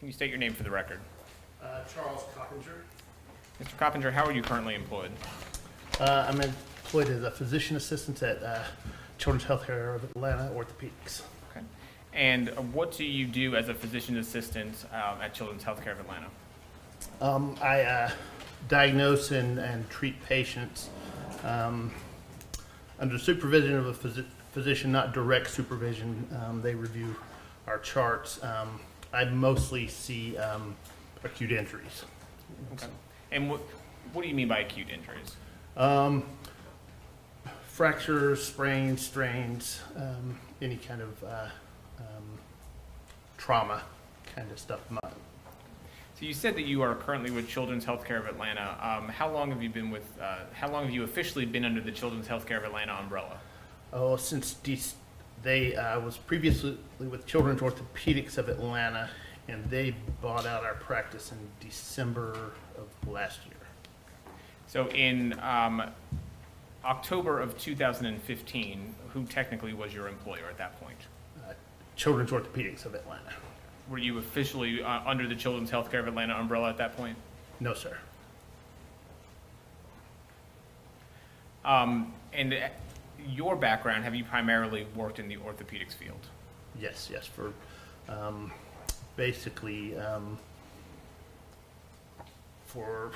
Can you state your name for the record? Charles Coppinger. Mr. Coppinger, how are you currently employed? I'm employed as a physician assistant at Children's Healthcare of Atlanta, Orthopedics. Okay. And what do you do as a physician assistant at Children's Healthcare of Atlanta? I diagnose and treat patients under supervision of a physician, not direct supervision. They review our charts. I mostly see acute injuries. Okay. And what do you mean by acute injuries? Fractures, sprains, strains, any kind of trauma kind of stuff. So you said that you are currently with Children's Healthcare of Atlanta. How long have you been with? How long have you officially been under the Children's Healthcare of Atlanta umbrella? Oh, since I was previously with Children's Orthopedics of Atlanta, and they bought out our practice in December of last year. So in October of 2015, who technically was your employer at that point? Children's Orthopedics of Atlanta. Were you officially under the Children's Healthcare of Atlanta umbrella at that point? No, sir. And your background, have you primarily worked in the orthopedics field? Yes, yes, for basically for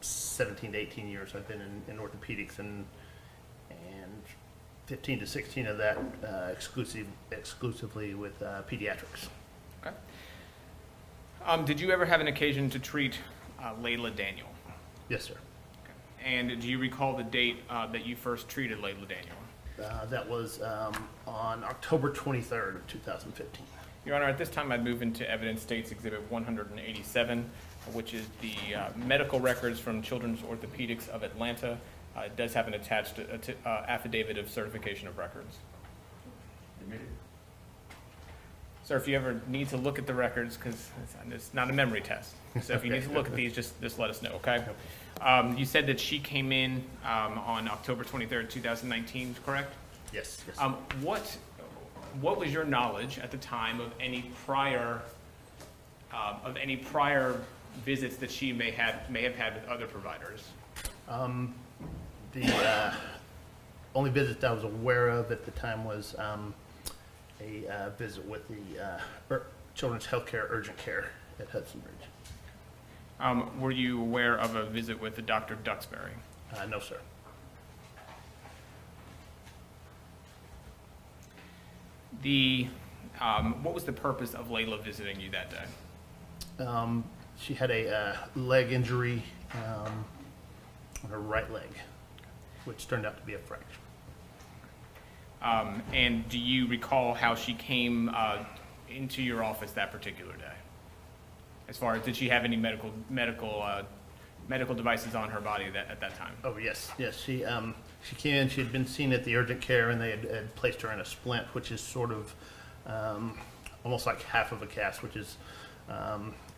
17 to 18 years I've been in orthopedics, and 15 to 16 of that exclusively with pediatrics. Okay. Did you ever have an occasion to treat Layla Daniel? Yes, sir. Okay. And do you recall the date that you first treated Layla Daniel? That was on October 23rd of 2015. Your Honor, at this time I'd move into Evidence States Exhibit 187, which is the medical records from Children's Orthopedics of Atlanta. It does have an attached affidavit of certification of records. Sir, if you ever need to look at the records, because it's not a memory test, so if you need to look at these, just let us know, okay? You said that she came in on October 23rd, 2019, correct? Yes. Yes. What was your knowledge at the time of any prior visits that she may have had with other providers? The only visit that I was aware of at the time was a visit with the Children's Healthcare Urgent Care at Hudson Ridge. Were you aware of a visit with the Dr. Duxbury? No, sir. What was the purpose of Layla visiting you that day? She had a leg injury on her right leg, which turned out to be a fracture. And do you recall how she came into your office that particular day? As far as, did she have any medical devices on her body at that time? Oh, yes, yes. She came in. She had been seen at the urgent care, and they had placed her in a splint, which is sort of almost like half of a cast, which is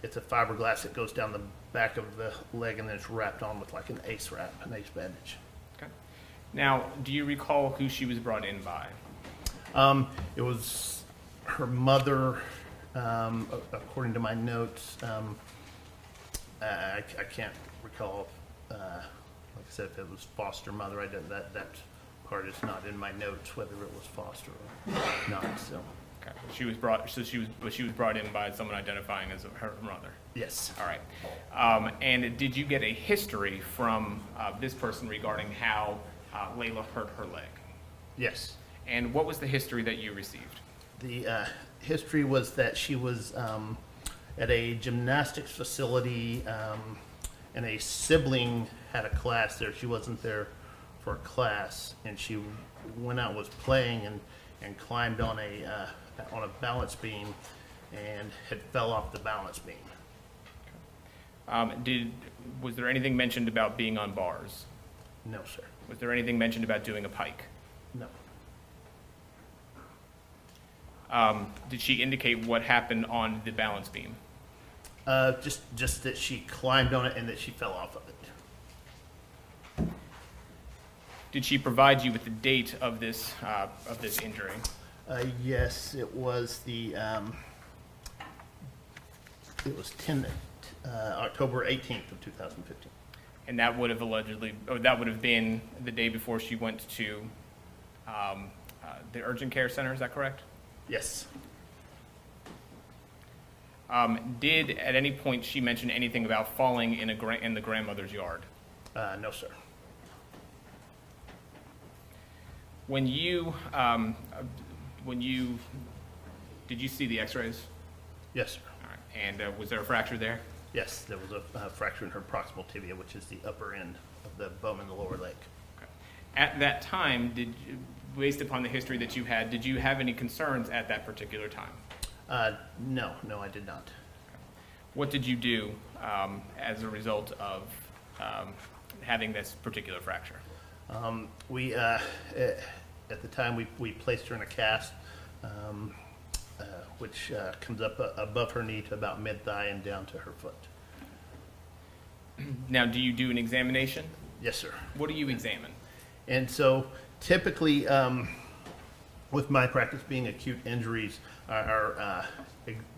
it's a fiberglass that goes down the back of the leg, and then it's wrapped on with like an ace wrap, an ace bandage. Okay. Now, do you recall who she was brought in by? It was her mother, according to my notes. I can't recall, like I said, if it was foster mother. That part is not in my notes, whether it was foster or not. So. Okay. She was brought in by someone identifying as her mother. Yes. All right. And did you get a history from this person regarding how Layla hurt her leg? Yes. And what was the history that you received? The history was that she was at a gymnastics facility, and a sibling had a class there. She wasn't there for a class, and she went out, was playing, and climbed on a balance beam, and had fell off the balance beam. Okay. Was there anything mentioned about being on bars? No, sir. Was there anything mentioned about doing a pike? No. Did she indicate what happened on the balance beam? Just that she climbed on it and that she fell off of it. Did she provide you with the date of this injury? Yes, it was the think it was October 18th of 2015. And that would have allegedly, or that would have been the day before she went to the urgent care center, is that correct? Yes. Did at any point she mention anything about falling in the grandmother's yard? No, sir. Did you see the x-rays? Yes, sir. All right. And was there a fracture there? Yes, there was a fracture in her proximal tibia, which is the upper end of the bone in the lower leg. Okay. At that time, did you, based upon the history that you had, did you have any concerns at that particular time? No, I did not. Okay. What did you do as a result of having this particular fracture? At the time, we placed her in a cast, which comes up above her knee to about mid-thigh and down to her foot. Now, do you do an examination? Yes, sir. What do you examine? And so, typically, with my practice being acute injuries, our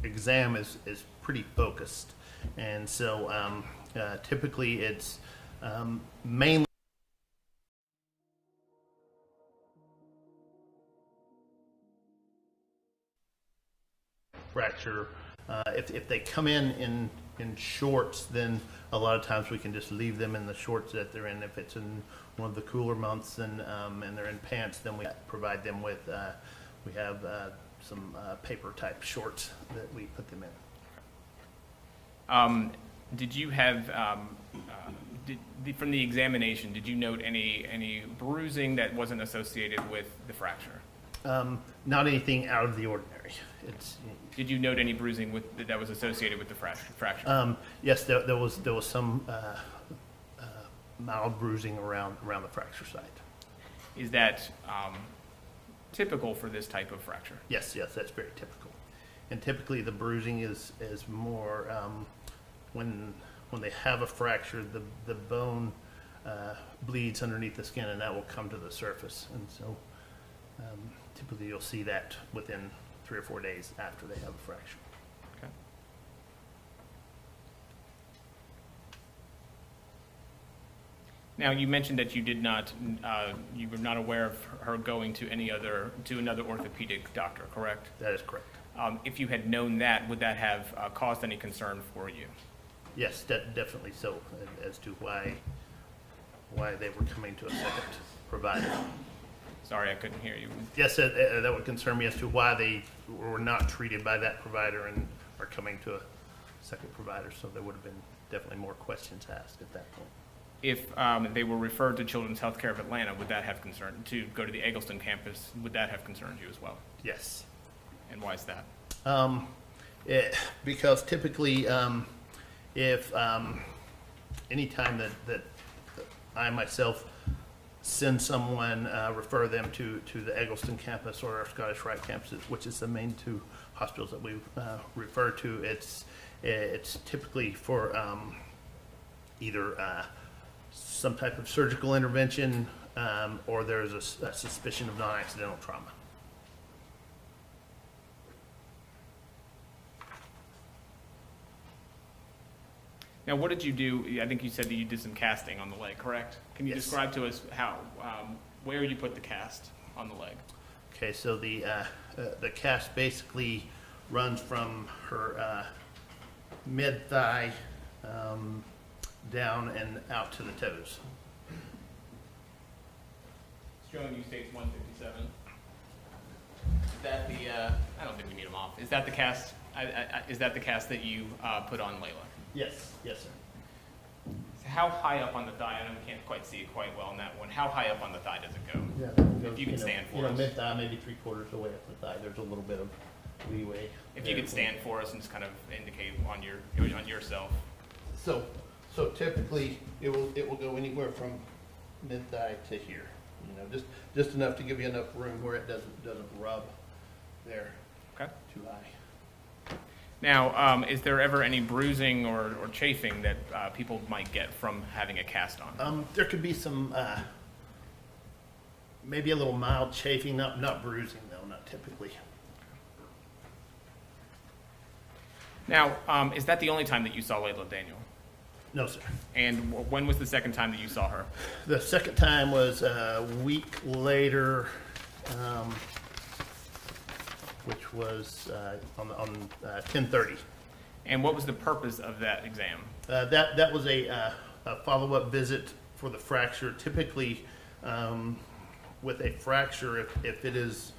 exam is pretty focused. And so, typically, it's mainly fracture. If they come in shorts, then a lot of times we can just leave them in the shorts that they're in. If it's in one of the cooler months and they're in pants, then we provide them with we have some paper type shorts that we put them in. Did you have from the examination, did you note any bruising that wasn't associated with the fracture? Not anything out of the ordinary. Did you note any bruising that was associated with the fracture? Yes, there was some mild bruising around the fracture site. Is that typical for this type of fracture? Yes, that's very typical. And typically, the bruising is more when they have a fracture, the bone bleeds underneath the skin, and that will come to the surface, and so. Typically, you'll see that within 3 or 4 days after they have a fracture. Okay. Now, you mentioned that you did not, you were not aware of her going to another orthopedic doctor, correct? That is correct. If you had known that, would that have caused any concern for you? Yes, definitely so, as to why they were coming to a second provider. Sorry, I couldn't hear you. Yes, that would concern me as to why they were not treated by that provider and are coming to a second provider. So there would have been definitely more questions asked at that point. If they were referred to Children's Healthcare of Atlanta, would that have concerned to go to the Eggleston campus? Would that have concerned you as well? Yes. And why is that? Because typically, any time that I myself send someone, refer them to the Eggleston campus or our Scottish Rite campuses, which is the main 2 hospitals that we refer to. It's typically for either some type of surgical intervention or there's a suspicion of non-accidental trauma. Now, what did you do? I think you said that you did some casting on the leg, correct? Can you describe to us how, where you put the cast on the leg? Okay, so the cast basically runs from her mid-thigh down and out to the toes. It's showing you states 157. Is that the? I don't think we need them off. Is that the cast? Is that the cast that you put on Layla? Yes, sir. So how high up on the thigh? I know we can't quite see it quite well on that one. How high up on the thigh does it go? Yeah, it goes, if you can stand for us. Mid-thigh, maybe 3/4 away up the thigh. There's a little bit of leeway. If you could stand for us and just kind of indicate on yourself. So typically it will go anywhere from mid-thigh to here. You know, just enough to give you enough room where it doesn't rub there. Okay. Too high. Now, is there ever any bruising or chafing that people might get from having a cast on? There could be some, maybe a little mild chafing, not bruising though, not typically. Now, is that the only time that you saw Layla Daniel? No, sir. And when was the second time that you saw her? The second time was a week later, which was on 10:30. And what was the purpose of that exam? That was a follow-up visit for the fracture. Typically, with a fracture, if it is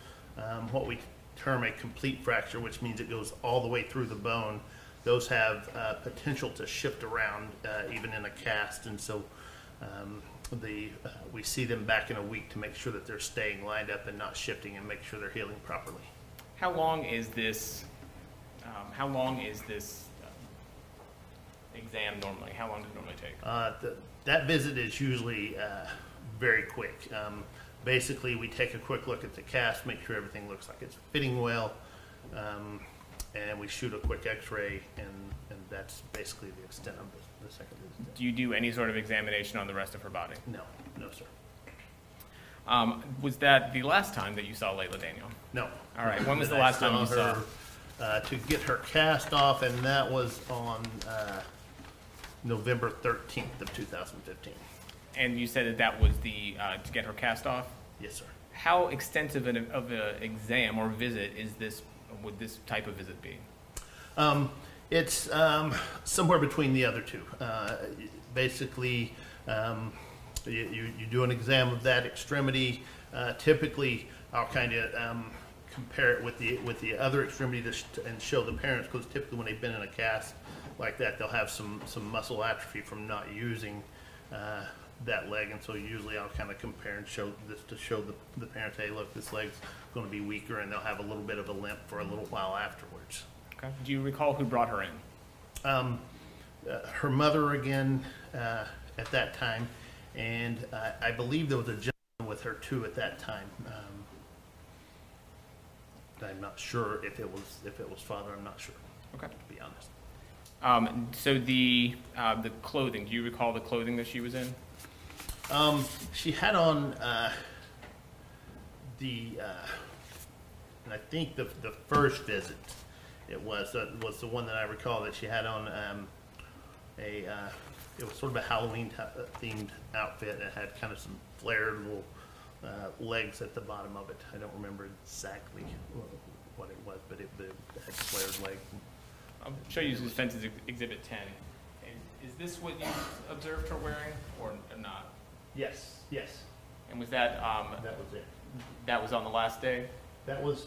what we term a complete fracture, which means it goes all the way through the bone, those have potential to shift around even in a cast, and so we see them back in a week to make sure that they're staying lined up and not shifting, and make sure they're healing properly. How long is this? How long is this exam normally? How long does it normally take? That visit is usually very quick. Basically, we take a quick look at the cast, make sure everything looks like it's fitting well, and we shoot a quick x-ray, and that's basically the extent of the second visit. Do you do any sort of examination on the rest of her body? No, no, sir. Was that the last time that you saw Layla Daniel? No. All right, when was the last time you saw her? To get her cast off, and that was on November 13th of 2015. And you said that that was the to get her cast off? Yes, sir. How extensive of an exam or visit is this? Would this type of visit be? It's somewhere between the other two. Basically, you do an exam of that extremity. Typically, I'll kind of compare it with the other extremity and show the parents, because typically when they've been in a cast like that, they'll have some muscle atrophy from not using that leg, and so usually I'll kind of compare and show this to show the parents, hey, look, this leg's going to be weaker, and they'll have a little bit of a limp for a little while afterwards. Okay. Do you recall who brought her in? Her mother again at that time, and I believe there was a gentleman with her too at that time. I'm not sure if it was father. I'm not sure. Okay, to be honest. So the clothing. Do you recall the clothing that she was in? She had on and I think the first visit it was the one that I recall that she had on it was sort of a Halloween themed outfit that had kind of some flared little legs at the bottom of it. I don't remember exactly what it was, but it had flared legs. I'll show you the fences Exhibit 10. Is this what you observed her wearing, or not? Yes. Yes. And was that? That was it. That was on the last day. That was.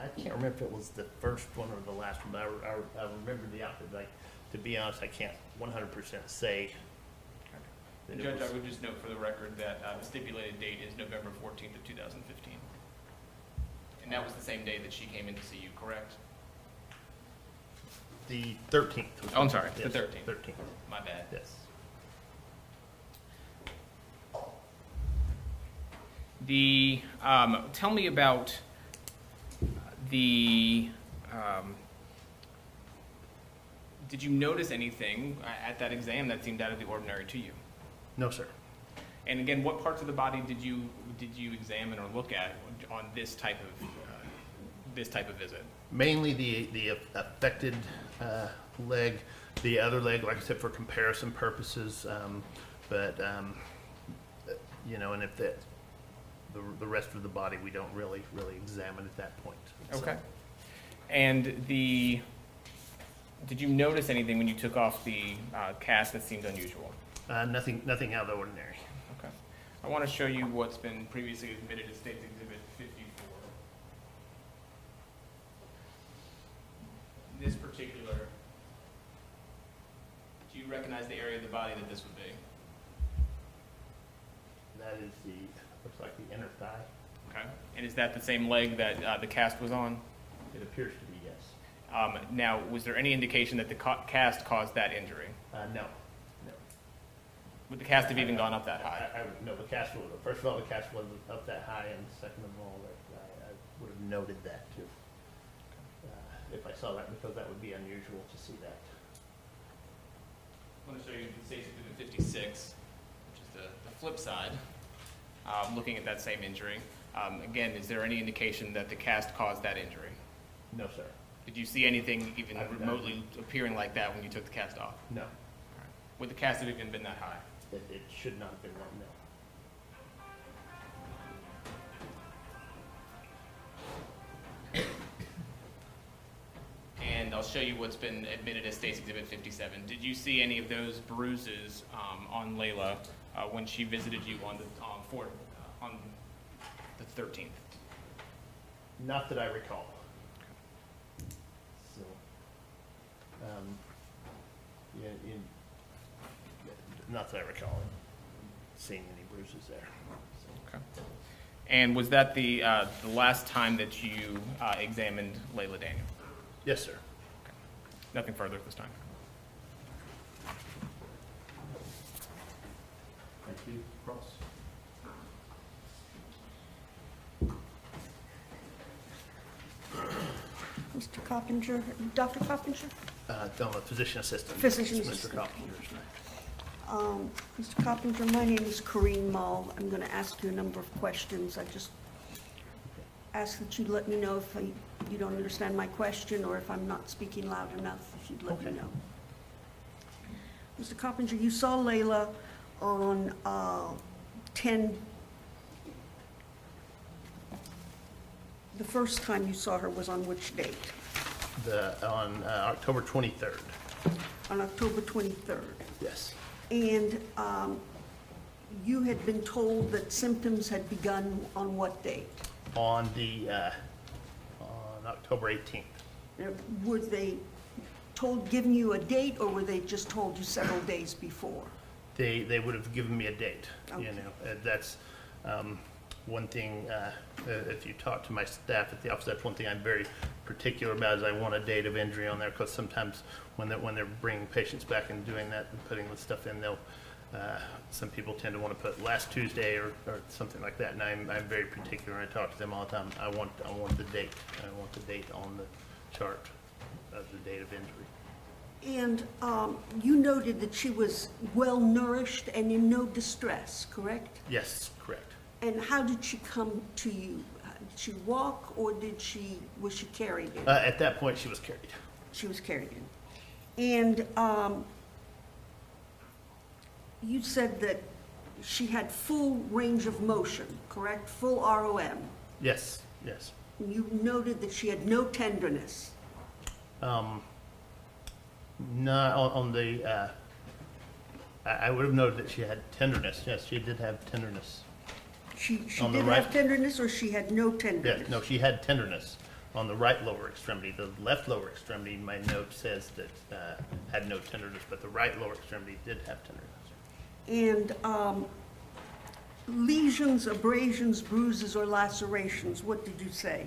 I can't remember if it was the first one or the last one, but I remember the outfit. Like, to be honest, I can't 100% say. Okay. Judge, I would just note for the record that the stipulated date is November 14th of 2015, and that was the same day that she came in to see you, correct? The 13th. Oh, I'm sorry. Yes. The 13th. 13th. My bad. Yes. The tell me about the. Did you notice anything at that exam that seemed out of the ordinary to you? No, sir. And again, what parts of the body did you examine or look at on this type of visit? Mainly the affected leg, the other leg, like I said, for comparison purposes. You know, and if the rest of the body, we don't really examine at that point. So. Okay. And did you notice anything when you took off the cast that seemed unusual? Nothing out of the ordinary. Okay. I want to show you what's been previously admitted as State's Exhibit 50. This particular, do you recognize the area of the body that this would be? That is looks like the inner thigh. Okay. And is that the same leg that the cast was on? It appears to be, yes. Now, was there any indication that the cast caused that injury? No. No. Would the cast have even gone up that high? No, the cast, first of all, the cast wasn't up that high, and second of all, I would have noted that too. If I saw that, because that would be unusual to see that. I want to show you State's Exhibit 56, which is the flip side, looking at that same injury. Again, is there any indication that the cast caused that injury? No, sir. Did you see anything even remotely appearing like that when you took the cast off? No. Right. Would the cast have even been that high? It should not have been that, no. And I'll show you what's been admitted as State's Exhibit 57. Did you see any of those bruises on Layla when she visited you on the on the 13th? Not that I recall. Okay. So, yeah, not that I recall seeing any bruises there. So. Okay. And was that the last time that you examined Layla Daniel? Yes, sir. Okay. Nothing further at this time. Thank you. Cross. Mr. Coppinger, Dr. Coppinger? I'm a physician assistant. Physician assistant. Mr. Coppinger. Mr. Coppinger, my name is Kareen Mull. I'm going to ask you a number of questions. I just ask that you let me know if you don't understand my question or if I'm not speaking loud enough, if you'd let me know. Mr. Coppinger, you saw Layla on 10, the first time you saw her was on which date? On October 23rd. On October 23rd? Yes. And you had been told that symptoms had begun on what date? On the on October 18th. Were they told, given you a date, or were they just told you several days before? They would have given me a date. Okay. You know, that's one thing. If you talk to my staff at the office, that's one thing I'm very particular about, is I want a date of injury on there, because sometimes when they're bringing patients back and doing that and putting the stuff in, they'll some people tend to want to put last Tuesday or something like that, and I'm very particular. I talk to them all the time. I want the date. I want the date on the chart of the date of injury. And you noted that she was well nourished and in no distress, correct? Yes, correct. And how did she come to you? Did she walk, or was she carried in? At that point, she was carried. She was carried in. And you said that she had full range of motion, correct? Full ROM. Yes, yes. You noted that she had no tenderness. No, on the, I would have noted that she had tenderness. Yes, she did have tenderness. She did have tenderness, or she had no tenderness? Yes, no, she had tenderness on the right lower extremity. The left lower extremity, my note says that had no tenderness, but the right lower extremity did have tenderness. And lesions, abrasions, bruises, or lacerations, what did you say?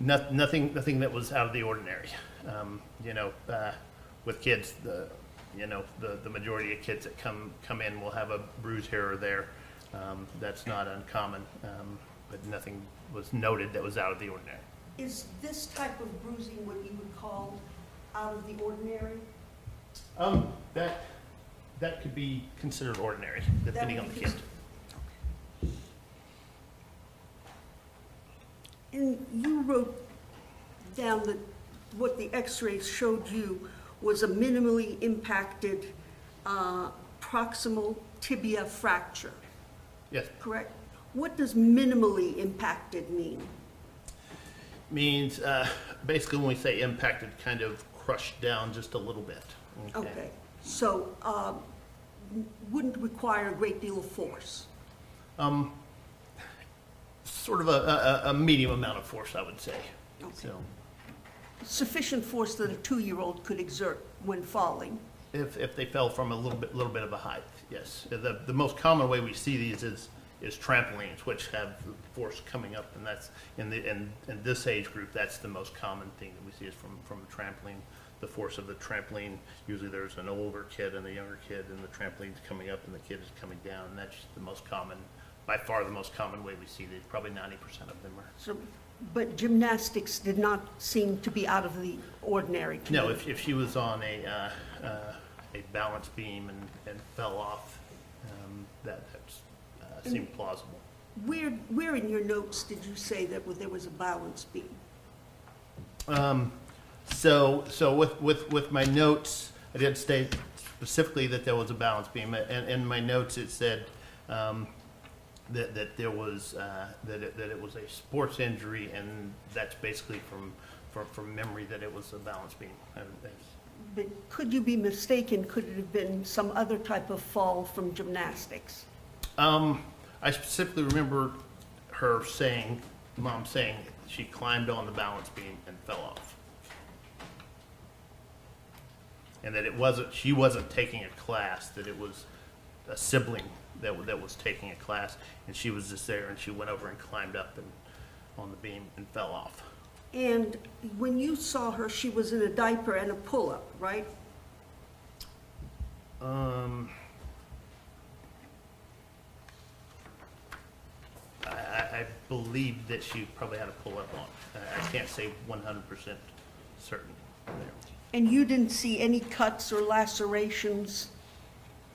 Nothing that was out of the ordinary. You know, with kids, the majority of kids that come in will have a bruise here or there. That's not uncommon, but nothing was noted that was out of the ordinary. Is this type of bruising what you would call out of the ordinary? That could be considered ordinary, depending on the kid. Okay. And you wrote down that what the x-rays showed you was a minimally impacted proximal tibia fracture. Yes. Correct. What does minimally impacted mean? Means basically when we say impacted, kind of crushed down just a little bit. Okay. Okay. So, wouldn't require a great deal of force? Sort of a medium amount of force, I would say. Okay. So, sufficient force that a 2-year-old could exert when falling. If they fell from a little bit of a height, yes. The most common way we see these is trampolines, which have force coming up, and that's in this age group. That's the most common thing that we see is from a trampoline. The force of the trampoline, usually there's an older kid and a younger kid, and the trampoline's coming up and the kid is coming down. That's the most common, by far the most common way we see these. Probably 90% of them are. So, but gymnastics did not seem to be out of the ordinary. No, if she was on a balance beam and fell off, that seemed plausible. Where in your notes did you say that there was a balance beam? So with my notes, I didn't state specifically that there was a balance beam, and in my notes it said that there was that it was a sports injury, and that's basically from memory that it was a balance beam. But could you be mistaken? Could it have been some other type of fall from gymnastics? I specifically remember her saying, Mom saying, she climbed on the balance beam and fell off, and that it wasn't, she wasn't taking a class, that it was a sibling that was taking a class, and she was just there, and she went over and climbed up and on the beam and fell off. And when you saw her, she was in a diaper and a pull-up, right? I believe that she probably had a pull-up on. I can't say 100% certain. And you didn't see any cuts or lacerations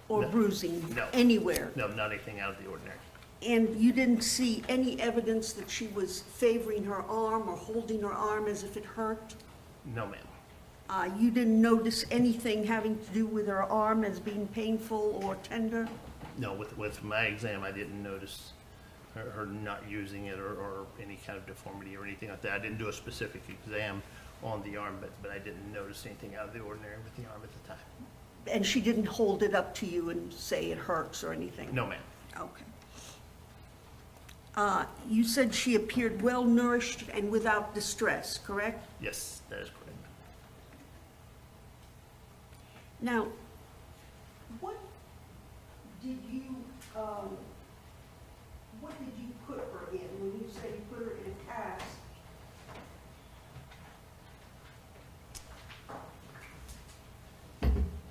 or bruising anywhere? No, not anything out of the ordinary. And you didn't see any evidence that she was favoring her arm or holding her arm as if it hurt? No, ma'am. You didn't notice anything having to do with her arm as being painful or tender? No, with my exam, I didn't notice her not using it or any kind of deformity or anything like that. I didn't do a specific exam on the arm, but I didn't notice anything out of the ordinary with the arm at the time. And she didn't hold it up to you and say it hurts or anything? No, ma'am. Okay. You said she appeared well nourished and without distress, correct? Yes, that is correct. Now, what did you put her in when you said you put her in a cast?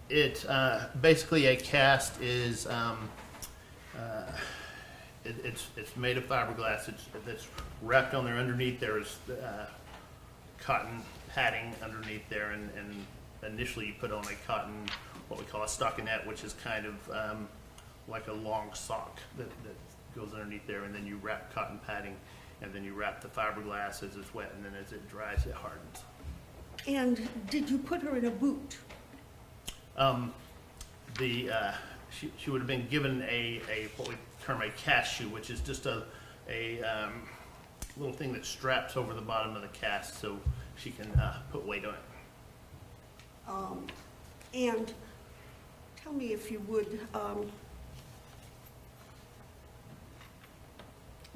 It basically, a cast is it's made of fiberglass. It's wrapped on there. Underneath there is cotton padding underneath there, and initially you put on a cotton, what we call a stockinette, which is kind of like a long sock that goes underneath there, and then you wrap cotton padding, and then you wrap the fiberglass as it's wet, and then as it dries it hardens. And did you put her in a boot? She would have been given a what we term a cast shoe, which is just a little thing that straps over the bottom of the cast so she can put weight on it. And tell me, if you would,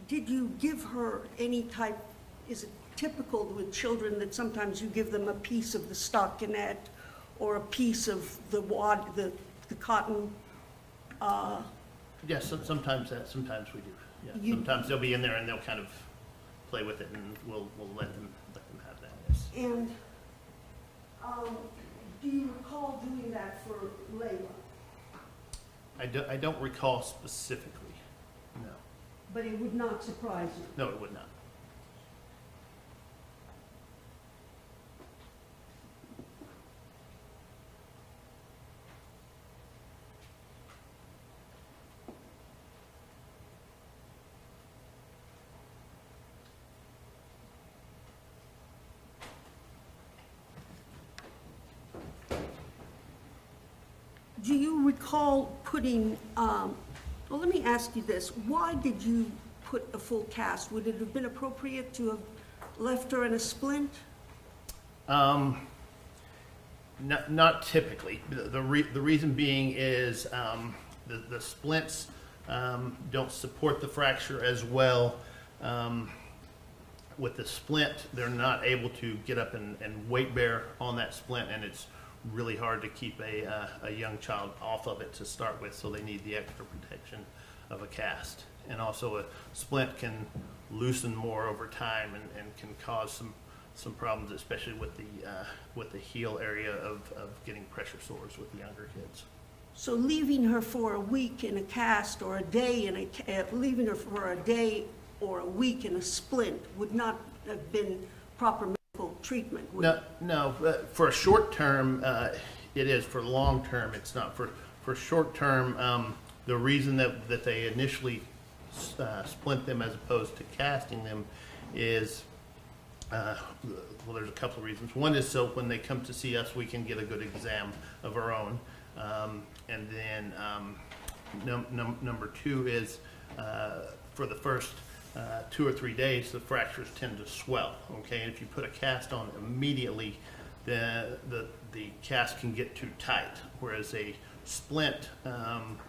did you give her any type, is it typical with children that sometimes you give them a piece of the stockinette or a piece of the wad, the cotton? Yes, sometimes we do. Yeah. Sometimes they'll be in there and they'll kind of play with it, and we'll let them have that. Yes. And do you recall doing that for Layla? I don't recall specifically. No. But it would not surprise you. No, it would not. Do you recall putting, well, let me ask you this. Why did you put a full cast? Would it have been appropriate to have left her in a splint? Not typically. The reason being is the splints don't support the fracture as well. With the splint, they're not able to get up and weight bear on that splint, and it's really hard to keep a young child off of it to start with, so they need the extra protection of a cast. And also, a splint can loosen more over time and can cause some problems, especially with the heel area of getting pressure sores with the younger kids. So leaving her for a week in a cast or a day in a leaving her for a day or a week in a splint would not have been proper treatment? No, for a short term it is. For long term it's not. For short term, the reason that they initially splint them as opposed to casting them is Well, there's a couple of reasons. One is so when they come to see us, we can get a good exam of our own. And then number two is for the first 2 or 3 days, the fractures tend to swell, okay? And if you put a cast on immediately, the cast can get too tight, whereas a splint,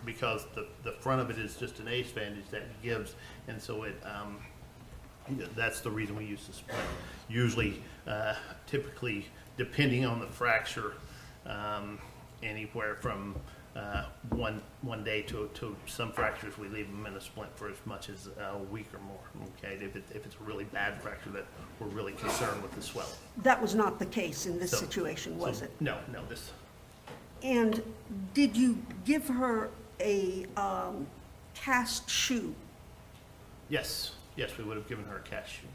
because the front of it is just an ace bandage that it gives, and so it, that's the reason we use the splint. Usually, typically, depending on the fracture, anywhere from one day to some fractures, we leave them in a splint for as much as a week or more. Okay, if it's a really bad fracture that we're really concerned with the swelling. That was not the case in this situation, was it? No, this. And did you give her a cast shoe? Yes, we would have given her a cast shoe.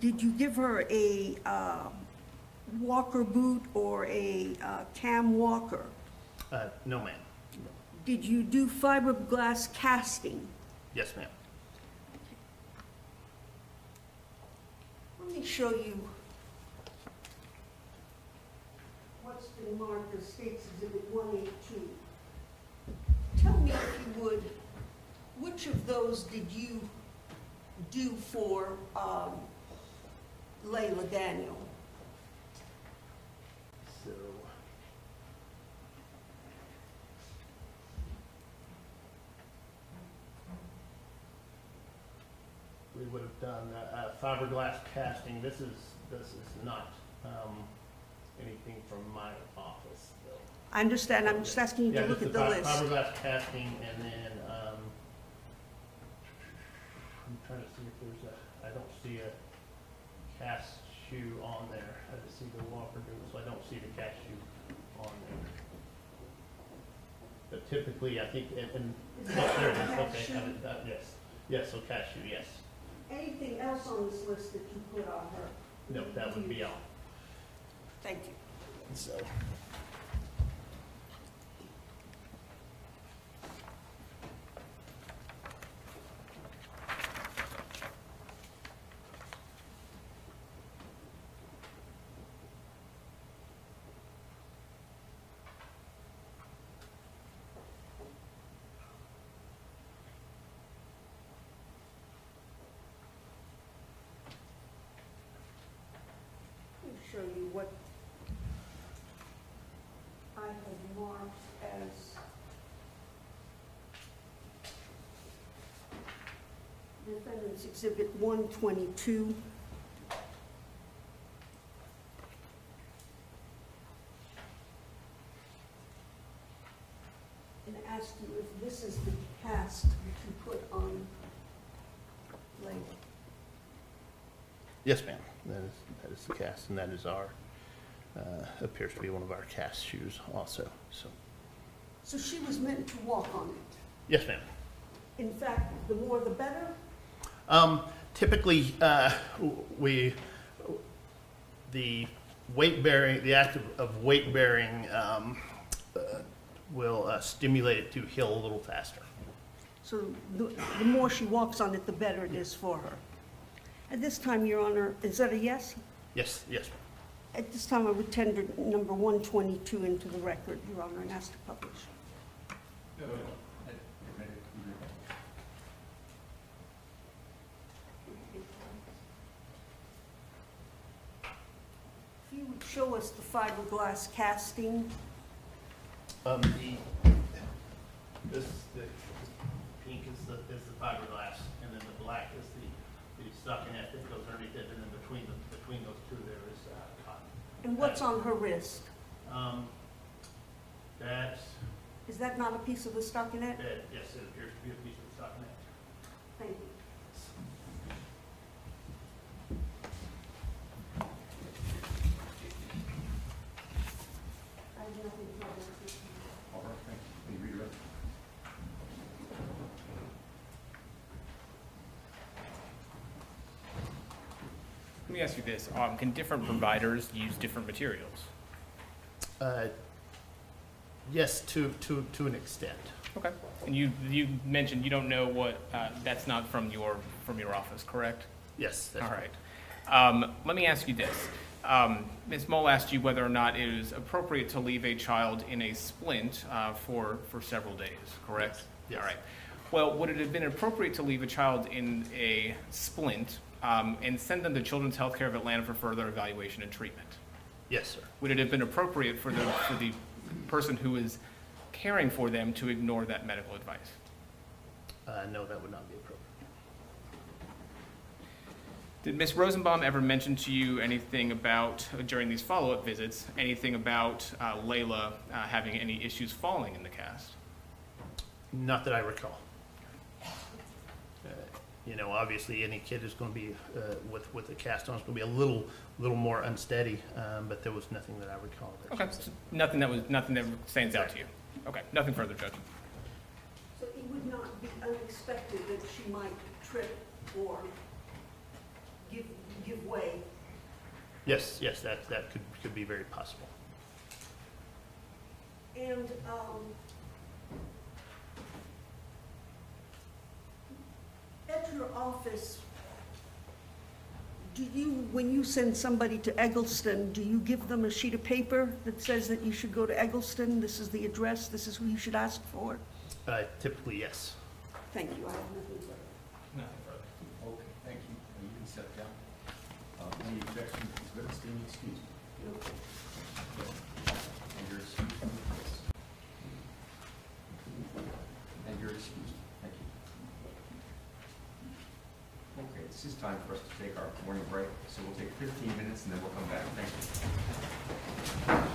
Did you give her a walker boot or a cam walker? No, ma'am. Did you do fiberglass casting? Yes, ma'am. Let me show you what's been marked as States Exhibit 182. Tell me, if you would, which of those did you do for Layla Daniel? So, we would have done fiberglass casting. This is not anything from my office, though. I understand. I'm just asking you to look at the list. Fiberglass casting, and then I'm trying to see if there's a. I don't see a cast shoe on there. I just see the walker boot, so I don't see the cast shoe on there. But typically, I think, and there it is. Okay, yes, so cast shoe, yes. Anything else on this list that you put on her? No, that would be all. Thank you. So, show you what I have marked as Defendant's Exhibit 122. And ask you if this is the cast that you put on Layla. Yes, ma'am. That is the cast, and that is our, appears to be one of our cast shoes also. So she was meant to walk on it? Yes, ma'am. In fact, the more the better? Typically, the act of weight bearing will stimulate it to heal a little faster. So the more she walks on it, the better it is for her. At this time, Your Honor, is that a yes? Yes. At this time, I would tender number 122 into the record, Your Honor, and ask to publish. If you would show us the fiberglass casting. The pink is the fiberglass, and then the black is the stocking that goes underneath it, and then between those two there is cotton. And what's on her wrist? Is that not a piece of the stockinette? Yes, it appears to be a piece of the stockinette. Thank you. I have nothing further. All right, thank you. Can you read it? Let me ask you this, can different providers use different materials? Yes, to an extent. Okay. And you mentioned you don't know what, that's not from your office, correct? Yes. All right. Let me ask you this. Ms. Mole asked you whether or not it is appropriate to leave a child in a splint for several days, correct? Yes. All right. Well, would it have been appropriate to leave a child in a splint and send them to Children's Healthcare of Atlanta for further evaluation and treatment? Yes, sir. Would it have been appropriate for the person who is caring for them to ignore that medical advice? No, that would not be appropriate. Did Ms. Rosenbaum ever mention to you anything about, during these follow-up visits, anything about Layla having any issues falling in the cast? Not that I recall. You know, obviously any kid is going to be, with a cast on, is going to be a little more unsteady, but there was nothing that I recall. Okay, so nothing that stands out to you. Okay, nothing further, Judge. So it would not be unexpected that she might trip or give way. Yes, that could be very possible. And at your office, when you send somebody to Eggleston, do you give them a sheet of paper that says that you should go to Eggleston, this is the address, this is who you should ask for? Typically, yes. Thank you. I have nothing further. Nothing further. Okay, thank you. You can sit down. Any objection, please let us stand. Excuse me. Okay. And you're excused. Thank you. Okay, it's just time for us to take our morning break. So we'll take 15 minutes and then we'll come back. Thank you.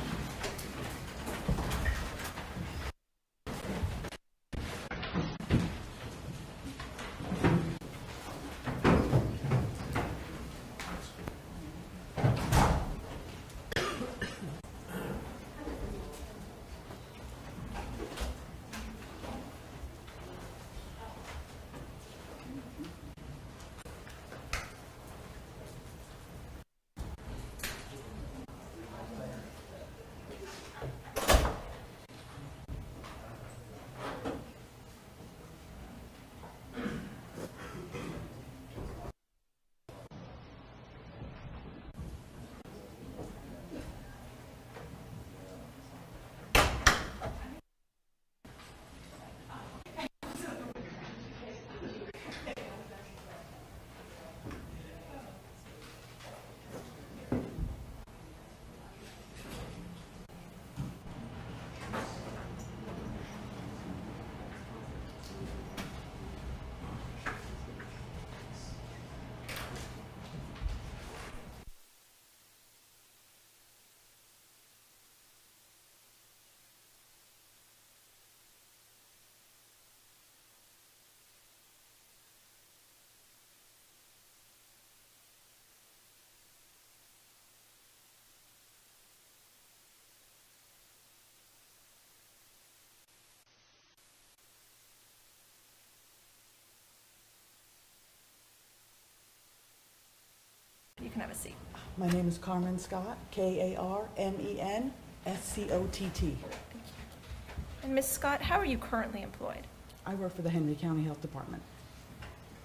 Can have a seat. My name is Karmen Scott, K-A-R-M-E-N-S-C-O-T-T. Thank you. And Ms. Scott, how are you currently employed? I work for the Henry County Health Department.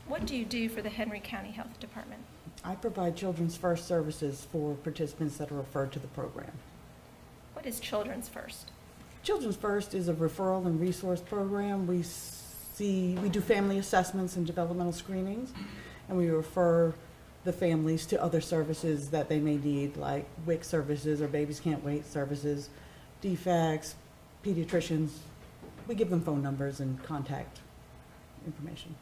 What do you do for the Henry County Health Department? I provide Children's First services for participants that are referred to the program. What is Children's First? Children's First is a referral and resource program. We do family assessments and developmental screenings, and we refer the families to other services that they may need, like WIC services or Babies Can't Wait services, DFACS, pediatricians. We give them phone numbers and contact information.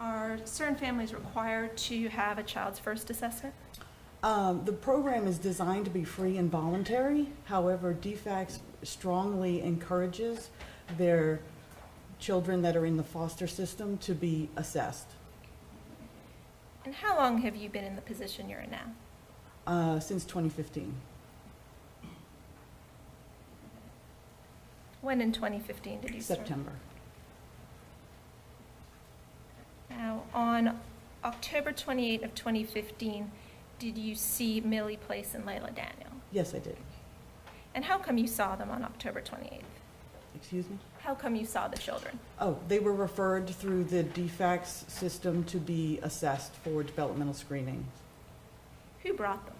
Are certain families required to have a child's first assessment? The program is designed to be free and voluntary. However, DFACS strongly encourages their children that are in the foster system to be assessed. And how long have you been in the position you're in now? Since 2015. When in 2015 did you start? September. Now, on October 28th of 2015, did you see Millie Place and Layla Daniel? Yes, I did. And how come you saw them on October 28th? Excuse me? How come you saw the children? Oh, they were referred through the DFACS system to be assessed for developmental screening. Who brought them?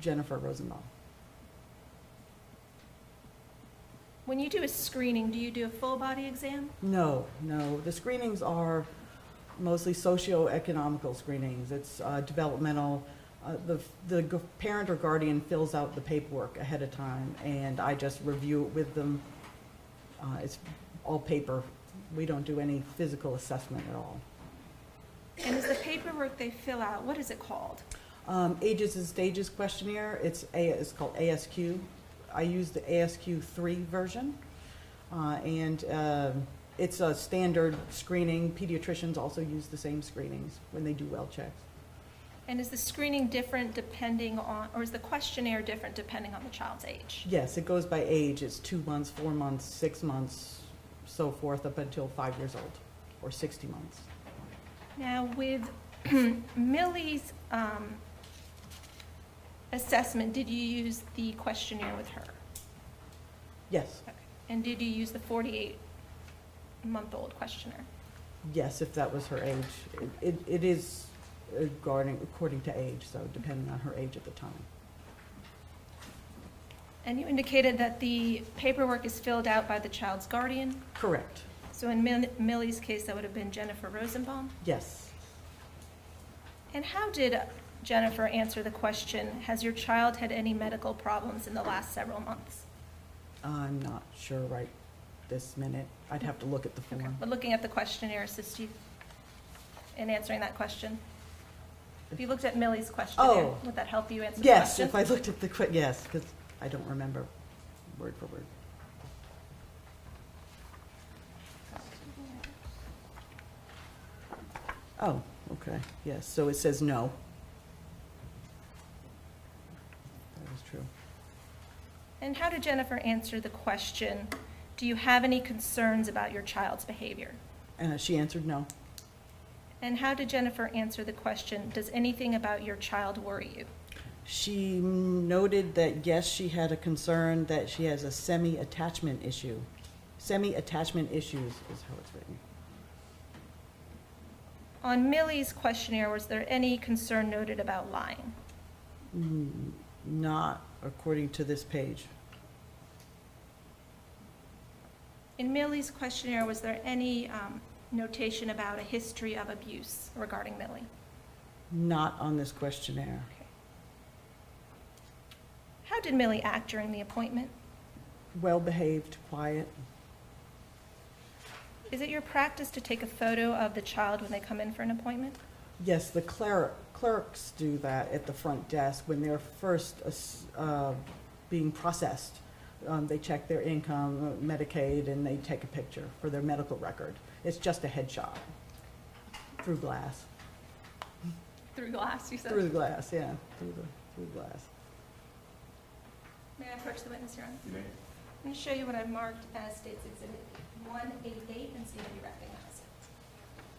Jennifer Rosenbaum. When you do a screening, do you do a full body exam? No, no. The screenings are mostly socioeconomical screenings. It's developmental. The parent or guardian fills out the paperwork ahead of time, and I just review it with them. It's all paper. We don't do any physical assessment at all. And is the paperwork they fill out, what is it called? Ages and Stages Questionnaire. It's called ASQ. I use the ASQ3 version, and it's a standard screening. Pediatricians also use the same screenings when they do well checks. And is the screening different depending on, or is the questionnaire different depending on the child's age? Yes, it goes by age. It's 2 months, 4 months, 6 months, so forth, up until 5 years old, or 60 months. Now, with Millie's assessment, did you use the questionnaire with her? Yes. Okay. And did you use the 48-month-old questionnaire? Yes, if that was her age. It is according to age, so depending on her age at the time. And you indicated that the paperwork is filled out by the child's guardian? Correct. So in Millie's case, that would have been Jennifer Rosenbaum? Yes. And how did Jennifer answer the question, has your child had any medical problems in the last several months? I'm not sure right this minute. I'd have to look at the form. Okay. But looking at the questionnaire assists you in answering that question? If you looked at Millie's questionnaire, would that help you answer the question? Yes, if I looked at the question, yes, because I don't remember word for word. Oh, okay, yes, so it says no. And how did Jennifer answer the question, do you have any concerns about your child's behavior? She answered no. And how did Jennifer answer the question, does anything about your child worry you? She noted that yes, she had a concern that she has a semi-attachment issue. Semi-attachment issues is how it's written. On Millie's questionnaire, was there any concern noted about lying? Not according to this page. In Millie's questionnaire, was there any notation about a history of abuse regarding Millie? Not on this questionnaire. Okay. How did Millie act during the appointment? Well behaved, quiet. Is it your practice to take a photo of the child when they come in for an appointment? Yes, the clerks do that at the front desk when they're first being processed. They check their income, Medicaid, and they take a picture for their medical record. It's just a headshot through glass. Through glass, you said? Through the glass, yeah. Through glass. May I approach the witness, Your Honor? You may. I'm going to show you what I've marked as State's Exhibit 188 and see if you recognize it.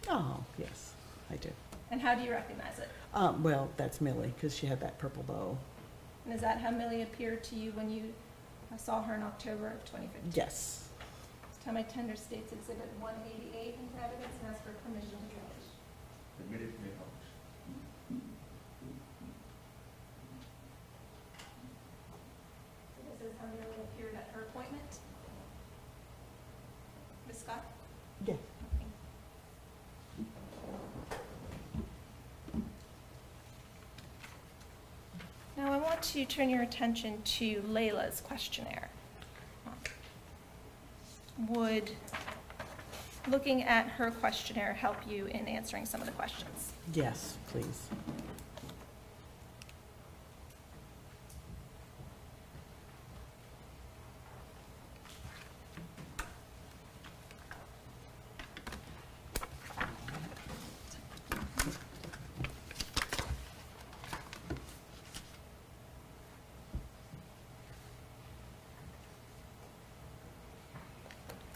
Oh, yes, I do. And how do you recognize it? Well, that's Millie, because she had that purple bow. And is that how Millie appeared to you when you saw her in October of 2015? Yes. This time I tender State's Exhibit 188 into evidence and ask for permission to publish. Permitted to publish. So this is how Millie appeared at her appointment. Ms. Scott? Yes. Now I want to turn your attention to Layla's questionnaire. Would looking at her questionnaire help you in answering some of the questions? Yes, please.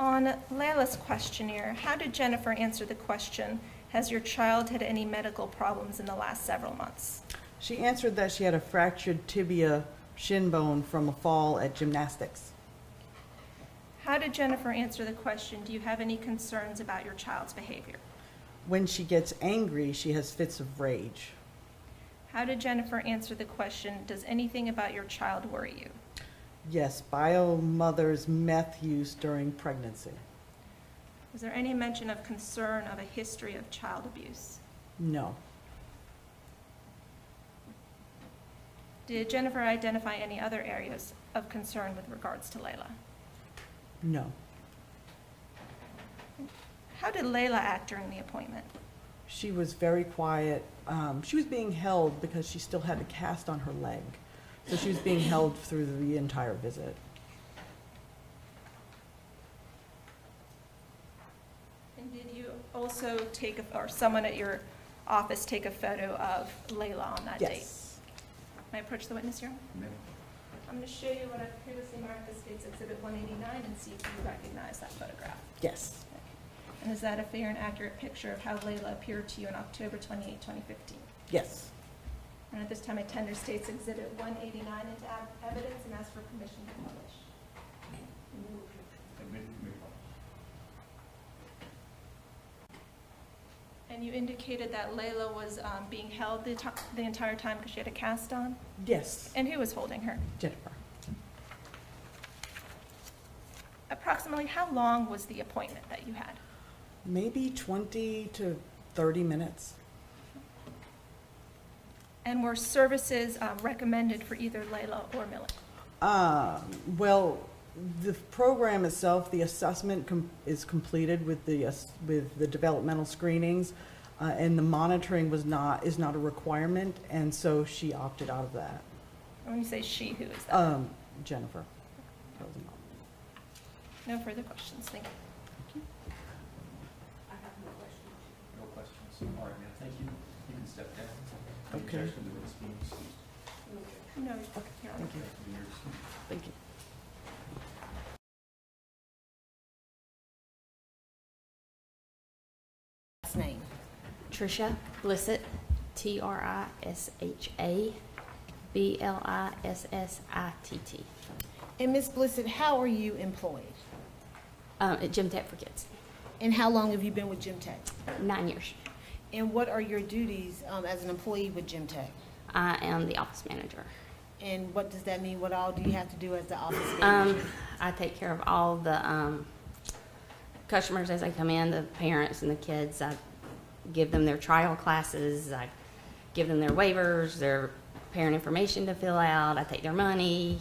On Layla's questionnaire, how did Jennifer answer the question, has your child had any medical problems in the last several months? She answered that she had a fractured tibia shin bone from a fall at gymnastics. How did Jennifer answer the question, do you have any concerns about your child's behavior? When she gets angry, she has fits of rage. How did Jennifer answer the question, does anything about your child worry you? Yes, bio mother's meth use during pregnancy. Was there any mention of concern of a history of child abuse? No. Did Jennifer identify any other areas of concern with regards to Layla? No. How did Layla act during the appointment? She was very quiet. She was being held because she still had a cast on her leg. So she was being held through the entire visit. And did you also take, or someone at your office take a photo of Layla on that date? Yes. May I approach the witness here? No. I'm going to show you what I've previously marked as State's Exhibit 189 and see if you recognize that photograph. Yes. And is that a fair and accurate picture of how Layla appeared to you on October 28, 2015? Yes. And at this time, I tender State's Exhibit 189 into evidence and ask for permission to publish. And you indicated that Layla was being held the entire time because she had a cast on? Yes. And who was holding her? Jennifer. Approximately how long was the appointment that you had? Maybe 20 to 30 minutes. And were services recommended for either Layla or Millie? Well, the program itself, the assessment is completed with the developmental screenings, and the monitoring is not a requirement, and so she opted out of that. When you say she, who is that? Jennifer Rosenbaum. No further questions. Thank you. All right, ma'am, thank you. You can step down. Okay. No, okay. Thank you. Thank you. Last name, Trisha Blissit, Trisha Blissit. And Ms. Blissit, how are you employed? At Gym Tech for Kids. And how long have you been with Gym Tech? 9 years. And what are your duties as an employee with Gym Tech? I am the office manager. And what does that mean? What all do you have to do as the office manager? I take care of all the customers as they come in, the parents and the kids. I give them their trial classes. I give them their waivers, their parent information to fill out. I take their money,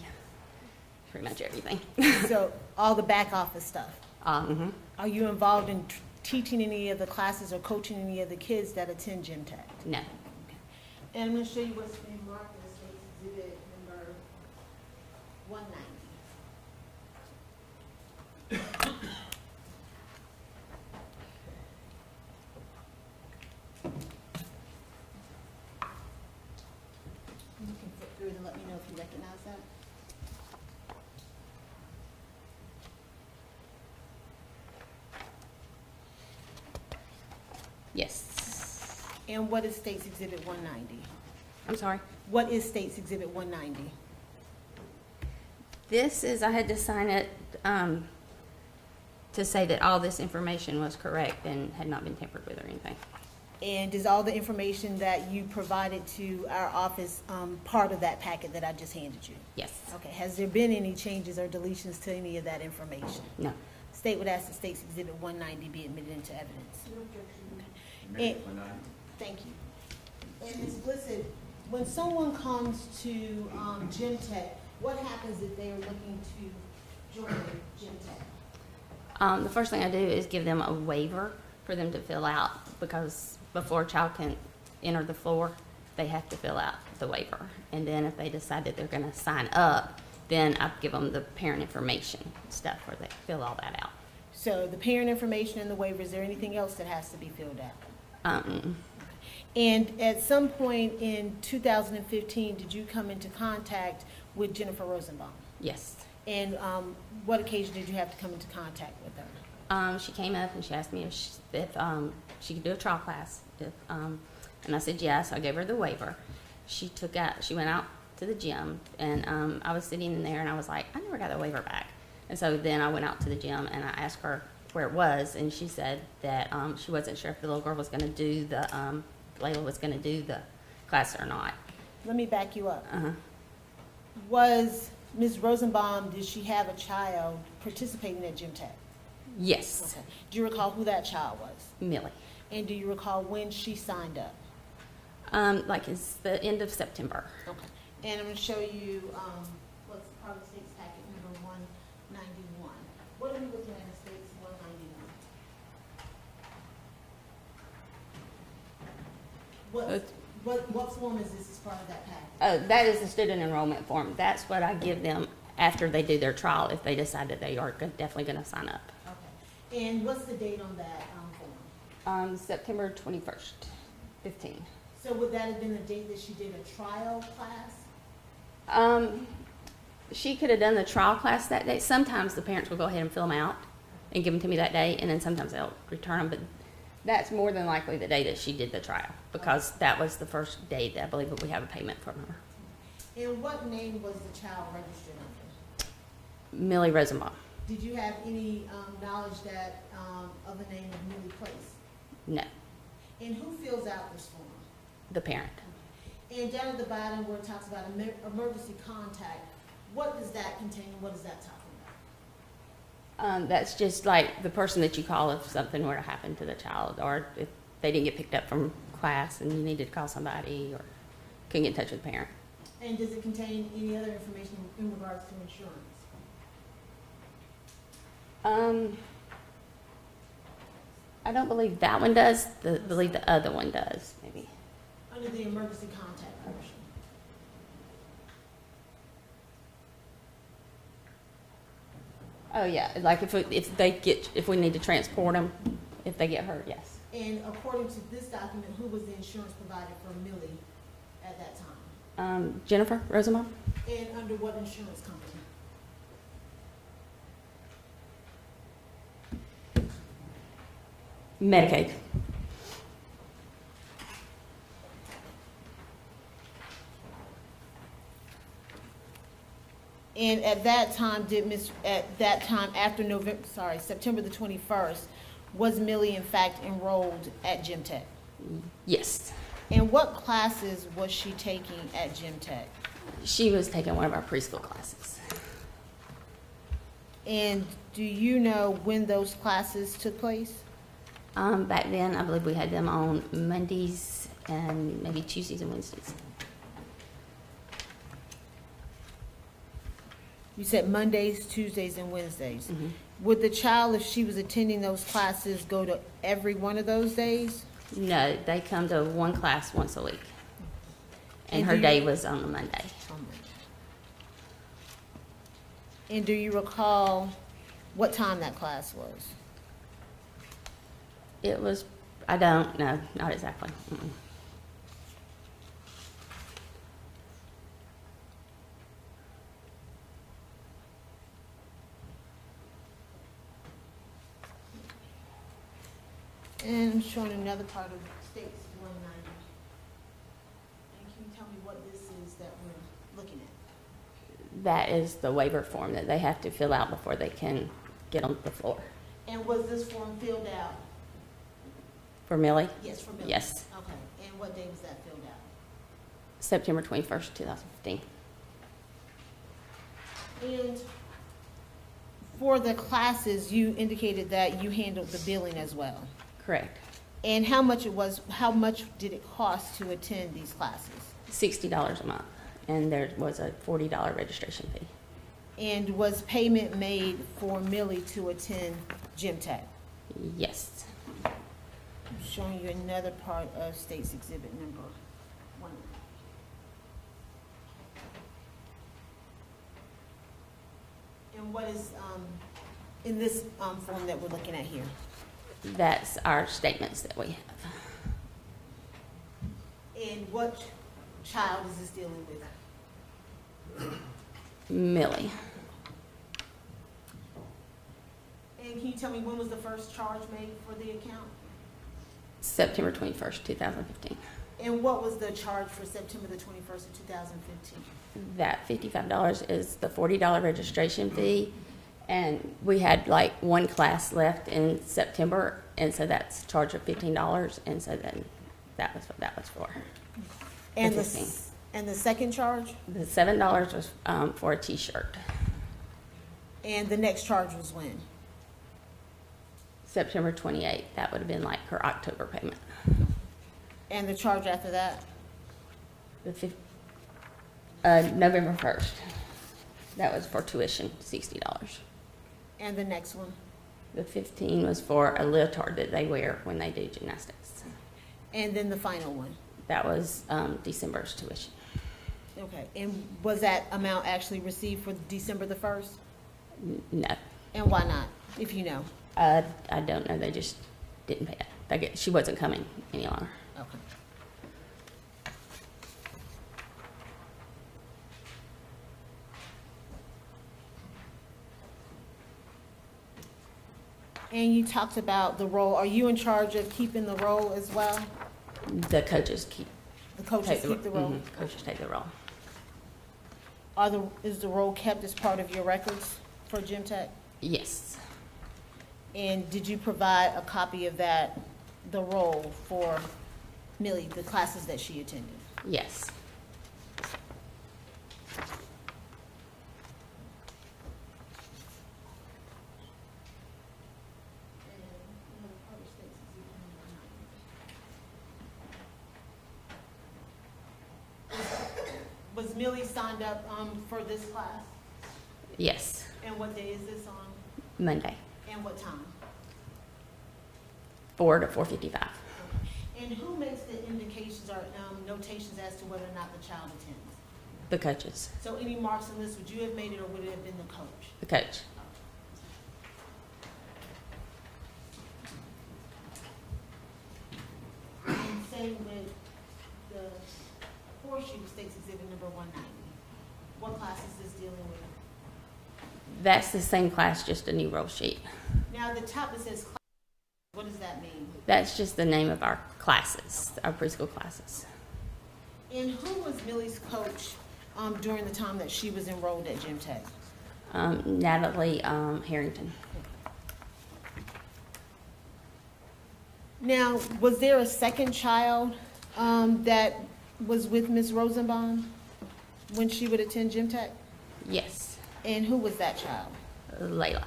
pretty much everything. So all the back office stuff? Mm-hmm. Are you involved in teaching any of the classes or coaching any of the kids that attend Gym Tech? No. Okay. And I'm going to show you what's being marked in State's Exhibit number 190. You can flip through and let me know if you recognize that. Yes. And what is State's Exhibit 190? I'm sorry? What is State's Exhibit 190? This is, I had to sign it to say that all this information was correct and had not been tampered with or anything. And is all the information that you provided to our office part of that packet that I just handed you? Yes. Okay. Has there been any changes or deletions to any of that information? No. State would ask that State's Exhibit 190 be admitted into evidence. No objection. And, thank you. And Ms. Blissit, when someone comes to Gym Tech, what happens if they are looking to join Gym Tech? The first thing I do is give them a waiver for them to fill out, because before a child can enter the floor, they have to fill out the waiver. And then if they decide that they're going to sign up, then I give them the parent information stuff where they fill all that out. So the parent information and the waiver, is there anything else that has to be filled out? And at some point in 2015, did you come into contact with Jennifer Rosenbaum? Yes. And what occasion did you have to come into contact with her? She came up and she asked me if she could do a trial class, and I said yes. I gave her the waiver. She took out. She went out to the gym, and I was sitting in there, and I was like, I never got the waiver back. And so then I went out to the gym and I asked her where it was, and she said that she wasn't sure if the little girl was going to do the, Layla was going to do the class or not. Let me back you up. Uh-huh. Was Ms. Rosenbaum, did she have a child participating at Gym Tech? Yes. Okay. Do you recall who that child was? Millie. And do you recall when she signed up? Like it's the end of September. Okay. And I'm going to show you what's part of state's packet number 191. What are we looking at in states 191? What form is this as part of that packet? That is the student enrollment form. That's what I give them after they do their trial if they decide that they are definitely going to sign up. Okay. And what's the date on that form? September 21st, 15. So would that have been the date that she did a trial class? She could have done the trial class that day. Sometimes the parents will go ahead and fill them out and give them to me that day, and then sometimes they'll return them. But that's more than likely the day that she did the trial, because that was the first day that I believe that we have a payment from her. And what name was the child registered under? Millie Rosenbaum. Did you have any knowledge that of the name of Millie Place? No. And who fills out this form? The parent. And down at the bottom where it talks about emergency contact, what does that contain? What is that talking about? That's just like the person that you call if something were to happen to the child, or if they didn't get picked up from class and you needed to call somebody or couldn't get in touch with the parent. And does it contain any other information in regards to insurance? I don't believe that one does. I believe the other one does, maybe. Under the emergency contact portion. Oh yeah, like if we need to transport them, if they get hurt, yes. And according to this document, who was the insurance provider for Millie at that time? Jennifer Rosenbaum. And under what insurance company? Medicaid. And at that time, after September the 21st, was Millie in fact enrolled at Gym Tech? Yes. And what classes was she taking at Gym Tech? She was taking one of our preschool classes. And do you know when those classes took place? Back then, I believe we had them on Mondays and maybe Tuesdays and Wednesdays. You said Mondays, Tuesdays, and Wednesdays. Mm-hmm. Would the child, if she was attending those classes, go to every one of those days? No, they come to one class once a week. And her day was on a Monday. And do you recall what time that class was? It was, I don't know, not exactly. Mm-mm. And I'm showing another part of states 190. And can you tell me what this is that we're looking at? That is the waiver form that they have to fill out before they can get on the floor. And was this form filled out? For Millie? Yes, for Millie. Yes. Okay. And what day was that filled out? September 21st, 2015. And for the classes, you indicated that you handled the billing as well. Correct. And how much did it cost to attend these classes? $60 a month, and there was a $40 registration fee. And was payment made for Millie to attend Gym Tech? Yes. I'm showing you another part of state's exhibit number 1. And what is in this form that we're looking at here? That's our statements that we have. And what child is this dealing with? Millie. And can you tell me when was the first charge made for the account? September 21st, 2015. And what was the charge for September the 21st of 2015? That $55 is the $40 registration fee And we had like one class left in September, and so that's a charge of $15, and so then that was what that was for. And the second charge? The $7 was for a T-shirt. And the next charge was when? September 28th. That would have been like her October payment. And the charge after that? The November 1st. That was for tuition, $60. And the next one? The 15 was for a leotard that they wear when they do gymnastics. And then the final one? That was December's tuition. Okay, and was that amount actually received for December the 1st? No. And why not, if you know? I don't know, they just didn't pay it. She wasn't coming any longer. Okay. And you talked about the role. Are you in charge of keeping the role as well? The coaches take the role. Mm-hmm. Coaches take the role. Is the role kept as part of your records for Gym Tech? Yes. And did you provide a copy of that, the role for Millie, the classes that she attended? Yes. Was Millie signed up for this class? Yes. And what day is this on? Monday. And what time? 4 to 4:55. And who makes the indications or notations as to whether or not the child attends? The coaches. So any marks on this, would you have made it or would it have been the coach? The coach. And same with the horseshoe stakes exhibit number 190. What class is this dealing with? That's the same class, just a new roll sheet. Now the top it says class. What does that mean? That's just the name of our classes, our preschool classes. And who was Millie's coach during the time that she was enrolled at Gym Tech? Natalie Harrington. Now, was there a second child that was with Ms. Rosenbaum when she would attend Gym Tech? Yes. And who was that child? Layla.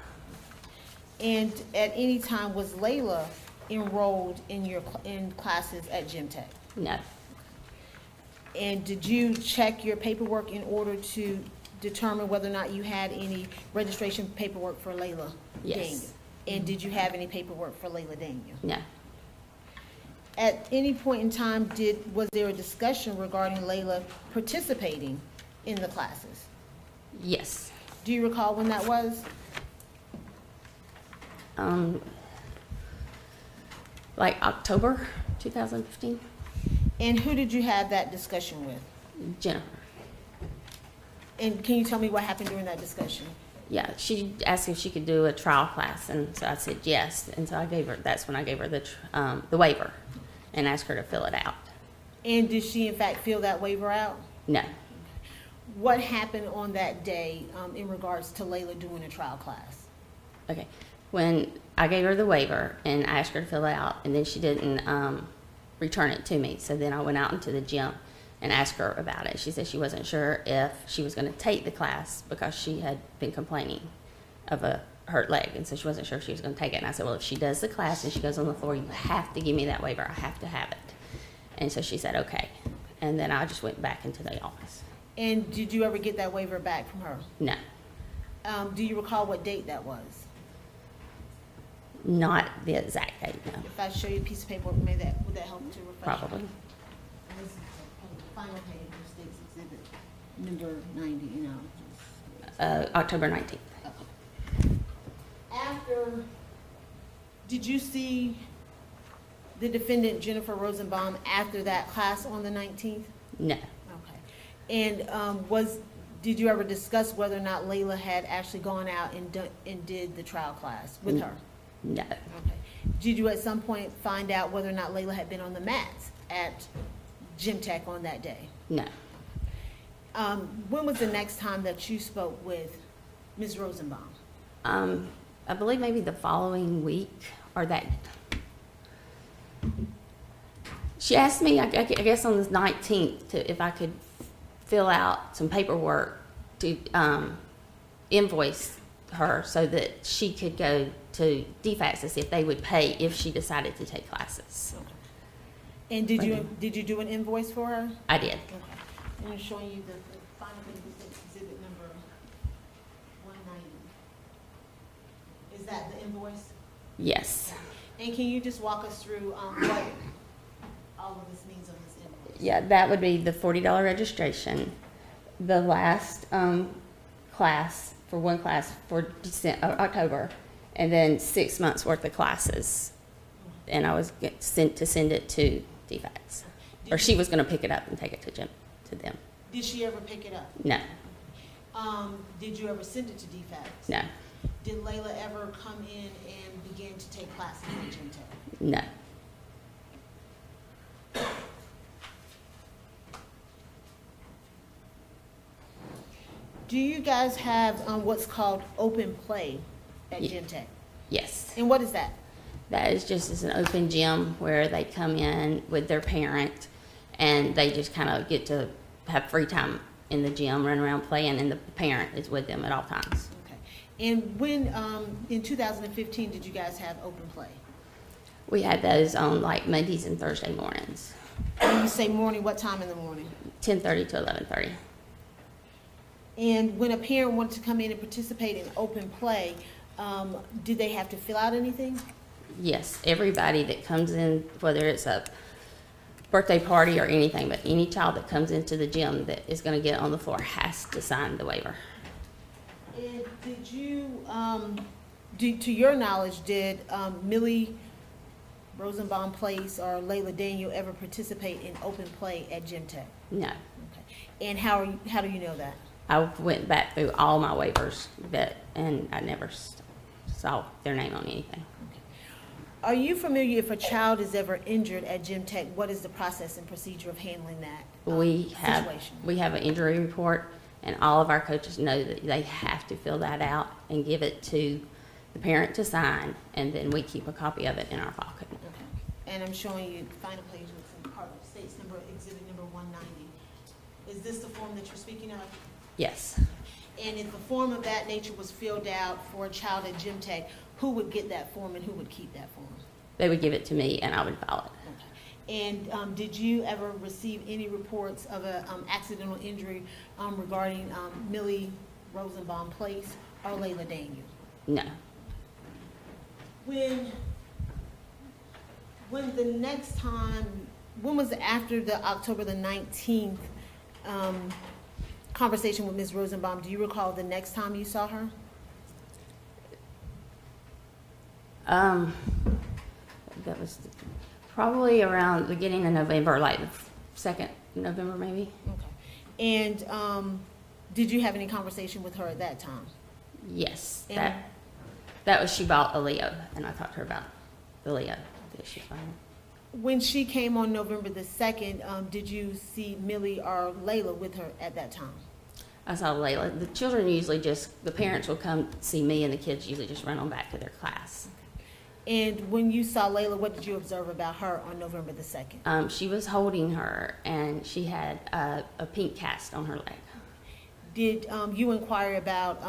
And at any time, was Layla enrolled in your classes at Gym Tech? No. And did you check your paperwork in order to determine whether or not you had any registration paperwork for Layla? Yes. Daniel? And did you have any paperwork for Layla Daniel? No. At any point in time, was there a discussion regarding Layla participating in the classes? Yes. Do you recall when that was? Like October 2015. And who did you have that discussion with? Jennifer. And can you tell me what happened during that discussion? Yeah, she asked if she could do a trial class, and so I said yes, and so I gave her. That's when I gave her the waiver, and asked her to fill it out. And did she in fact fill that waiver out? No. What happened on that day in regards to Layla doing a trial class? Okay, when I gave her the waiver and I asked her to fill it out, and then she didn't return it to me, so then I went out into the gym and asked her about it. She said she wasn't sure if she was going to take the class because she had been complaining of a hurt leg, and so she wasn't sure if she was going to take it. And I said, well, if she does the class and she goes on the floor, you have to give me that waiver. I have to have it. And so she said okay, and then I just went back into the office. And did you ever get that waiver back from her? No. Do you recall what date that was? Not the exact date, no. If I show you a piece of paperwork, would that help to refresh? Probably. This is the final page of State's Exhibit number 90, you know. October 19th. Okay. Did you see the defendant, Jennifer Rosenbaum, after that class on the 19th? No. And did you ever discuss whether or not Layla had actually gone out and did the trial class with her? No. Okay. Did you at some point find out whether or not Layla had been on the mats at Gym Tech on that day? No. When was the next time that you spoke with Ms. Rosenbaum? I believe maybe the following week or that. She asked me, I guess on the 19th, if I could fill out some paperwork to invoice her so that she could go to DFACS if they would pay if she decided to take classes. Okay. And did you do an invoice for her? I did. Okay. And I'm showing you the final exhibit number 190. Is that the invoice? Yes. And can you just walk us through what all of this means on this invoice? Yeah, that would be the $40 registration, the last class for one class for October, and then 6 months worth of classes. And I was sent to send it to DFACS, or she was going to pick it up and take it to them. Did she ever pick it up? No. Did you ever send it to DFACS? No. Did Layla ever come in and begin to take classes at Gym Tech? No. Do you guys have what's called open play at Gym Tech? Yes. And what is that? That is just an open gym where they come in with their parent and they just kind of get to have free time in the gym, run around playing, and the parent is with them at all times. Okay. And when, in 2015, did you guys have open play? We had those on like Mondays and Thursday mornings. When you say morning, what time in the morning? 10:30 to 11:30. And when a parent wanted to come in and participate in open play, did they have to fill out anything? Yes, everybody that comes in, whether it's a birthday party or anything, but any child that comes into the gym that is going to get on the floor has to sign the waiver. And did you, to your knowledge, did Millie Rosenbaum Place or Layla Daniel ever participate in open play at Gym Tech? No. Okay. And how do you know that? I went back through all my waivers, and I never saw their name on anything. Are you familiar if a child is ever injured at Gym Tech? What is the process and procedure of handling that situation? We have an injury report, and all of our coaches know that they have to fill that out and give it to the parent to sign, and then we keep a copy of it in our file cabinet. Okay. And I'm showing you the final page of part of states number exhibit number 190. Is this the form that you're speaking of? Yes. And if a form of that nature was filled out for a child at Gym Tech, who would get that form and who would keep that form? They would give it to me and I would file it. Okay. And did you ever receive any reports of an accidental injury regarding Millie Rosenbaum Place or Layla Daniel? No. When the next time, when was it after the October the 19th conversation with Ms. Rosenbaum, do you recall the next time you saw her? That was probably around the beginning of November, like the 2nd November maybe. Okay. And did you have any conversation with her at that time? Yes. And that was, she bought a Leo, and I talked to her about the Leo that she bought. When she came on November the 2nd, did you see Millie or Layla with her at that time? I saw Layla. The children usually just, the parents will come see me, and the kids usually just run on back to their class. And when you saw Layla, what did you observe about her on November the 2nd? She was holding her, and she had a pink cast on her leg. Did you inquire about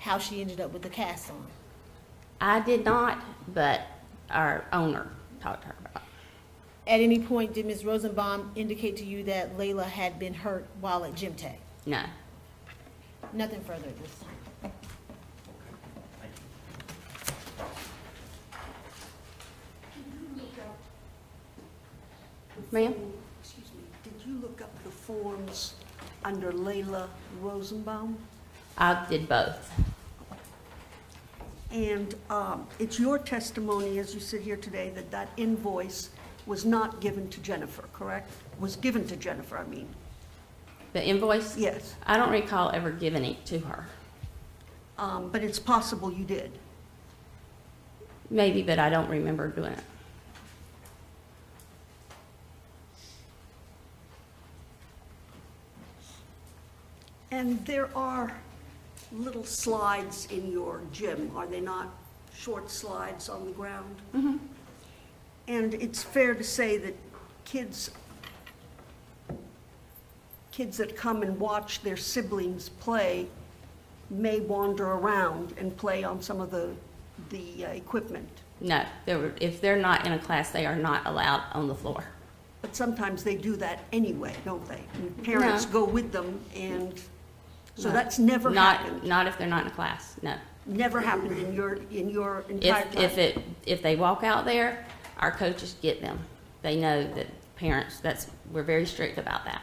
how she ended up with the cast on? I did not, but our owner talked to her about it. At any point, did Ms. Rosenbaum indicate to you that Layla had been hurt while at Gym Tech? No. Nothing further at this time. Ma'am? Excuse me, did you look up the forms under Layla Rosenbaum? I did both. And it's your testimony as you sit here today that that invoice was not given to Jennifer, correct? Was given to Jennifer, I mean. The invoice? Yes. I don't recall ever giving it to her. But it's possible you did. Maybe, but I don't remember doing it. And there are little slides in your gym, are they not short slides on the ground? Mm-hmm. And it's fair to say that kids that come and watch their siblings play may wander around and play on some of the equipment. No, if they're not in a class, they are not allowed on the floor. But sometimes they do that anyway, don't they? And parents go with them, and so no, that's never happened. Not if they're not in a class. No. Never happened in your entire time. If they walk out there, our coaches get them. They know that parents. We're very strict about that.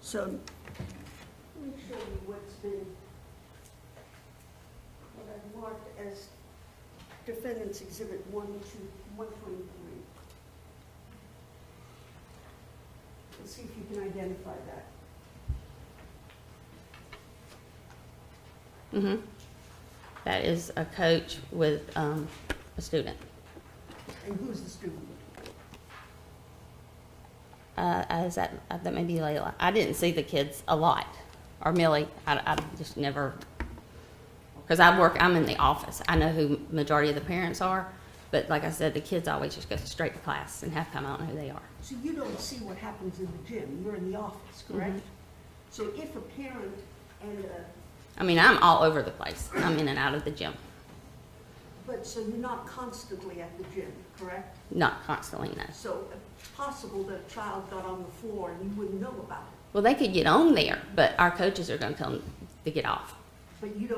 So, let me show you what I've marked as Defendant's Exhibit 123. Let's see if you can identify that. Mm-hmm. That is a coach with a student. And who's the student? That may be Layla. I didn't see the kids a lot, or Millie. I just never, because I'm in the office. I know who majority of the parents are, but like I said, the kids always just go straight to class, and half the time I don't know who they are. So you don't see what happens in the gym. You're in the office, correct? Mm-hmm. So if a parent and a... I mean, I'm all over the place. I'm in and out of the gym. But so you're not constantly at the gym, correct? Not constantly, no. So it's possible that a child got on the floor and you wouldn't know about it. Well, they could get on there, but our coaches are going to tell them to get off. But you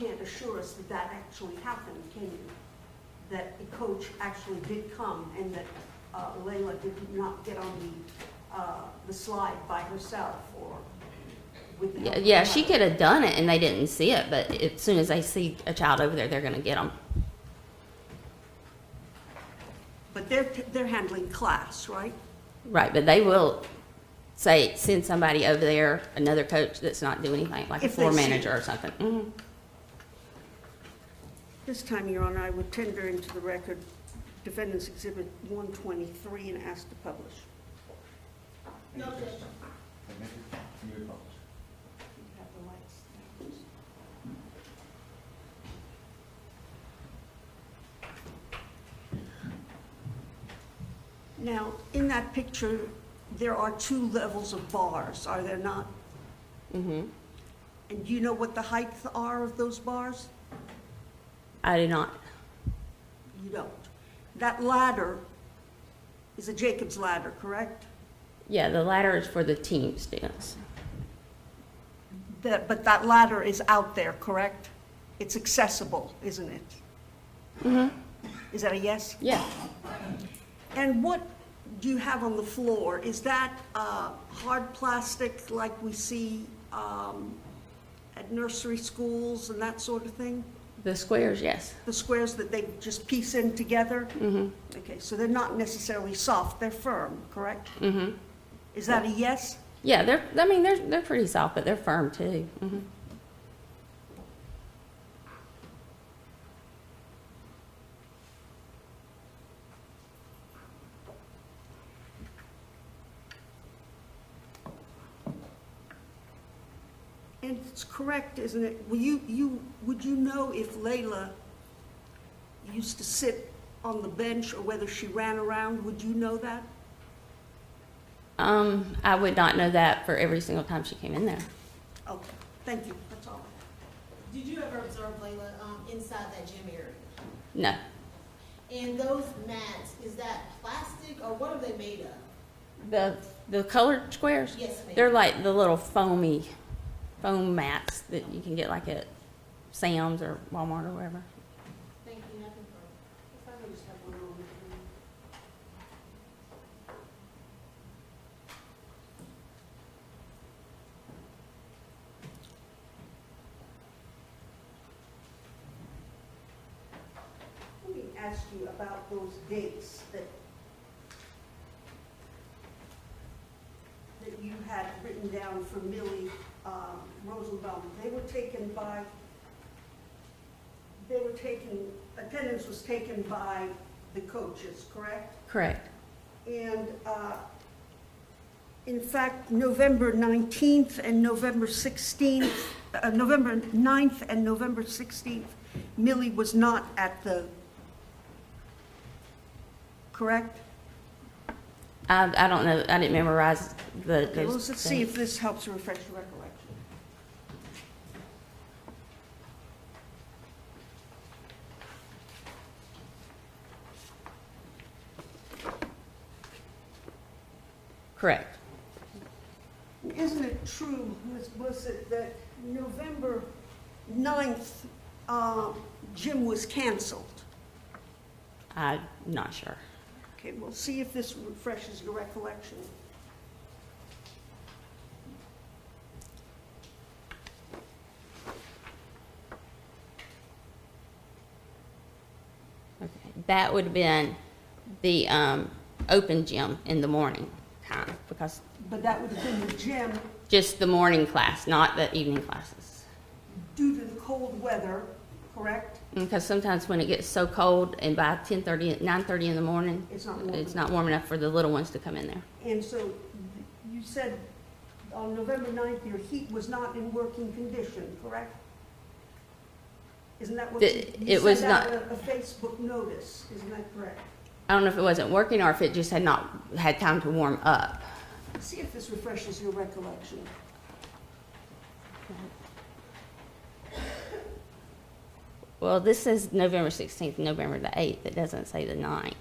can't assure us that that actually happened, can you? That the coach actually did come and that Layla did not get on the slide by herself or... Yeah, she could have done it and they didn't see it, but as soon as they see a child over there, they're going to get them. But they're handling class, right? Right, but they will say send somebody over there, another coach that's not doing anything, like a floor manager or something. Mm-hmm. This time, Your Honor, I would tender into the record Defendant's Exhibit 123 and ask to publish. No objection. Now, in that picture, there are two levels of bars, are there not? Mm-hmm. And do you know what the heights are of those bars? I do not. You don't. That ladder is a Jacob's ladder, correct? Yeah, the ladder is for the team students. But that ladder is out there, correct? It's accessible, isn't it? Mm-hmm. Is that a yes? Yeah. And what do you have on the floor? Is that hard plastic like we see at nursery schools and that sort of thing? The squares, yes. The squares that they just piece in together? Mm-hmm. Okay, so they're not necessarily soft, they're firm, correct? Mm-hmm. Is that a yes? Yeah, they're pretty soft, but they're firm too. Mm-hmm. And it's correct, isn't it? Well, would you know if Layla used to sit on the bench or whether she ran around? Would you know that? I would not know that for every single time she came in there. Okay, thank you. That's all. Did you ever observe Layla inside that gym area? No. And those mats, is that plastic or what are they made of? The colored squares? Yes, ma'am. They're like the little foam mats that you can get like at Sam's or Walmart or wherever. Thank you. Nothing further. If I could just have one more thing. Let me ask you about those dates that you had written down for Millie Rosenbaum. Attendance was taken by the coaches, correct? Correct. And In fact, November 19th and November 16th, November 9th and November 16th, Millie was not at the, correct? I don't know, I didn't memorize the. Okay, well, let's see if this helps refresh your recollection. Correct. Isn't it true, Ms. Blissit, that November 9th, gym was canceled? I'm not sure. Okay, we'll see if this refreshes your recollection. Okay, that would have been the open gym in the morning time, because. But that would have been the gym. Just the morning class, not the evening classes. Due to the cold weather, correct? Because sometimes when it gets so cold, and by 10:30, 9:30 in the morning, it's not warm enough for the little ones to come in there. And so you said on November 9th, your heat was not in working condition, correct? Isn't that what you said? Was not a Facebook notice, isn't that correct? I don't know if it wasn't working or if it just had not had time to warm up. See if this refreshes your recollection. Well, this is November 16th, November the 8th. It doesn't say the 9th.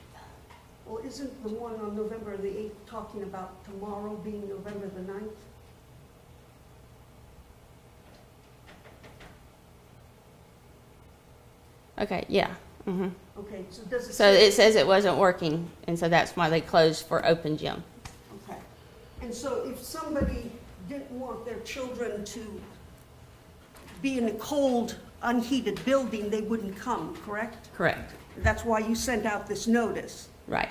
Well, isn't the one on November the 8th talking about tomorrow being November the 9th? Okay, yeah. Mm-hmm. Okay, so does it say? So it says it wasn't working, and so that's why they closed for open gym. And so if somebody didn't want their children to be in a cold, unheated building, they wouldn't come, correct? Correct. That's why you sent out this notice. Right.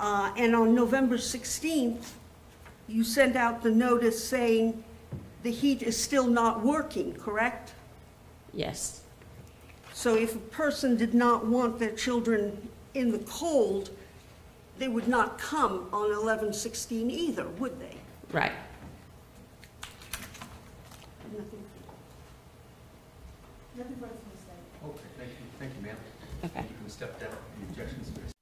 And on November 16th, you sent out the notice saying the heat is still not working, correct? Yes. So if a person did not want their children in the cold, they would not come on 11/16 either, would they? Right. Nothing further to say. Okay, thank you, ma'am. Okay. You can step down the objection space.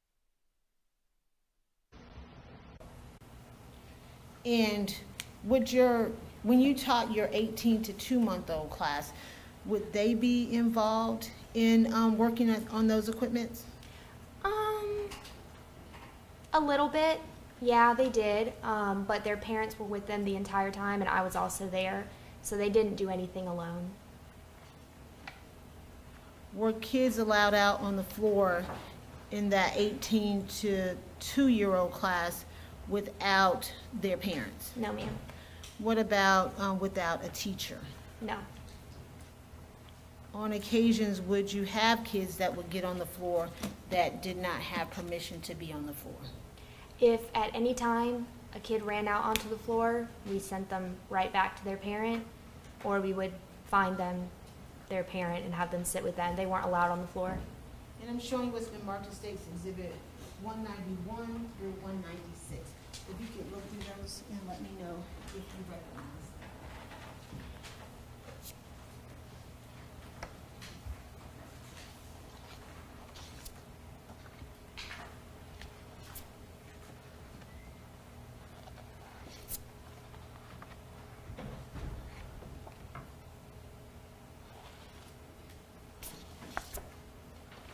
And would when you taught your 18 to 2-month-old class, would they be involved in working on those equipments? A little bit, yeah, they did, but their parents were with them the entire time, and I was also there, so they didn't do anything alone. Were kids allowed out on the floor in that 18 to 2-year-old class without their parents? No, ma'am. What about without a teacher? No. On occasions, would you have kids that would get on the floor that did not have permission to be on the floor? If at any time a kid ran out onto the floor, we sent them right back to their parent, or we would find them their parent and have them sit with them. They weren't allowed on the floor. And I'm showing what's been marked as States Exhibit 191 through 196. If you could look through those and let me know if you recognize.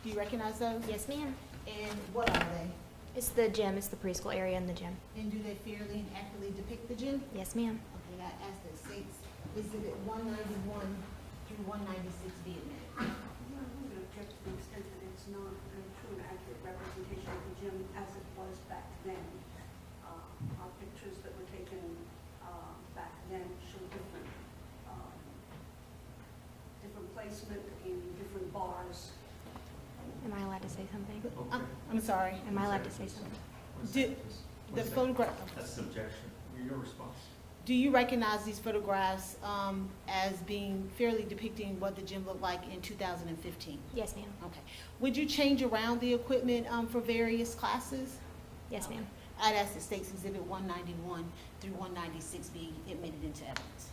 Do you recognize those? Yes, ma'am. And what are they? It's the gym. It's the preschool area in the gym. And do they fairly and accurately depict the gym? Yes, ma'am. Okay, I asked that States Exhibit 191 through 196 be admitted. I'm going to object to the extent that it's not a true and accurate representation of the gym as it was back then. Our pictures that were taken back then show different placement in different bars. Am I allowed to say something? I'm sorry. Am I allowed to say something? The photograph. That's the objection. Your response. Do you recognize these photographs as being fairly depicting what the gym looked like in 2015? Yes, ma'am. Okay. Would you change around the equipment for various classes? Yes, ma'am. I'd ask that State's Exhibit 191 through 196 be admitted into evidence.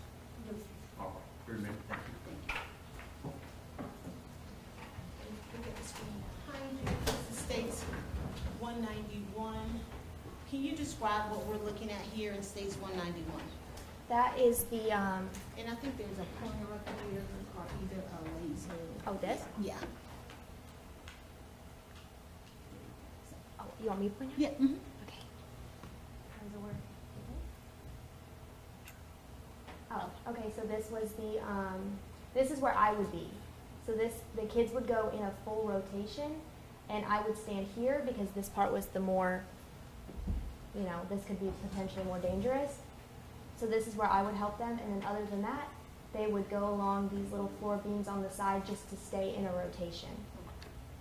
Yes. All right. Very good. Thank you. This is State's 191. Can you describe what we're looking at here in State's 191? That is the and I think there's a pointer up here or either a laser. Oh, this? Yeah. Oh, you want me to point out? Yeah. Mm-hmm. Okay. How's it work? Oh, okay. So this was the this is where I would be. So this, the kids would go in a full rotation, and I would stand here because this part was the more, you know, this could be potentially more dangerous. So this is where I would help them, and then other than that, they would go along these little floor beams on the side just to stay in a rotation.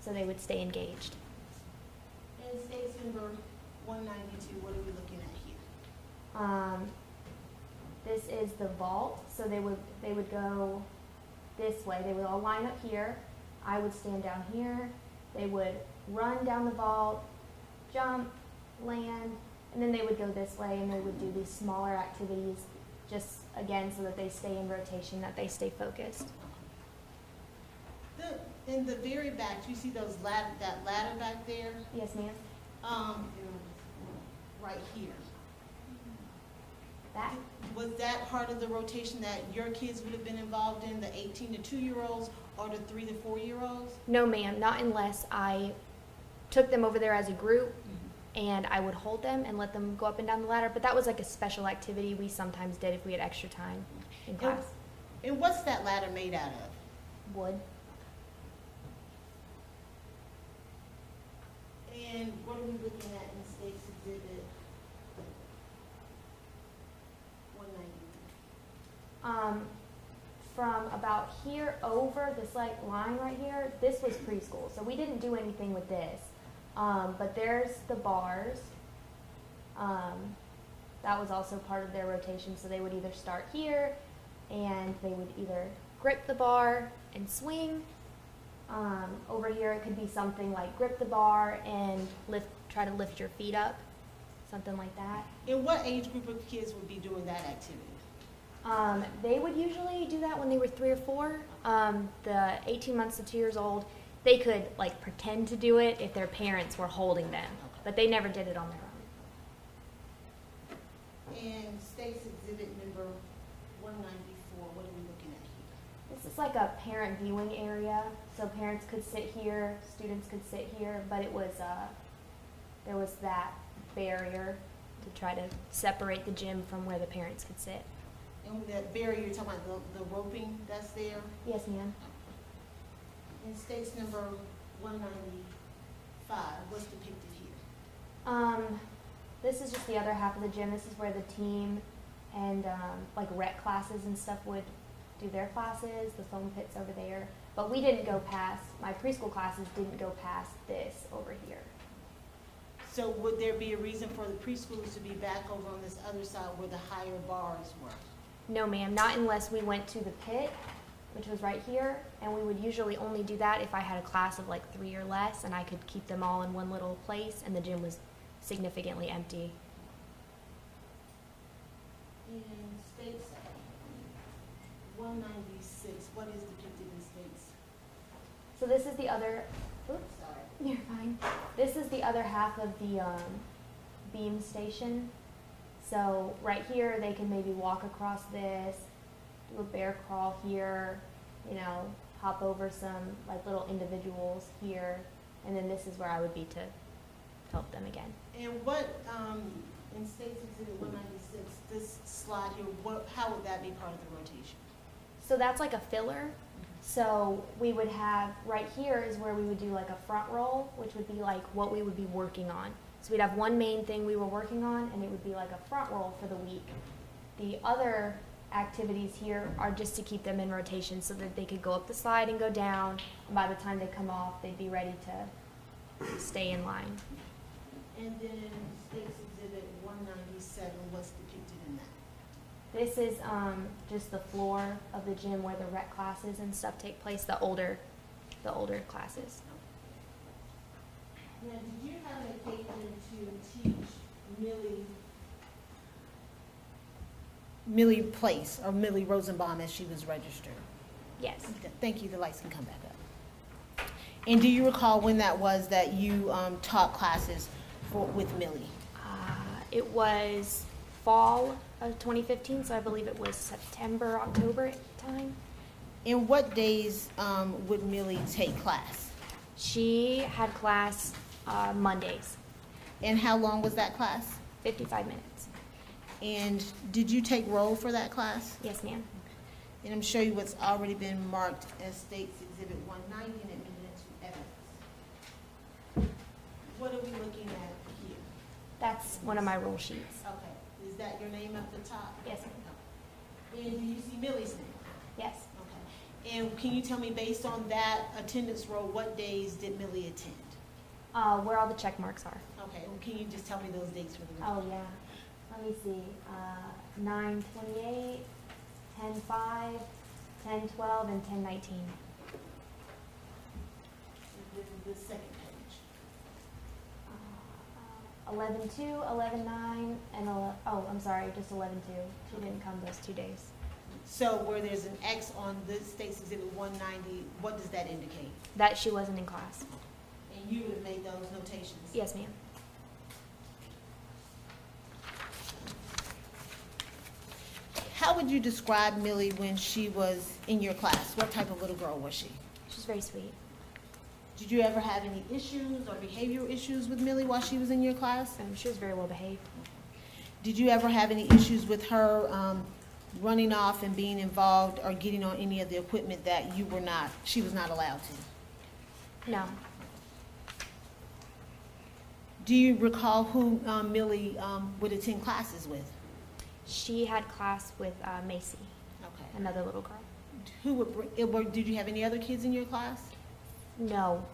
So they would stay engaged. And State's number 192, what are we looking at here? This is the vault, so they would go this way. They would all line up here. I would stand down here. They would run down the vault, jump, land, and then they would go this way, and they would do these smaller activities just, again, so that they stay in rotation, that they stay focused. In the very back, do you see those that ladder back there? Yes, ma'am. Right here. That. Was that part of the rotation that your kids would have been involved in, the 18 to 2-year-olds or the 3 to 4-year-olds? No, ma'am, not unless I took them over there as a group, mm-hmm. and I would hold them and let them go up and down the ladder. But that was like a special activity we sometimes did if we had extra time in class. And what's that ladder made out of? Wood. And what are we looking at in State's Exhibit? From about here over this like line right here, this was preschool, so we didn't do anything with this. But there's the bars. That was also part of their rotation, so they would either start here, and they would either grip the bar and swing. Over here, it could be something like grip the bar and lift, try to lift your feet up, something like that. And what age group of kids would be doing that activity? They would usually do that when they were 3 or 4. The 18 months to 2 years old, they could like pretend to do it if their parents were holding them, but they never did it on their own. And State's Exhibit number 194, what are we looking at here? This is like a parent viewing area, so parents could sit here, students could sit here, but it was there was that barrier to try to separate the gym from where the parents could sit. And that barrier, you're talking about the roping that's there? Yes, ma'am. And State's number 195, what's depicted here? This is just the other half of the gym. This is where the team and like rec classes and stuff would do their classes, the foam pits over there. But we didn't go past, my preschool classes didn't go past this over here. So would there be a reason for the preschoolers to be back over on this other side where the higher bars were? No, ma'am, not unless we went to the pit, which was right here, and we would usually only do that if I had a class of like 3 or less, and I could keep them all in one little place, and the gym was significantly empty. In States 196, what is depicted in States? So this is the other, oops, sorry. You're fine. This is the other half of the beam station. So right here, they can maybe walk across this, do a bear crawl here, you know, hop over some like little individuals here, and then this is where I would be to help them again. And what, in States Exhibit 196, this slide here, how would that be part of the rotation? So that's like a filler. So we would have, right here is where we would do like a front roll, which would be like what we would be working on. So we'd have one main thing we were working on, and it would be like a front roll for the week. The other activities here are just to keep them in rotation so that they could go up the slide and go down, and by the time they come off, they'd be ready to stay in line. And then State's Exhibit 197, what's depicted in that? This is just the floor of the gym where the rec classes and stuff take place, the older classes. Now, did you have an occasion to teach Millie Place, or Millie Rosenbaum, as she was registered. Yes. Thank you. The lights can come back up. And do you recall when that was that you taught classes with Millie? It was fall of 2015, so I believe it was September, October time. And what days would Millie take class? She had class Mondays. And how long was that class? 55 minutes. And did you take roll for that class? Yes, ma'am. And I'm showing you what's already been marked as States Exhibit 190 and admitted to evidence. What are we looking at here? That's one of my roll sheets. Okay. Is that your name up the top? Yes, ma'am. And do you see Millie's name? Yes. Okay. And can you tell me, based on that attendance roll, what days did Millie attend? Where all the check marks are. Okay. Well, can you just tell me those dates for the week? Oh, yeah. Let me see, 9/28, 10/5, 10/12, and 10/19. This is the second page. 11/2, 11/9, and 11, oh, I'm sorry, just 11/2. She didn't come those 2 days. So where there's an X on the States Exhibit 190, what does that indicate? That she wasn't in class. And you would have made those notations? Yes, ma'am. How would you describe Millie when she was in your class? What type of little girl was she? She's very sweet. Did you ever have any issues or behavioral issues with Millie while she was in your class? She was very well behaved. Did you ever have any issues with her running off and being involved or getting on any of the equipment that you were not, she was not allowed to? No. Do you recall who Millie would attend classes with? She had class with Macy, okay, another little girl. Who would? Did you have any other kids in your class? No.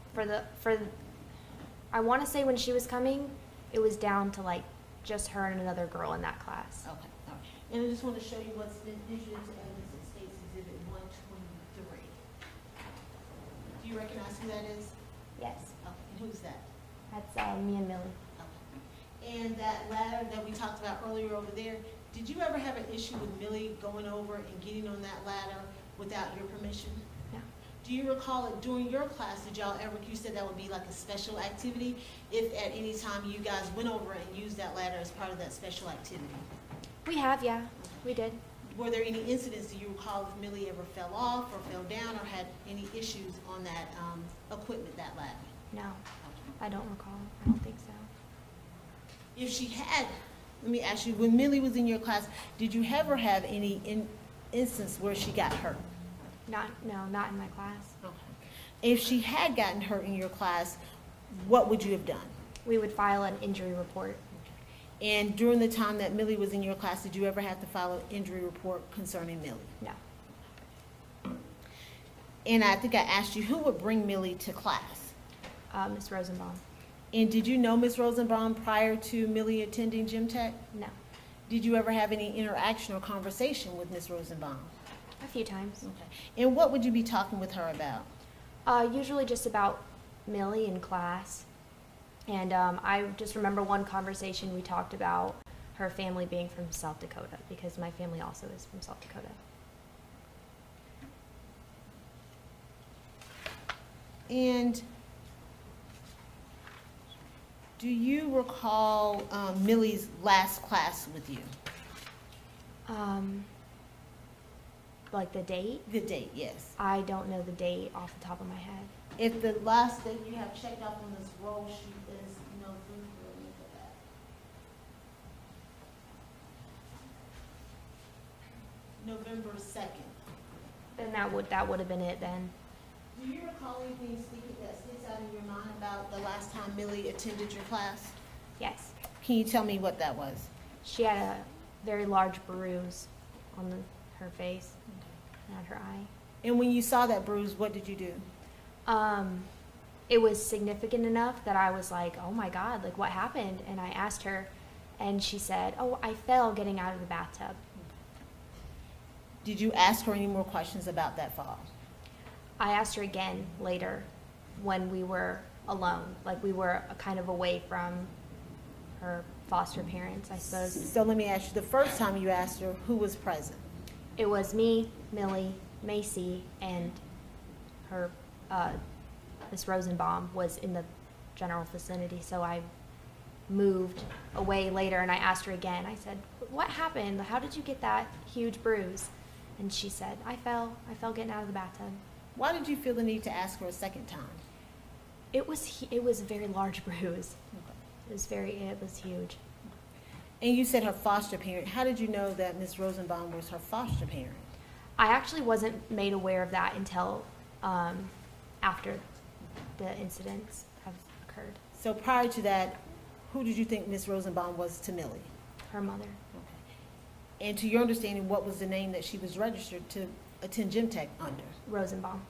I want to say when she was coming, it was down to like just her and another girl in that class. Okay. All right. And I just want to show you what's been issued to evidence at States Exhibit 123. Do you recognize who that is? Yes. Okay. And who's that? That's me and Millie. Okay. And that ladder that we talked about earlier over there. Did you ever have an issue with Millie going over and getting on that ladder without your permission? No. Do you recall it during your class? Did y'all ever, you said that would be like a special activity, if at any time you guys went over and used that ladder as part of that special activity? We have, yeah. We did. Were there any incidents, do you recall, if Millie ever fell off or fell down or had any issues on that equipment, that ladder? No. Okay. I don't recall. I don't think so. If she had... Let me ask you, when Millie was in your class, did you ever have any instance where she got hurt? No, not in my class. Okay. If she had gotten hurt in your class, what would you have done? We would file an injury report. Okay. And during the time that Millie was in your class, did you ever have to file an injury report concerning Millie? No. And I think I asked you, who would bring Millie to class? Ms. Rosenbaum. And did you know Ms. Rosenbaum prior to Millie attending Gym Tech? No. Did you ever have any interaction or conversation with Ms. Rosenbaum? A few times. Okay. And what would you be talking with her about? Usually just about Millie in class. And I just remember one conversation we talked about her family being from South Dakota, because my family also is from South Dakota. And... do you recall Millie's last class with you? Like the date? The date, yes. I don't know the date off the top of my head. If the last date you have checked off on this roll sheet is no food for me for that. November 2nd. Then that would have been it then. Do you recall anything that sticks out in your mind about the last time Millie attended your class? Yes. Can you tell me what that was? She had a very large bruise on her face, okay, and her eye. And when you saw that bruise, what did you do? It was significant enough that I was like, oh my God, like what happened? And I asked her, and she said, oh, I fell getting out of the bathtub. Did you ask her any more questions about that fall? I asked her again later when we were alone, like we were kind of away from her foster parents, I suppose. So let me ask you, the first time you asked her, who was present? It was me, Millie, Macy, and her, Miss Rosenbaum was in the general vicinity, so I moved away later and I asked her again. I said, what happened? How did you get that huge bruise? And she said, I fell getting out of the bathtub. Why did you feel the need to ask her a second time? It was a very large bruise. Okay. It was huge. And you said her foster parent. How did you know that Ms. Rosenbaum was her foster parent? I actually wasn't made aware of that until after the incidents have occurred. So prior to that, who did you think Ms. Rosenbaum was to Millie? Her mother. Okay. And to your understanding, what was the name that she was registered to attend Gym Tech under? Rosenbaum.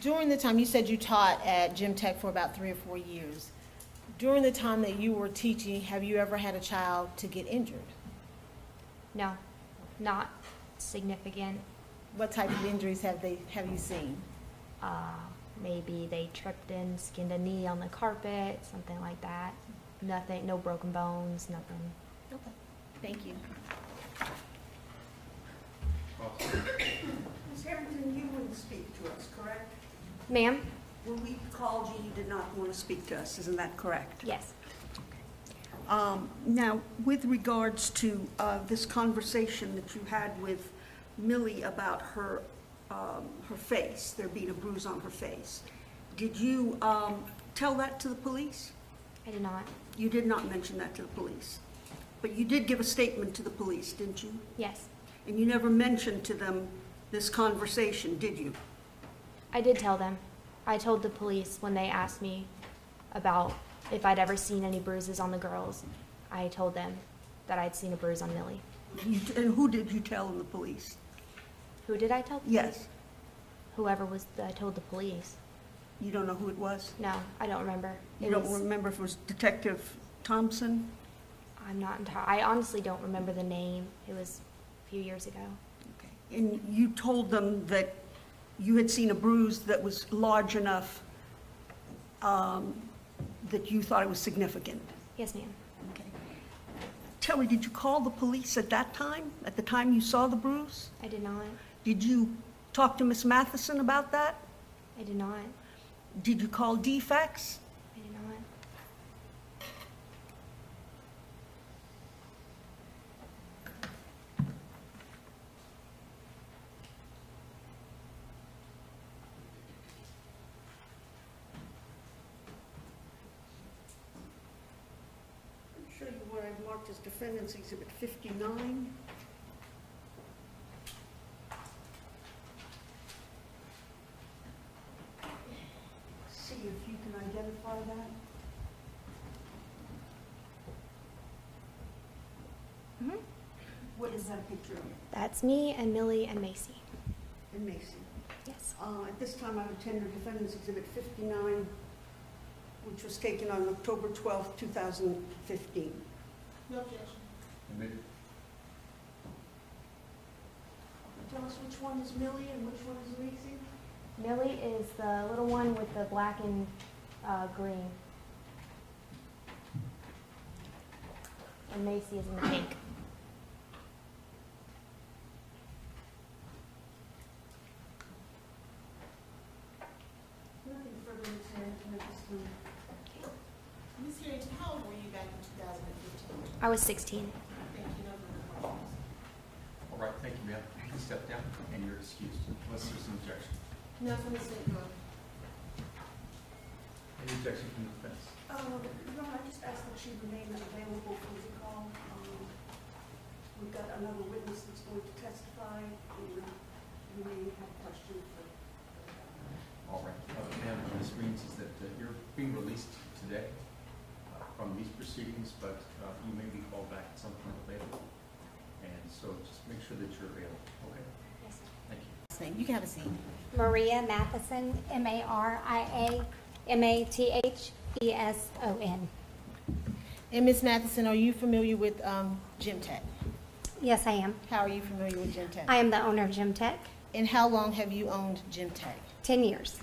During the time, you said you taught at Gym Tech for about 3 or 4 years. During the time that you were teaching, have you ever had a child to get injured? No, not significant. What type of injuries have you seen? Maybe they tripped and skinned a knee on the carpet, something like that. Nothing, no broken bones, nothing. Okay, thank you. Ms. Harrington, you wouldn't speak to us, correct? Ma'am? When we called you, you did not want to speak to us, isn't that correct? Yes. Now, with regards to this conversation that you had with Millie about her her face, there being a bruise on her face, did you tell that to the police? I did not. You did not mention that to the police, but you did give a statement to the police, didn't you? Yes. And you never mentioned to them this conversation, did you? I did tell them. I told the police when they asked me about if I'd ever seen any bruises on the girls. I told them that I'd seen a bruise on Millie. And who did you tell in the police? Who did I tell? Yes. Whoever was I told the police. You don't know who it was? No, I don't remember. You don't remember if it was Detective Thompson? I'm not entirely. I honestly don't remember the name. It was a few years ago. Okay. And you told them that you had seen a bruise that was large enough that you thought it was significant? Yes, ma'am. Okay. Tell me, did you call the police at that time, at the time you saw the bruise? I did not. Did you talk to Ms. Matheson about that? I did not. Did you call DFACS? I did not. I'm sure you were marked as defendants exhibit 59. If you can identify that. Mm-hmm. What is that picture? That's me and Millie and Macy. And Macy. Yes. At this time, I've attended Defendant's Exhibit 59, which was taken on October 12, 2015. No objection. Amended. Tell us which one is Millie and which one is Macy. Millie is the little one with the black and green. And Macy is in the pink. Nothing further, Ms. Harrington, at this time. Okay. Ms. Harrington, how old were you back in 2015? I was 16. Thank you. All right, thank you, ma'am. You can step down and you're excused, unless there's an objection. No, from the state law. Any objection from the defense? No, I just asked that she remain available for the call. We've got another witness that's going to testify, and we may have a question for all right. Ma'am, this means is that you're being released today from these proceedings, but you may be called back at some point later. And so just make sure that you're available, okay? Yes, sir. Thank you. You can have a seat. Maria Matheson, M-A-R-I-A-M-A-T-H-E-S-O-N. And Ms. Matheson, are you familiar with Gym Tech? Yes, I am. How are you familiar with Gym Tech? I am the owner of Gym Tech. And how long have you owned Gym Tech? 10 years.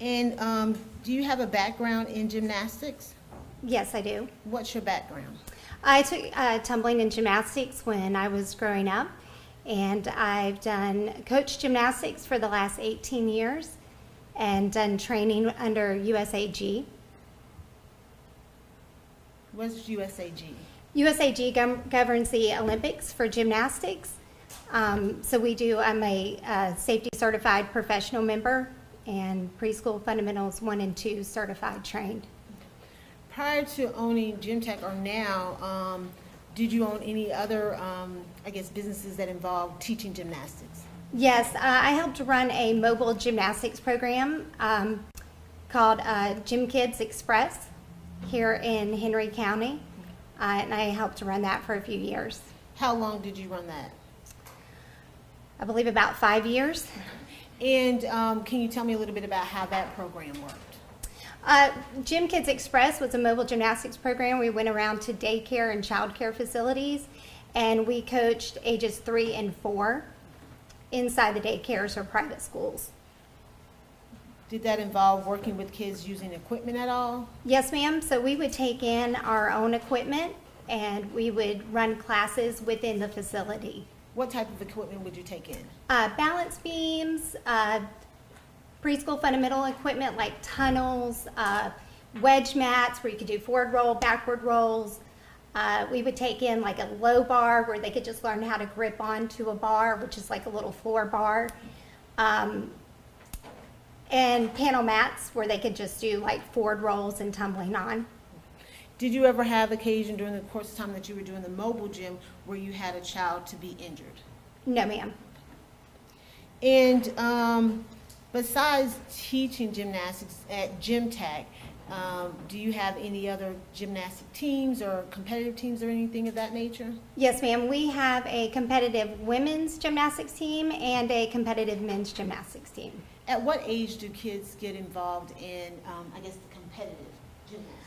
And do you have a background in gymnastics? Yes, I do. What's your background? I took tumbling and gymnastics when I was growing up, and I've done coach gymnastics for the last 18 years and done training under USAG. What's USAG? USAG governs the Olympics for gymnastics. So we do, I'm a safety certified professional member and preschool fundamentals 1 and 2 certified trained. Prior to owning Gym Tech or now, did you own any other, I guess, businesses that involved teaching gymnastics? Yes, I helped run a mobile gymnastics program called Gym Kids Express here in Henry County, and I helped run that for a few years. How long did you run that? I believe about 5 years. And can you tell me a little bit about how that program worked? Gym Kids Express was a mobile gymnastics program. We went around to daycare and childcare facilities, and we coached ages 3 and 4 inside the daycares or private schools. Did that involve working with kids using equipment at all? Yes, ma'am. So we would take in our own equipment, and we would run classes within the facility. What type of equipment would you take in? Balance beams, preschool fundamental equipment like tunnels, wedge mats where you could do forward roll, backward rolls. We would take in like a low bar where they could just learn how to grip onto a bar, which is like a little floor bar. And panel mats where they could just do like forward rolls and tumbling on. Did you ever have occasion during the course of time that you were doing the mobile gym where you had a child to be injured? No, ma'am. And besides teaching gymnastics at Gym Tech, do you have any other gymnastic teams or competitive teams or anything of that nature? Yes, ma'am. We have a competitive women's gymnastics team and a competitive men's gymnastics team. At what age do kids get involved in, I guess, the competitive gymnastics?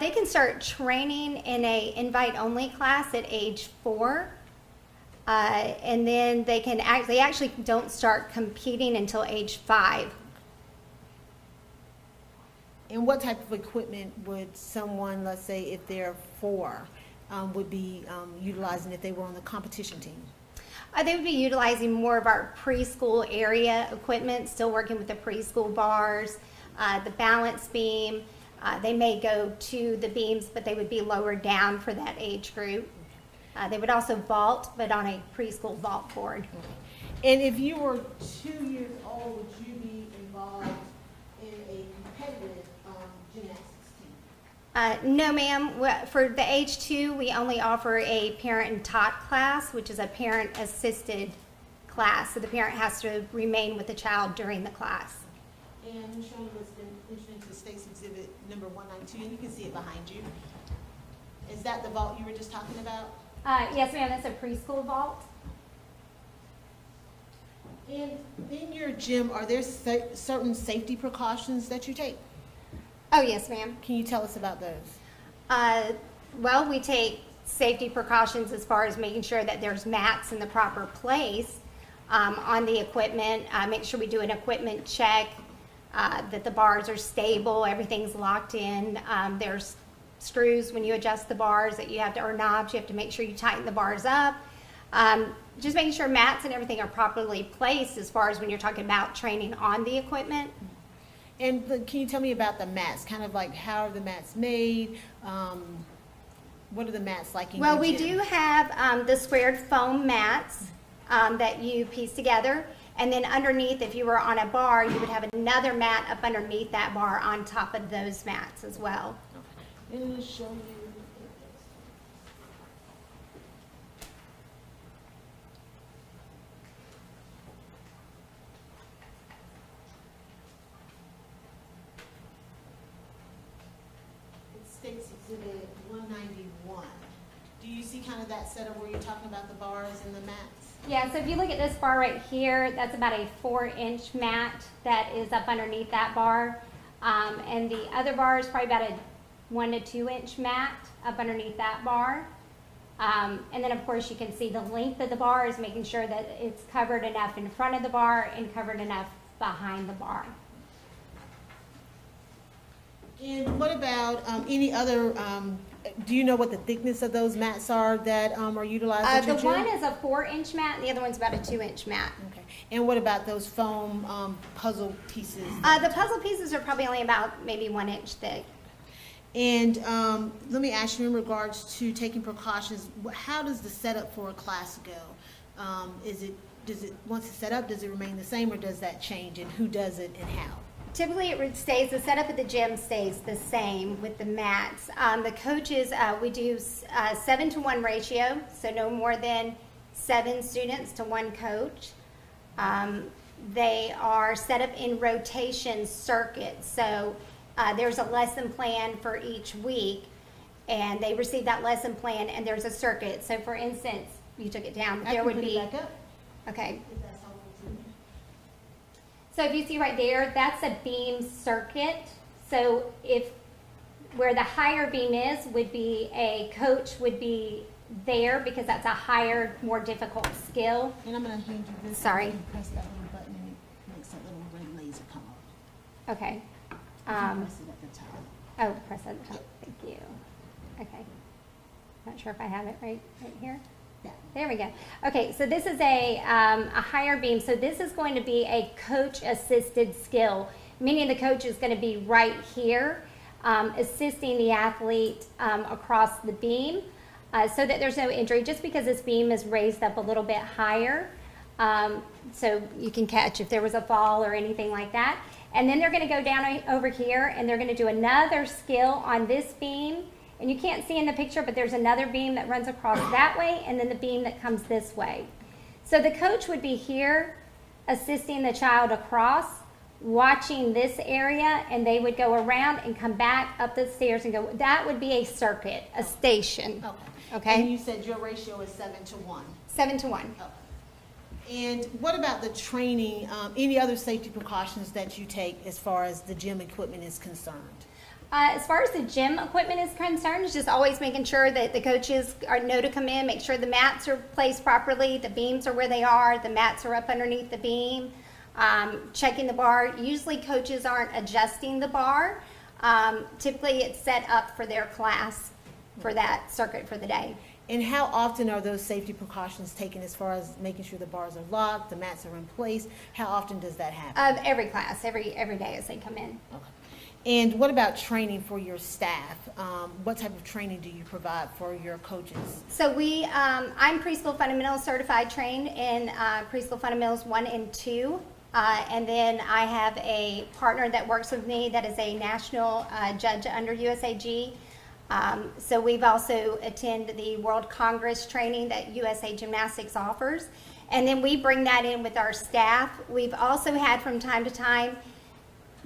They can start training in an invite-only class at age 4, and then they can actually don't start competing until age 5. And what type of equipment would someone, let's say, if they're 4, would be utilizing if they were on the competition team? They would be utilizing more of our preschool area equipment, still working with the preschool bars, the balance beam. They may go to the beams, but they would be lower down for that age group. They would also vault, but on a preschool vault board. And if you were 2 years old, would you be involved in a competitive gymnastics team? No, ma'am. For the age 2, we only offer a parent and taught class, which is a parent-assisted class. So the parent has to remain with the child during the class. And I'm showing what's been mentioned to State's Exhibit number 192, and you can see it behind you. Is that the vault you were just talking about? Yes, ma'am. That's a preschool vault. And in your gym, are there certain safety precautions that you take? Oh, yes, ma'am. Can you tell us about those? Well, we take safety precautions as far as making sure that there's mats in the proper place on the equipment. Make sure we do an equipment check. That the bars are stable, everything's locked in. There's screws when you adjust the bars that you have to, or knobs, you have to make sure you tighten the bars up. Just making sure mats and everything are properly placed as far as when you're talking about training on the equipment. And can you tell me about the mats? Kind of like how are the mats made? What are the mats like in your gym? Well, we do have the squared foam mats that you piece together. And then underneath, if you were on a bar, you would have another mat up underneath that bar on top of those mats as well. And show you. It's State's Exhibit 191. Do you see kind of that setup where you're talking about the bars and the mats? Yeah, so if you look at this bar right here, that's about a 4-inch mat that is up underneath that bar. And the other bar is probably about a 1 to 2-inch mat up underneath that bar. And then, of course, you can see the length of the bar is making sure that it's covered enough in front of the bar and covered enough behind the bar. And what about any other, do you know what the thickness of those mats are that are utilized at your gym? One is a 4-inch mat and the other one's about a 2-inch mat. Okay. And what about those foam puzzle pieces? The puzzle pieces are probably only about maybe 1 inch thick. And let me ask you in regards to taking precautions, how does the setup for a class go? Once it's set up, does it remain the same or does that change, and who does it and how? Typically it stays, the setup at the gym stays the same with the mats. The coaches, we do 7-to-1 ratio, so no more than 7 students to 1 coach. They are set up in rotation circuits, so there's a lesson plan for each week, and they receive that lesson plan, and there's a circuit. So for instance, you took it down, there would be, okay. So if you see right there, that's a beam circuit. So if where the higher beam is would be a coach would be there because that's a higher, more difficult skill. And I'm gonna hand you this. Sorry. You press that little button and it makes that little red laser come up. Okay. Press it at the top. Oh, press it at the top. Thank you. Okay. Not sure if I have it right here. There we go. Okay, so this is a higher beam. So this is going to be a coach-assisted skill. Meaning the coach is going to be right here, assisting the athlete across the beam so that there's no injury, just because this beam is raised up a little bit higher. So you can catch if there was a fall or anything like that. And then they're going to go down over here, and they're going to do another skill on this beam. And you can't see in the picture, but there's another beam that runs across that way, and then the beam that comes this way. So the coach would be here assisting the child across, watching this area, and they would go around and come back up the stairs and go. That would be a circuit, a station. Okay. Okay. And you said your ratio is 7-to-1. 7-to-1. Okay. And what about the training, any other safety precautions that you take as far as the gym equipment is concerned? As far as the gym equipment is concerned, it's just always making sure that the coaches know to come in, make sure the mats are placed properly, the beams are where they are, the mats are up underneath the beam, checking the bar. Usually coaches aren't adjusting the bar. Typically it's set up for their class for that circuit for the day. And how often are those safety precautions taken as far as making sure the bars are locked, the mats are in place? How often does that happen? Every class, every day as they come in. Okay. And what about training for your staff? What type of training do you provide for your coaches? So we, I'm preschool fundamentals certified, trained in preschool fundamentals 1 and 2. And then I have a partner that works with me that is a national judge under USAG. So we've also attended the World Congress training that USA Gymnastics offers. And then we bring that in with our staff. We've also had from time to time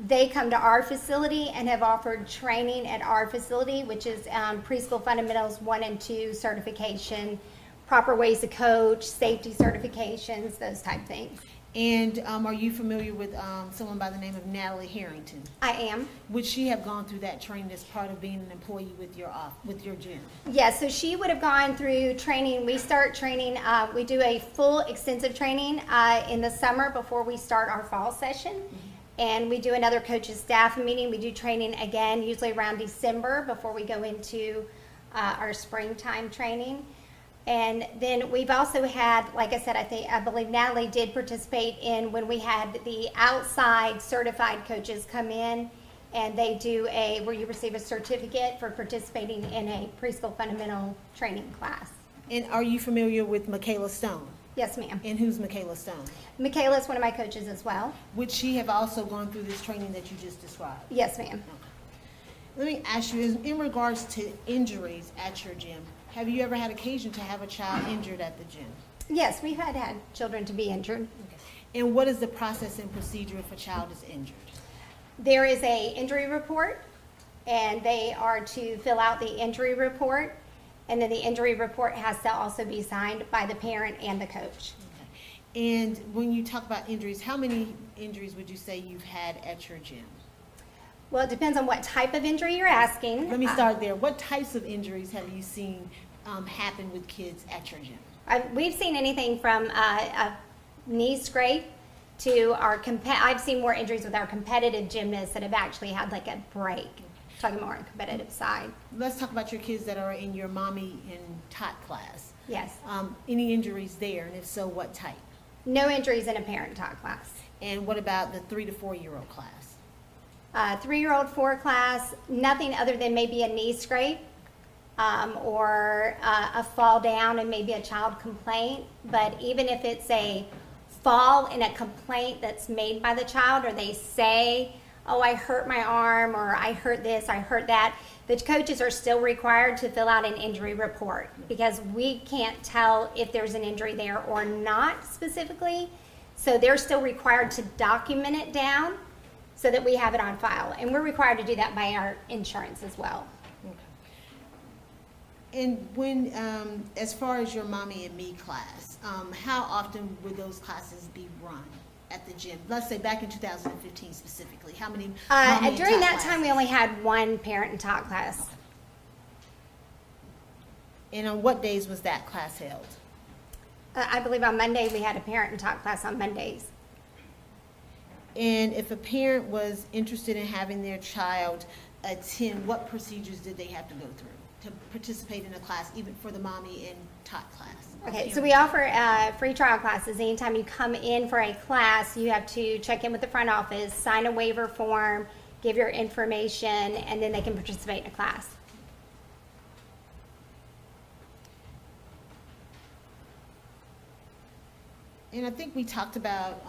they come to our facility and have offered training at our facility, which is preschool fundamentals 1 and 2 certification, proper ways to coach, safety certifications, those type things. And are you familiar with someone by the name of Natalie Harrington? I am. Would she have gone through that training as part of being an employee with your gym? Yes, so she would have gone through training. We start training, we do a full extensive training in the summer before we start our fall session. Mm-hmm. And we do another coach's staff meeting. We do training again, usually around December before we go into our springtime training. And then we've also had, like I said, I believe Natalie did participate in when we had the outside certified coaches come in, and they do a, where you receive a certificate for participating in a preschool fundamental training class. And are you familiar with Michaela Stone? Yes, ma'am. And who's Michaela Stone? Michaela is one of my coaches as well. Would she have also gone through this training that you just described? Yes, ma'am. Okay. Let me ask you, in regards to injuries at your gym, have you ever had occasion to have a child injured at the gym? Yes, we had children to be injured. Okay. And what is the process and procedure if a child is injured? There is an injury report, and they are to fill out the injury report. And then the injury report has to also be signed by the parent and the coach. Okay. And when you talk about injuries, how many injuries would you say you've had at your gym? Well, it depends on what type of injury you're asking. Let me start there. What types of injuries have you seen happen with kids at your gym? We've seen anything from a knee scrape to I've seen more injuries with our competitive gymnasts that have actually had like a break. talking more on competitive side. Let's talk about your kids that are in your mommy and tot class. Yes. Any injuries there, and if so, what type? No injuries in a parent tot class. And what about the 3 to 4 year old class? 3 year old four class, nothing other than maybe a knee scrape or a fall down and maybe a child complaint. But even if it's a fall and a complaint that's made by the child, or they say, oh, I hurt my arm, or I hurt this, I hurt that, the coaches are still required to fill out an injury report, because we can't tell if there's an injury there or not specifically. So they're still required to document it down so that we have it on file. And we're required to do that by our insurance as well. Okay. And when, as far as your mommy and me class, how often would those classes be run at the gym? Let's say back in 2015 specifically, how many? During that time, we only had one parent and tot class. Okay. And on what days was that class held? I believe on Monday, we had a parent and tot class on Mondays. And if a parent was interested in having their child attend, what procedures did they have to go through to participate in a class, even for the mommy and tot class? Okay, so we offer free trial classes. Anytime you come in for a class, you have to check in with the front office, sign a waiver form, give your information, and then they can participate in a class. And I think we talked about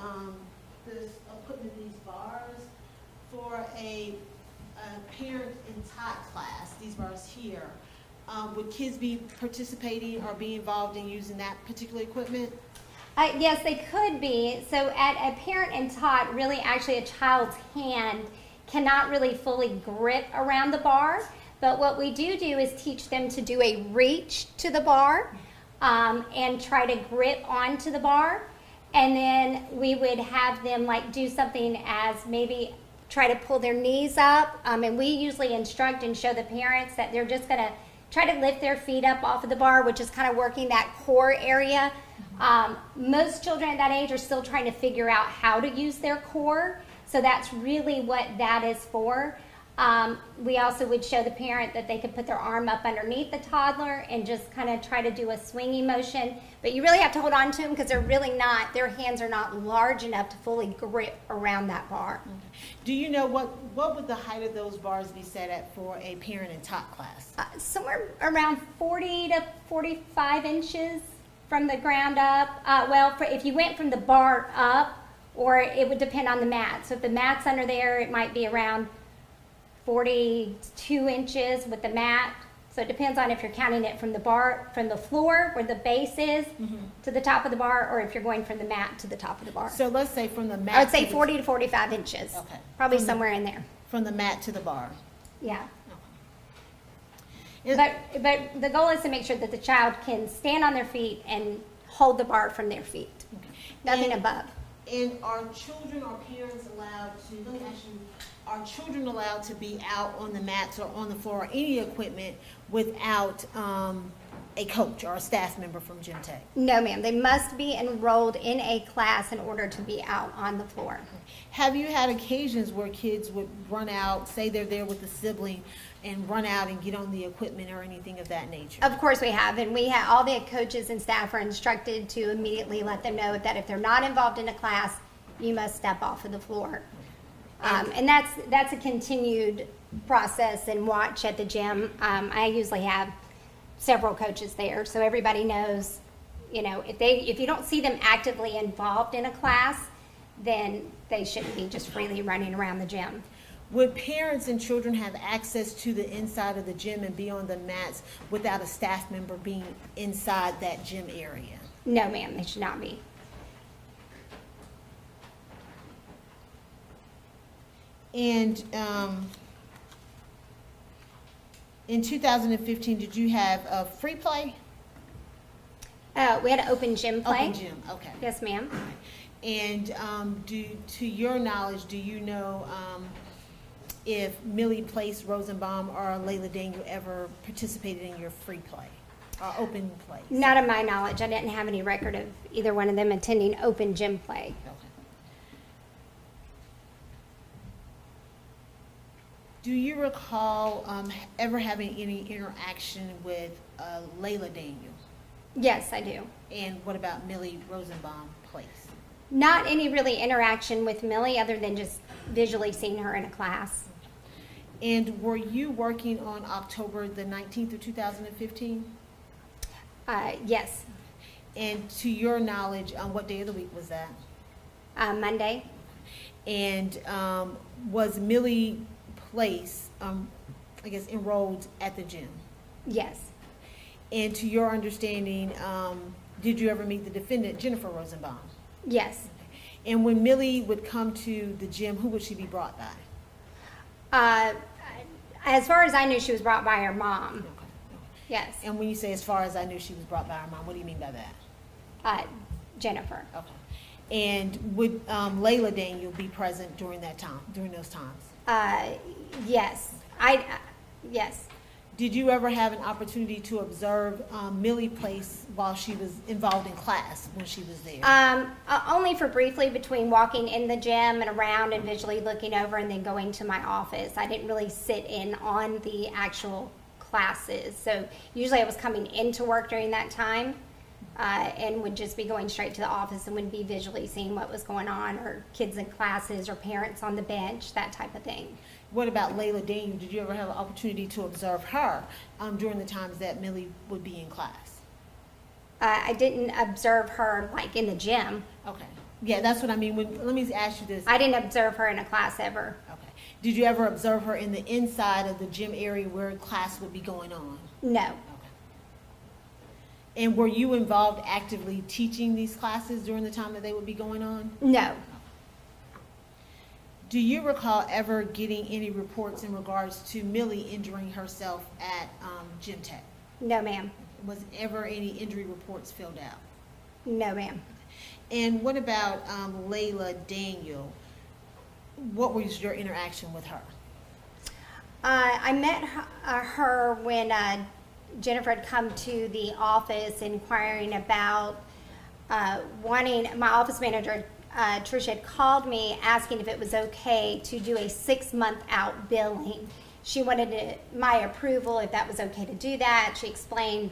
this equipment, these bars for a parent and tot class, these bars here. Would kids be participating or be involved in using that particular equipment? Yes, they could be. So at a parent and tot, really actually a child's hand cannot really fully grip around the bar. But what we do is teach them to do a reach to the bar and try to grip onto the bar. And then we would have them like do something as maybe try to pull their knees up. And we usually instruct and show the parents that they're just going to try to lift their feet up off of the bar, which is kind of working that core area. Most children at that age are still trying to figure out how to use their core. So that's really what that is for. We also would show the parent that they could put their arm up underneath the toddler and just kind of try to do a swingy motion. But you really have to hold on to them because they're really not, their hands are not large enough to fully grip around that bar. Okay. Do you know what would the height of those bars be set at for a parent and tot class? Somewhere around 40 to 45 inches from the ground up. If you went from the bar up, or it would depend on the mat. So if the mat's under there, it might be around 42 inches with the mat. So it depends on if you're counting it from the bar, from the floor where the base is to the top of the bar, or if you're going from the mat to the top of the bar. So let's say from the mat, I would say 40 to 45 inches. Okay. Probably somewhere in there. From the mat to the bar. Yeah. Okay. But the goal is to make sure that the child can stand on their feet and hold the bar from their feet. Okay. Nothing above. And are children or parents allowed to, are children allowed to be out on the mats or on the floor or any equipment without a coach or a staff member from Gym Tech? No, ma'am. They must be enrolled in a class in order to be out on the floor. Have you had occasions where kids would run out, say they're there with a sibling, and run out and get on the equipment or anything of that nature? Of course we have, and we have all the coaches and staff are instructed to immediately let them know that if they're not involved in a class, you must step off of the floor. And that's a continued process and watch at the gym. I usually have several coaches there, so everybody knows, you know, if you don't see them actively involved in a class, then they shouldn't be just freely running around the gym. Would parents and children have access to the inside of the gym and be on the mats without a staff member being inside that gym area? No, ma'am, they should not be. And in 2015, did you have a free play? We had an open gym play. Open gym, okay. Yes, ma'am. And to your knowledge, do you know if Millie Place, Rosenbaum, or Layla Daniel ever participated in your free play or open play? Not of my knowledge. I didn't have any record of either one of them attending open gym play. Okay. Do you recall ever having any interaction with Layla Daniel? Yes, I do. And what about Millie Rosenbaum Place? Not any really interaction with Millie other than just visually seeing her in a class. And were you working on October the 19th of 2015? Yes. And to your knowledge, on what day of the week was that? Monday. And was Millie Place, I guess, enrolled at the gym? Yes. And to your understanding, did you ever meet the defendant, Jennifer Rosenbaum? Yes. And when Millie would come to the gym, who would she be brought by? As far as I knew, she was brought by her mom. Okay. Yes. And when you say as far as I knew she was brought by her mom, what do you mean by that? Jennifer. Okay. And would Layla Daniel be present during that time, during those times? Yes. Yes. Did you ever have an opportunity to observe Millie Place while she was involved in class when she was there? Only for briefly, between walking in the gym and around and visually looking over and then going to my office. I didn't really sit in on the actual classes. So usually I was coming into work during that time and would just be going straight to the office and would be visually seeing what was going on, or kids in classes or parents on the bench, that type of thing. What about Layla Daniel? Did you ever have an opportunity to observe her during the times that Millie would be in class? I didn't observe her like in the gym. Okay. Yeah, that's what I mean. Let me ask you this. I didn't observe her in a class ever. Okay. Did you ever observe her in the inside of the gym area where class would be going on? No. Okay. And were you involved actively teaching these classes during the time that they would be going on? No. Do you recall ever getting any reports in regards to Millie injuring herself at Gym Tech? No, ma'am. Was ever any injury reports filled out? No, ma'am. And what about Layla Daniel? What was your interaction with her? I met her when Jennifer had come to the office inquiring about wanting, my office manager, Trisha, had called me asking if it was okay to do a 6-month out billing. She wanted my approval if that was okay to do that. She explained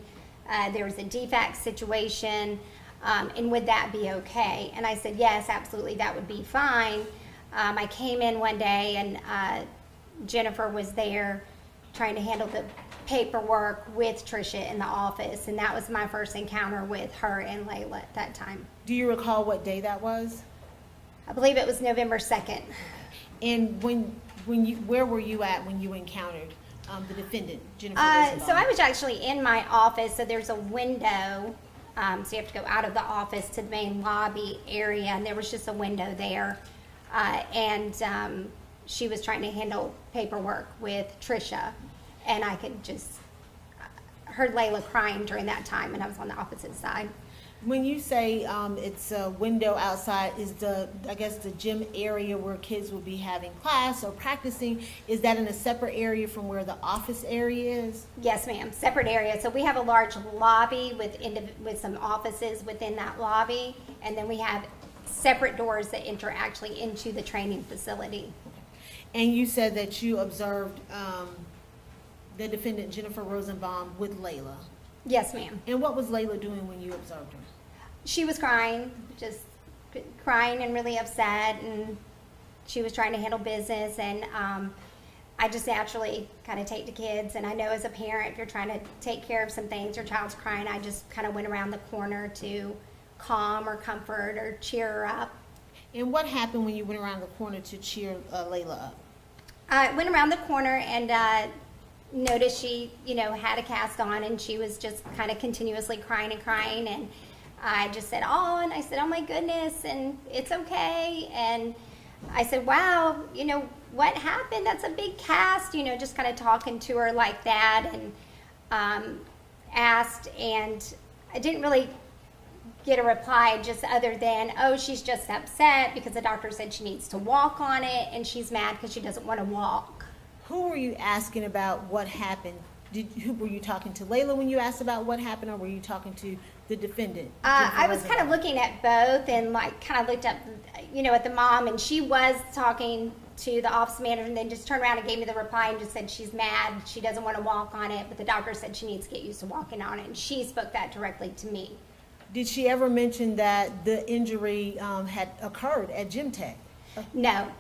there was a DFACS situation and would that be okay? And I said, yes, absolutely, that would be fine. I came in one day and Jennifer was there trying to handle the paperwork with Trisha in the office, and that was my first encounter with her and Layla at that time. Do you recall what day that was? I believe it was November 2nd. And where were you at when you encountered the defendant, Jennifer Rosenbaum? So I was actually in my office, so there's a window, so you have to go out of the office to the main lobby area, and there was just a window there, and she was trying to handle paperwork with Trisha. And I could just heard Layla crying during that time, and I was on the opposite side. When you say it's a window outside, is I guess the gym area where kids will be having class or practicing, is that in a separate area from where the office area is? Yes, ma'am, separate area. So we have a large lobby with some offices within that lobby, and then we have separate doors that enter actually into the training facility. And you said that you observed the defendant, Jennifer Rosenbaum, with Layla? Yes, ma'am. And what was Layla doing when you observed her? She was crying, just crying and really upset, and she was trying to handle business, and I just naturally kind of take the kids, and I know as a parent, if you're trying to take care of some things, your child's crying, I just kind of went around the corner to calm or comfort or cheer her up. And what happened when you went around the corner to cheer Layla up? I went around the corner and noticed she, you know, had a cast on, and she was just kind of continuously crying and crying, and I just said, oh, and I said, oh my goodness, and it's okay, and I said, wow, you know, what happened? That's a big cast, you know, just kind of talking to her like that, and asked, and I didn't really get a reply just other than, oh, she's just upset because the doctor said she needs to walk on it, and she's mad because she doesn't want to walk. Who were you asking about what happened Were you talking to Layla when you asked about what happened, or were you talking to the defendant? I was kind of looking at both, and like kind of looked up, you know, at the mom, and she was talking to the office manager, and then just turned around and gave me the reply and just said she's mad, she doesn't want to walk on it, but the doctor said she needs to get used to walking on it, and she spoke that directly to me. Did she ever mention that the injury had occurred at Gym Tech? No.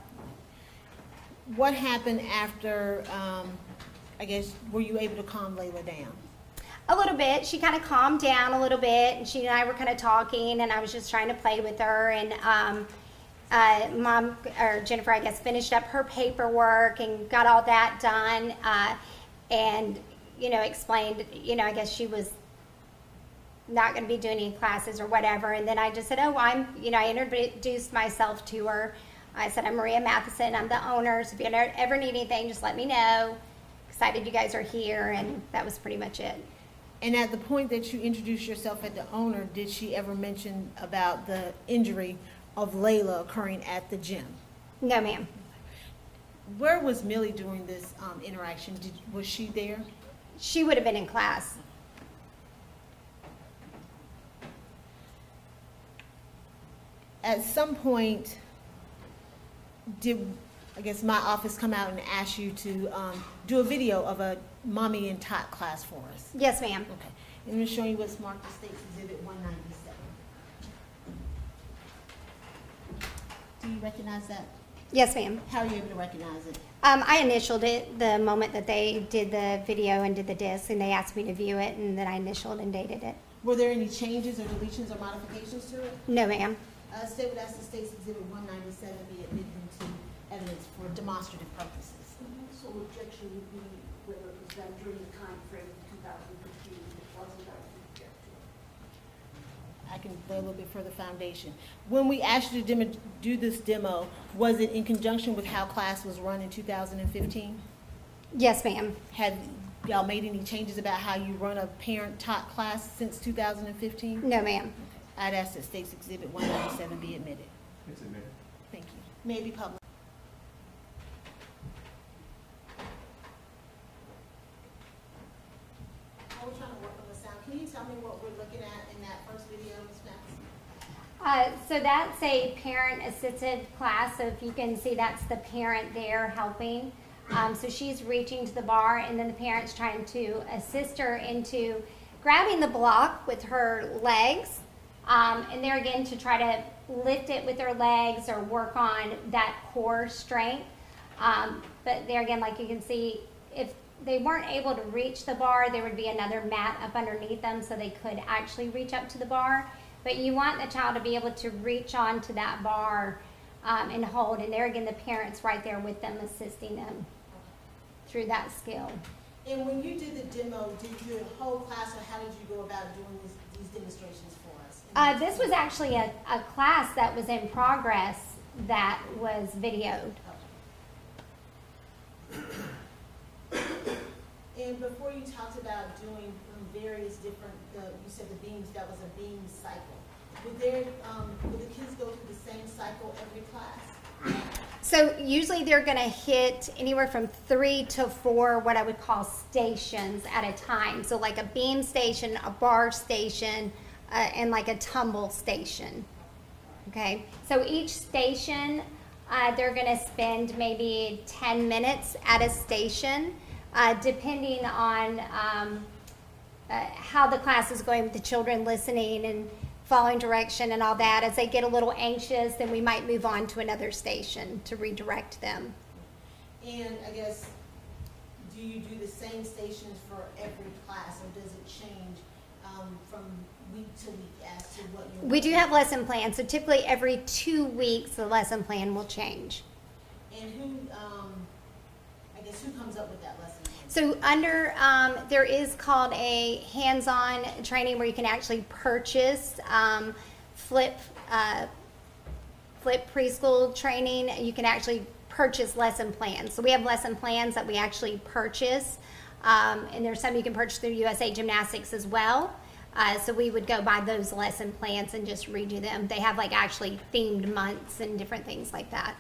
What happened after, I guess, were you able to calm Layla down? A little bit. She kind of calmed down a little bit, and she and I were kind of talking, and I was just trying to play with her, and Mom, or Jennifer, I guess, finished up her paperwork and got all that done, and, you know, explained, you know, I guess she was not going to be doing any classes or whatever, and then I just said, oh, I'm, you know, I introduced myself to her. I said, I'm Maria Matheson, I'm the owner, so if you ever need anything, just let me know. Excited you guys are here, and that was pretty much it. And at the point that you introduced yourself at the owner, did she ever mention about the injury of Layla occurring at the gym? No, ma'am. Where was Millie during this interaction? Was she there? She would have been in class. At some point, did, I guess, my office come out and ask you to do a video of a mommy and tot class for us? Yes, ma'am. Okay. I'm going to show you what's marked as State's Exhibit 197. Do you recognize that? Yes, ma'am. How are you able to recognize it? I initialed it the moment that they did the video and did the disc, and they asked me to view it, and then I initialed and dated it. Were there any changes or deletions or modifications to it? No, ma'am. State would ask the State's Exhibit 197 be admitted into evidence for demonstrative purposes. So objection would be whether it was done during the time frame of 2015, it wasn't done. I can lay a little bit further foundation. When we asked you to do this demo, was it in conjunction with how class was run in 2015? Yes, ma'am. Had y'all made any changes about how you run a parent-taught class since 2015? No, ma'am. I'd ask that State's Exhibit 197 be admitted. It's admitted. Thank you. May it be public. I was trying to work on the sound. Can you tell me what we're looking at in that first video, Ms. Matheson? So that's a parent-assisted class. So if you can see, that's the parent there helping. So she's reaching to the bar, and then the parent's trying to assist her into grabbing the block with her legs. And there again to try to lift it with their legs or work on that core strength. But there again, like you can see, if they weren't able to reach the bar, there would be another mat up underneath them so they could actually reach up to the bar. But you want the child to be able to reach onto that bar and hold. And there again, the parents right there with them, assisting them through that skill. And when you did the demo, did you do a whole class, or how did you go about doing these demonstrations for? This was actually a class that was in progress that was videoed. And before you talked about doing various different, you said the beams, that was a beam cycle. Would the kids go through the same cycle every class? So usually they're going to hit anywhere from 3 to 4 what I would call stations at a time. So like a beam station, a bar station, and like a tumble station. Okay, so each station they're going to spend maybe 10 minutes at a station, depending on how the class is going with the children listening and following direction and all that. As they get a little anxious, then we might move on to another station to redirect them. And I guess, do you do the same stations for every class, or does it change from week to week as to what you're We do have lesson plans, so typically every 2 weeks the lesson plan will change. And who comes up with that lesson plan? So there is called a hands-on training where you can actually purchase flip preschool training. You can actually purchase lesson plans. So we have lesson plans that we actually purchase, and there's some you can purchase through USA Gymnastics as well. So we would go by those lesson plans and just redo them. They have like actually themed months and different things like that.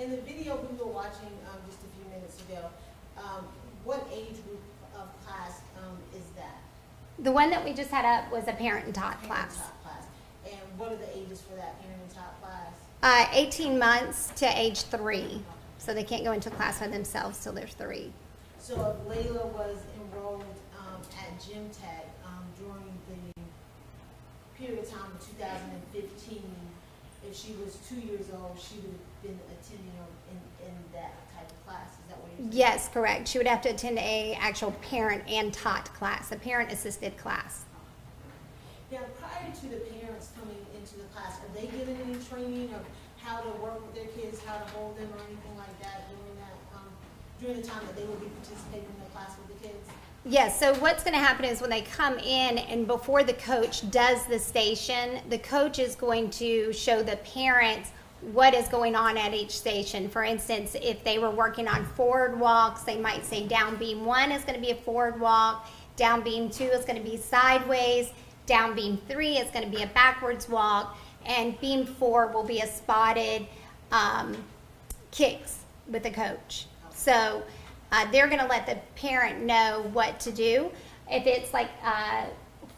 In the video we were watching just a few minutes ago, what age group of class class is that? The one that we just had up was a parent and tot class. And what are the ages for that parent and tot class? 18 months to age 3. So they can't go into class by themselves till they're 3. So if Layla was enrolled at Gym Tech during the period of time of 2015, if she was 2 years old, she would have been attending in that type of class. Is that what you're saying? Yes, correct. She would have to attend a actual parent and tot class, a parent-assisted class. Now, prior to the parents coming into the class, are they given any training of how to work with their kids, how to hold them, or anything like that during the time that they will be participating in the class with the kids? Yes, so what's going to happen is when they come in and before the coach does the station, the coach is going to show the parents what is going on at each station. For instance, if they were working on forward walks, they might say down beam 1 is going to be a forward walk, down beam 2 is going to be sideways, down beam 3 is going to be a backwards walk, and beam 4 will be a spotted kicks with the coach. So they're going to let the parent know what to do. If it's like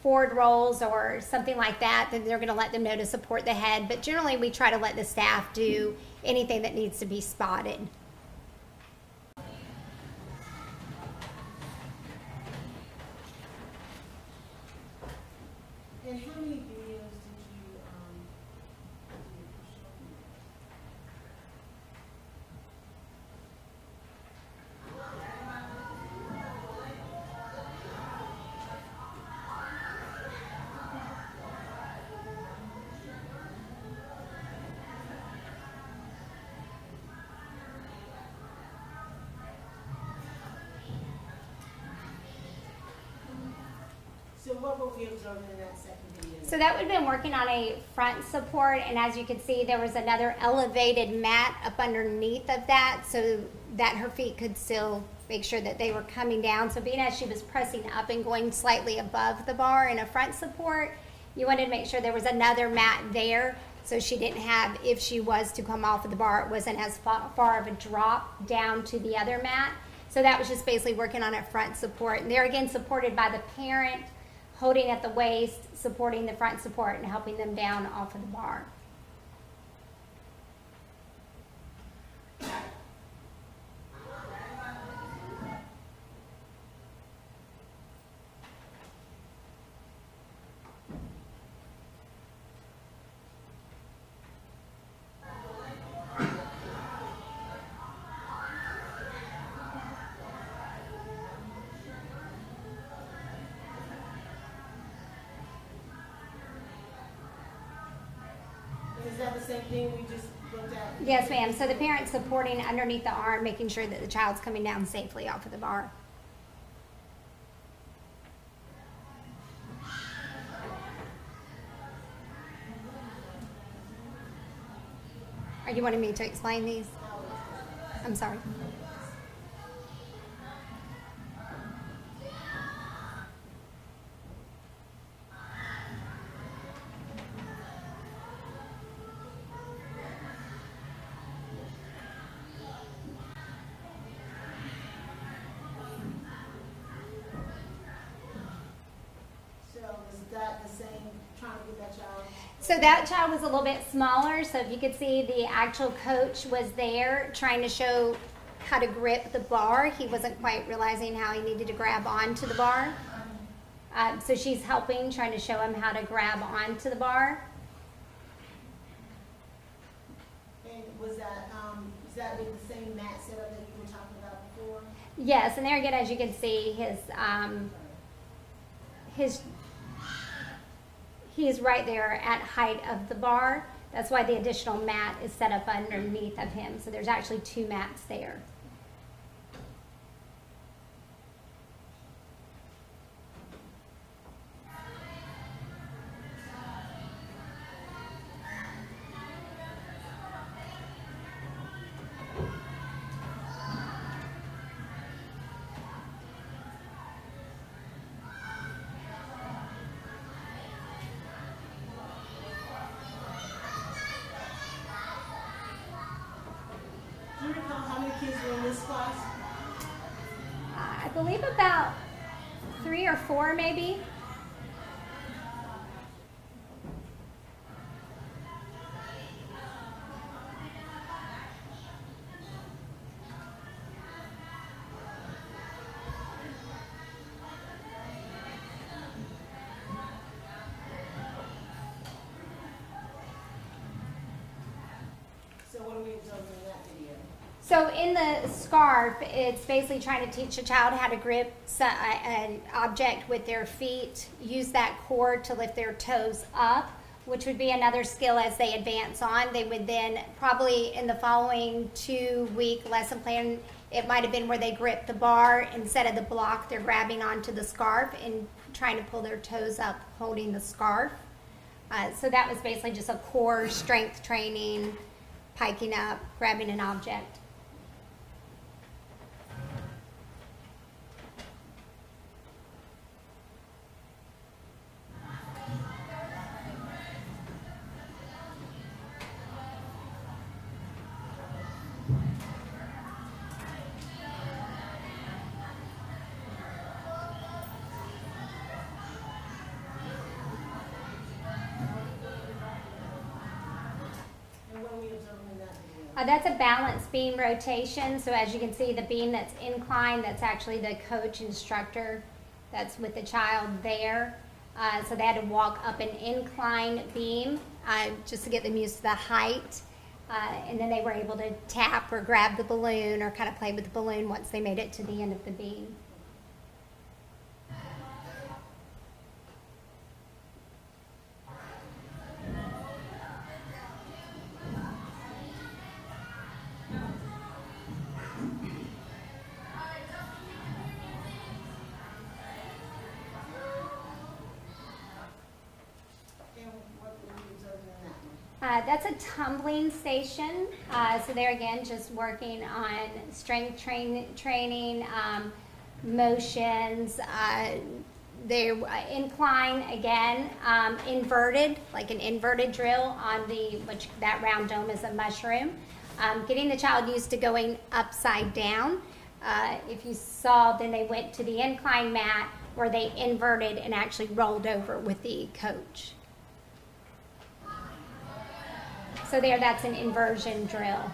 forward rolls or something like that, then they're going to let them know to support the head. But generally, we try to let the staff do anything that needs to be spotted. And how many videos did you So that would have been working on a front support, and as you can see, there was another elevated mat up underneath of that so that her feet could still make sure that they were coming down. So being as she was pressing up and going slightly above the bar in a front support, you wanted to make sure there was another mat there so she didn't have, if she was to come off of the bar, it wasn't as far of a drop down to the other mat. So that was just basically working on a front support. And they're again supported by the parent, holding at the waist, supporting the front support, and helping them down off of the bar. Is that the same thing we just looked at? Yes, ma'am. So the parent's supporting underneath the arm, making sure that the child's coming down safely off of the bar. Are you wanting me to explain these? I'm sorry. So that child was a little bit smaller, so if you could see, the actual coach was there trying to show how to grip the bar. He wasn't quite realizing how he needed to grab onto the bar. So she's helping, trying to show him how to grab onto the bar. And was that the same mat setup that you were talking about before? Yes, and there again, as you can see, he's right there at height of the bar. That's why the additional mat is set up underneath of him. So there's actually 2 mats there. Kids were in this class? I believe about 3 or 4 maybe. So in the scarf, it's basically trying to teach a child how to grip an object with their feet, use that cord to lift their toes up, which would be another skill as they advance on. They would then probably in the following 2-week lesson plan, it might have been where they grip the bar instead of the block, they're grabbing onto the scarf and trying to pull their toes up, holding the scarf. So that was basically just a core strength training, hiking up, grabbing an object. That's a balanced beam rotation. So as you can see, the beam that's inclined, that's actually the coach instructor that's with the child there. So they had to walk up an incline beam just to get them used to the height. And then they were able to tap or grab the balloon or kind of play with the balloon once they made it to the end of the beam. That's a tumbling station. So there again, just working on strength training, motions. They incline again, inverted, like an inverted drill on the, which that round dome is a mushroom. Getting the child used to going upside down. If you saw, then they went to the incline mat where they inverted and actually rolled over with the coach. So there, that's an inversion drill.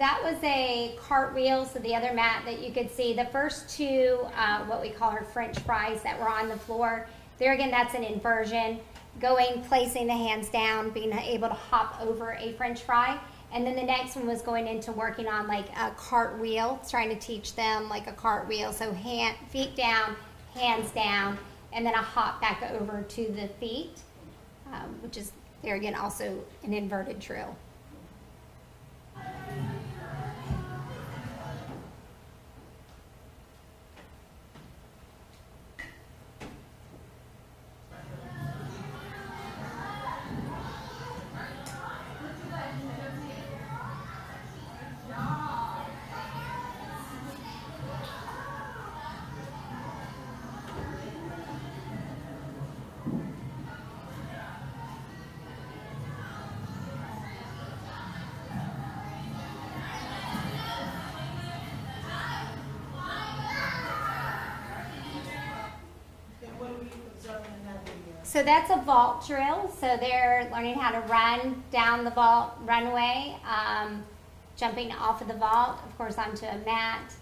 That was a cartwheel, so the other mat that you could see. The first two, what we call her French fries that were on the floor. There again, that's an inversion. Going, placing the hands down, being able to hop over a French fry. And then the next one was going into working on like a cartwheel, trying to teach them like a cartwheel. So feet down, hands down, and then a hop back over to the feet, which is there again also an inverted drill. So that's a vault drill. So they're learning how to run down the vault runway, jumping off of the vault, of course, onto a mat.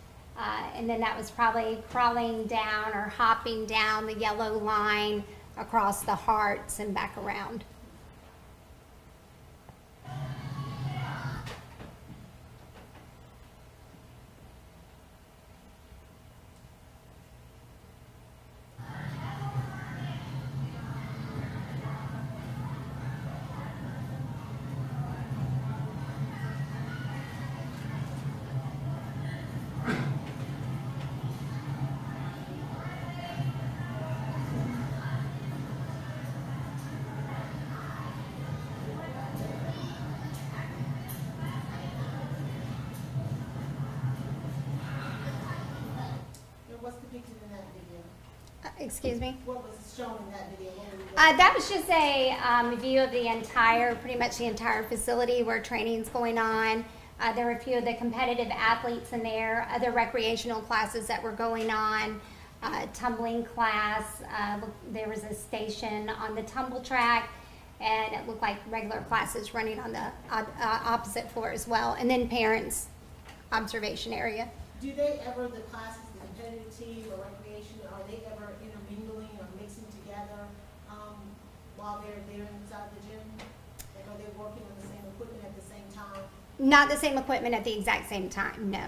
And then that was probably crawling down or hopping down the yellow line across the hearts and back around. Excuse me? What was shown in that video? That was just a view of the entire, pretty much the entire facility where training's going on. There were a few of the competitive athletes in there, other recreational classes that were going on, tumbling class. There was a station on the tumble track, and it looked like regular classes running on the opposite floor as well, and then parents' observation area. Do they ever, the classes, the competitive team or recreation, are they ever intermingling or mixing together while they're there inside the gym? Like, are they working on the same equipment at the same time? Not the same equipment at the exact same time, no.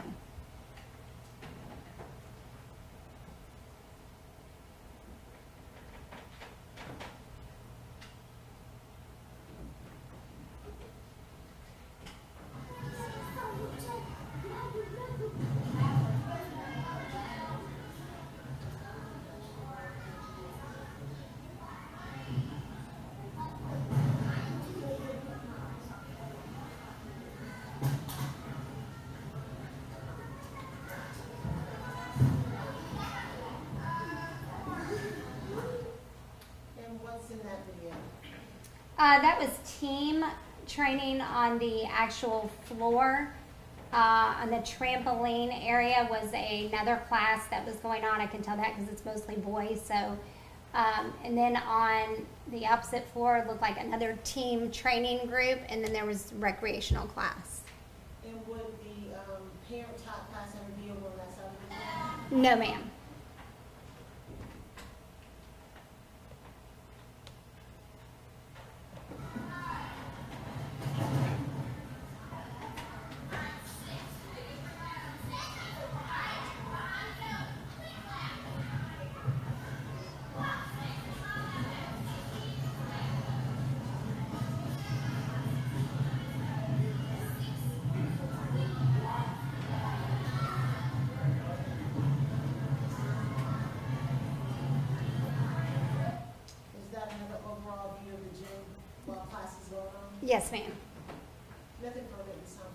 That was team training on the actual floor. On the trampoline area was another class that was going on. I can tell that because it's mostly boys. So, and then on the opposite floor looked like another team training group, and then there was recreational class. And would the parent top class ever be over that side? No, ma'am. Yes, ma'am. Nothing further than something.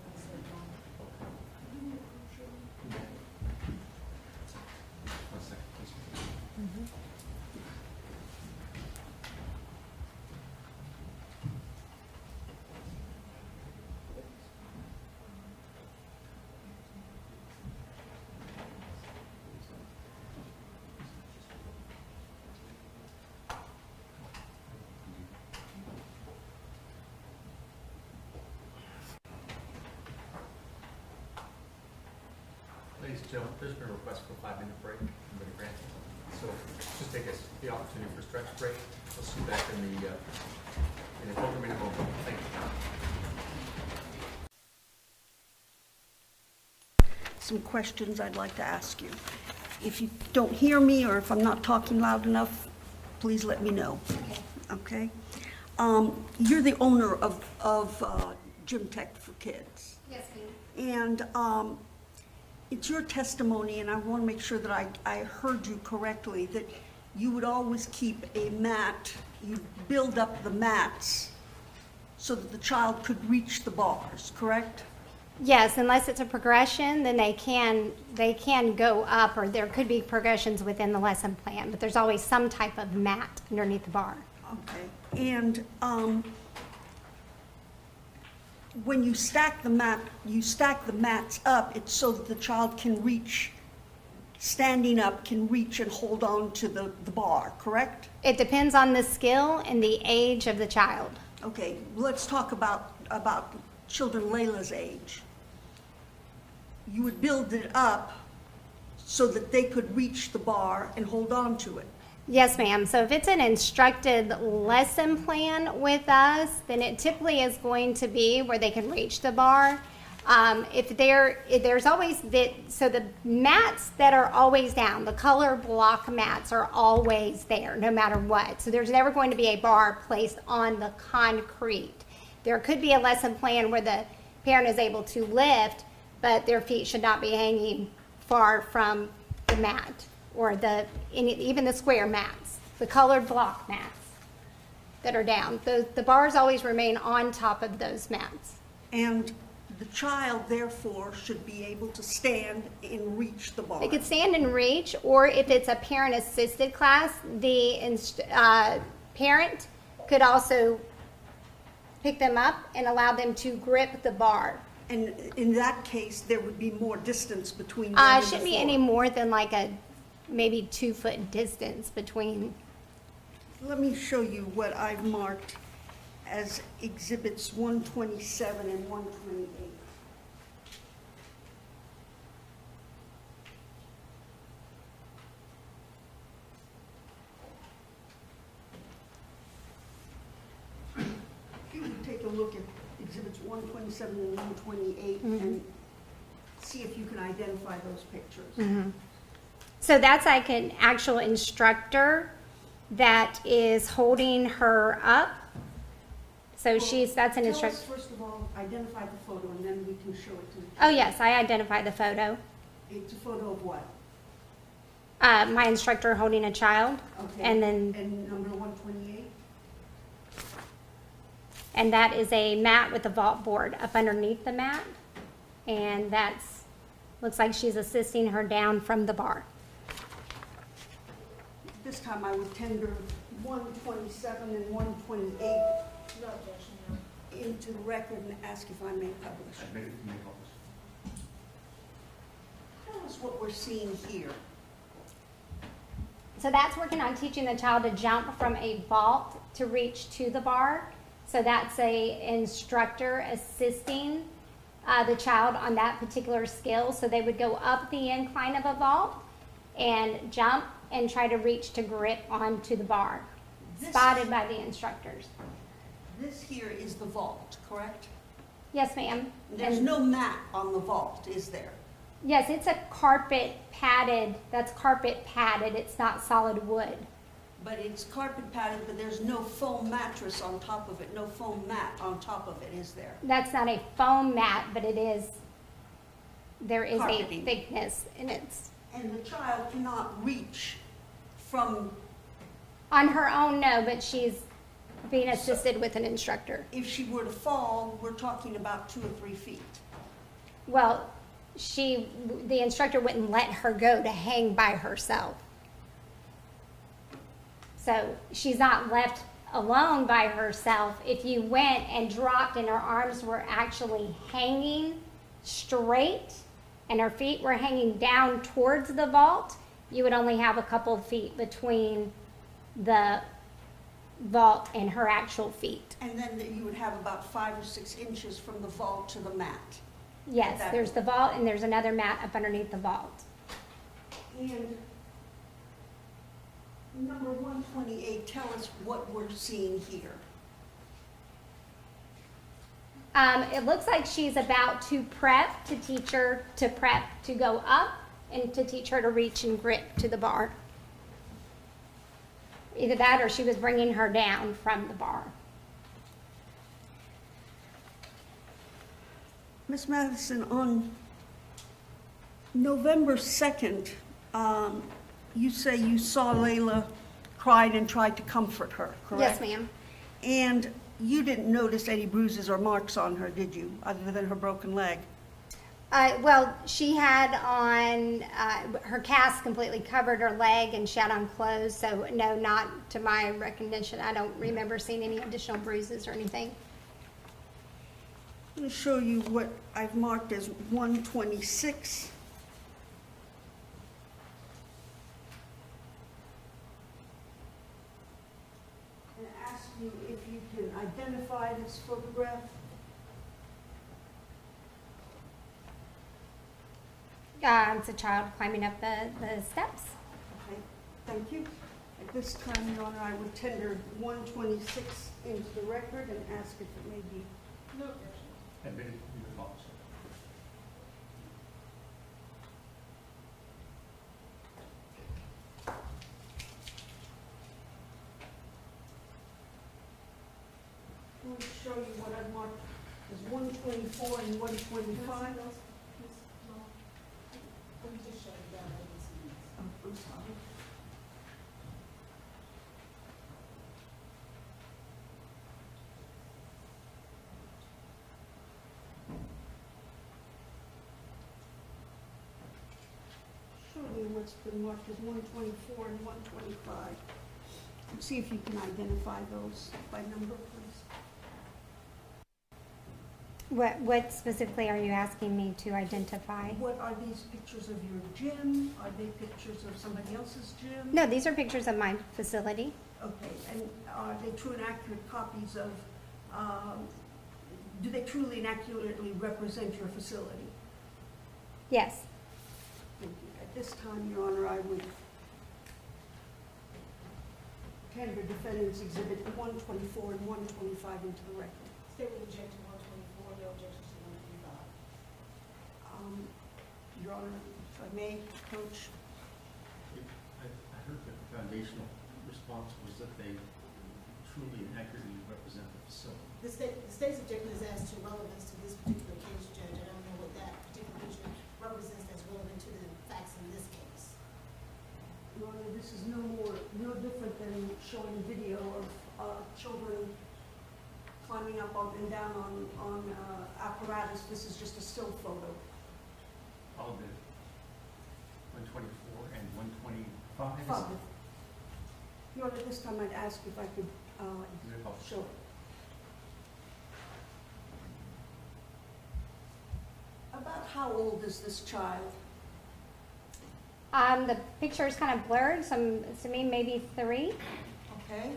Gentlemen, there's been a request for a 5-minute break. I'm going to grant it. So just take the opportunity for a stretch break. We'll see you back in the program in a moment. Thank you. Some questions I'd like to ask you. If you don't hear me or if I'm not talking loud enough, please let me know. Okay? You're the owner of Gym Tech for Kids. Yes, ma'am. And it's your testimony, and I want to make sure that I heard you correctly, that you would always keep a mat, you build up the mats so that the child could reach the bars, correct? Yes, unless it's a progression, then they can go up, or there could be progressions within the lesson plan, but there's always some type of mat underneath the bar. Okay, and when you stack the mat, you stack the mats up, it's so that the child can reach, standing up, can reach and hold on to the bar, correct? It depends on the skill and the age of the child. Okay, let's talk about children Layla's age. You would build it up so that they could reach the bar and hold on to it. Yes, ma'am. So if it's an instructed lesson plan with us, then it typically is going to be where they can reach the bar. There's always so the mats that are always down, the color block mats are always there, no matter what. So there's never going to be a bar placed on the concrete. There could be a lesson plan where the parent is able to lift, but their feet should not be hanging far from the mat, or even the square mats, the colored block mats that are down. The bars always remain on top of those mats. And The child, therefore, should be able to stand and reach the bar. They could stand and reach, or if it's a parent-assisted class, the parent could also pick them up and allow them to grip the bar. And in that case, there would be more distance between them and the floor. Shouldn't be any more than like a maybe 2-foot distance between. Let me show you what I've marked as exhibits 127 and 128. If you would take a look at exhibits 127 and 128 mm-hmm. and see if you can identify those pictures. Mm-hmm. So that's like an actual instructor that is holding her up. So well, that's an instructor. First of all, identify the photo, and then we can show it to the. Oh yes, I identify the photo. It's a photo of what? My instructor holding a child. Okay. And then. And number 128. And that is a mat with a vault board up underneath the mat, and that's looks like she's assisting her down from the bar. This time I would tender 127 and 128. Into the record and ask if I may publish. I may publish. Tell us what we're seeing here. So that's working on teaching the child to jump from a vault to reach to the bar. So that's a instructor assisting the child on that particular skill. So they would go up the incline of a vault and jump and try to reach to grip onto the bar, spotted by the instructors. This here is the vault, correct? Yes, ma'am. There's no mat on the vault, is there? Yes, it's a carpet padded, that's carpet padded, it's not solid wood. But it's carpet padded, but there's no foam mattress on top of it, no foam mat on top of it, is there? That's not a foam mat, but it is, there is carpeting. A thickness in it. And the child cannot reach from? On her own, no, but she's being assisted with an instructor. If she were to fall, we're talking about 2 or 3 feet. Well, the instructor wouldn't let her go to hang by herself. So she's not left alone by herself. If you went and dropped and her arms were actually hanging straight and her feet were hanging down towards the vault, you would only have a couple of feet between the vault and her actual feet. And then you would have about 5 or 6 inches from the vault to the mat. Yes, there's the vault and there's another mat up underneath the vault. And number 128, tell us what we're seeing here. It looks like she's about to prep to go up and to teach her to reach and grip to the bar. Either that or she was bringing her down from the bar. Ms. Matheson, on November 2nd, you say you saw Layla cried and tried to comfort her, correct? Yes, ma'am. And you didn't notice any bruises or marks on her, did you, other than her broken leg? Well, she had on, her cast completely covered her leg and she had on clothes, so no, not to my recognition. I don't remember seeing any additional bruises or anything. I'm going to show you what I've marked as 126. And ask you if you can identify this photograph. It's a child climbing up the steps. Okay, thank you. At this time, Your Honor, I would tender 126 into the record and ask if it may be. No. I'm going to show you what I've marked as 124 and 125. tablets pretty much is 124 and 125. See if you can identify those by number, please. What specifically are you asking me to identify? What are these pictures of your gym? Are they pictures of somebody else's gym? No, these are pictures of my facility. Okay, and are they true and accurate copies of, do they truly and accurately represent your facility? Yes. Thank you. At this time, Your Honor, I would tender defendants exhibit 124 and 125 into the record. They will object to 124, no objections to 125. Your Honor, if I may, Coach. I heard that the foundational response was that they truly and accurately represent the facility. The state's objection is as to relevance to this particular case, Judge. I don't know what that particular picture represents that's relevant to the facts in this case. Your Honor, this is no different than showing video of children climbing up and down on apparatus. This is just a still photo. All of it. 124 and 125. Five. Your Honor, this time I'd ask if I could show it. About how old is this child? The picture is kind of blurred, to me maybe 3. Okay.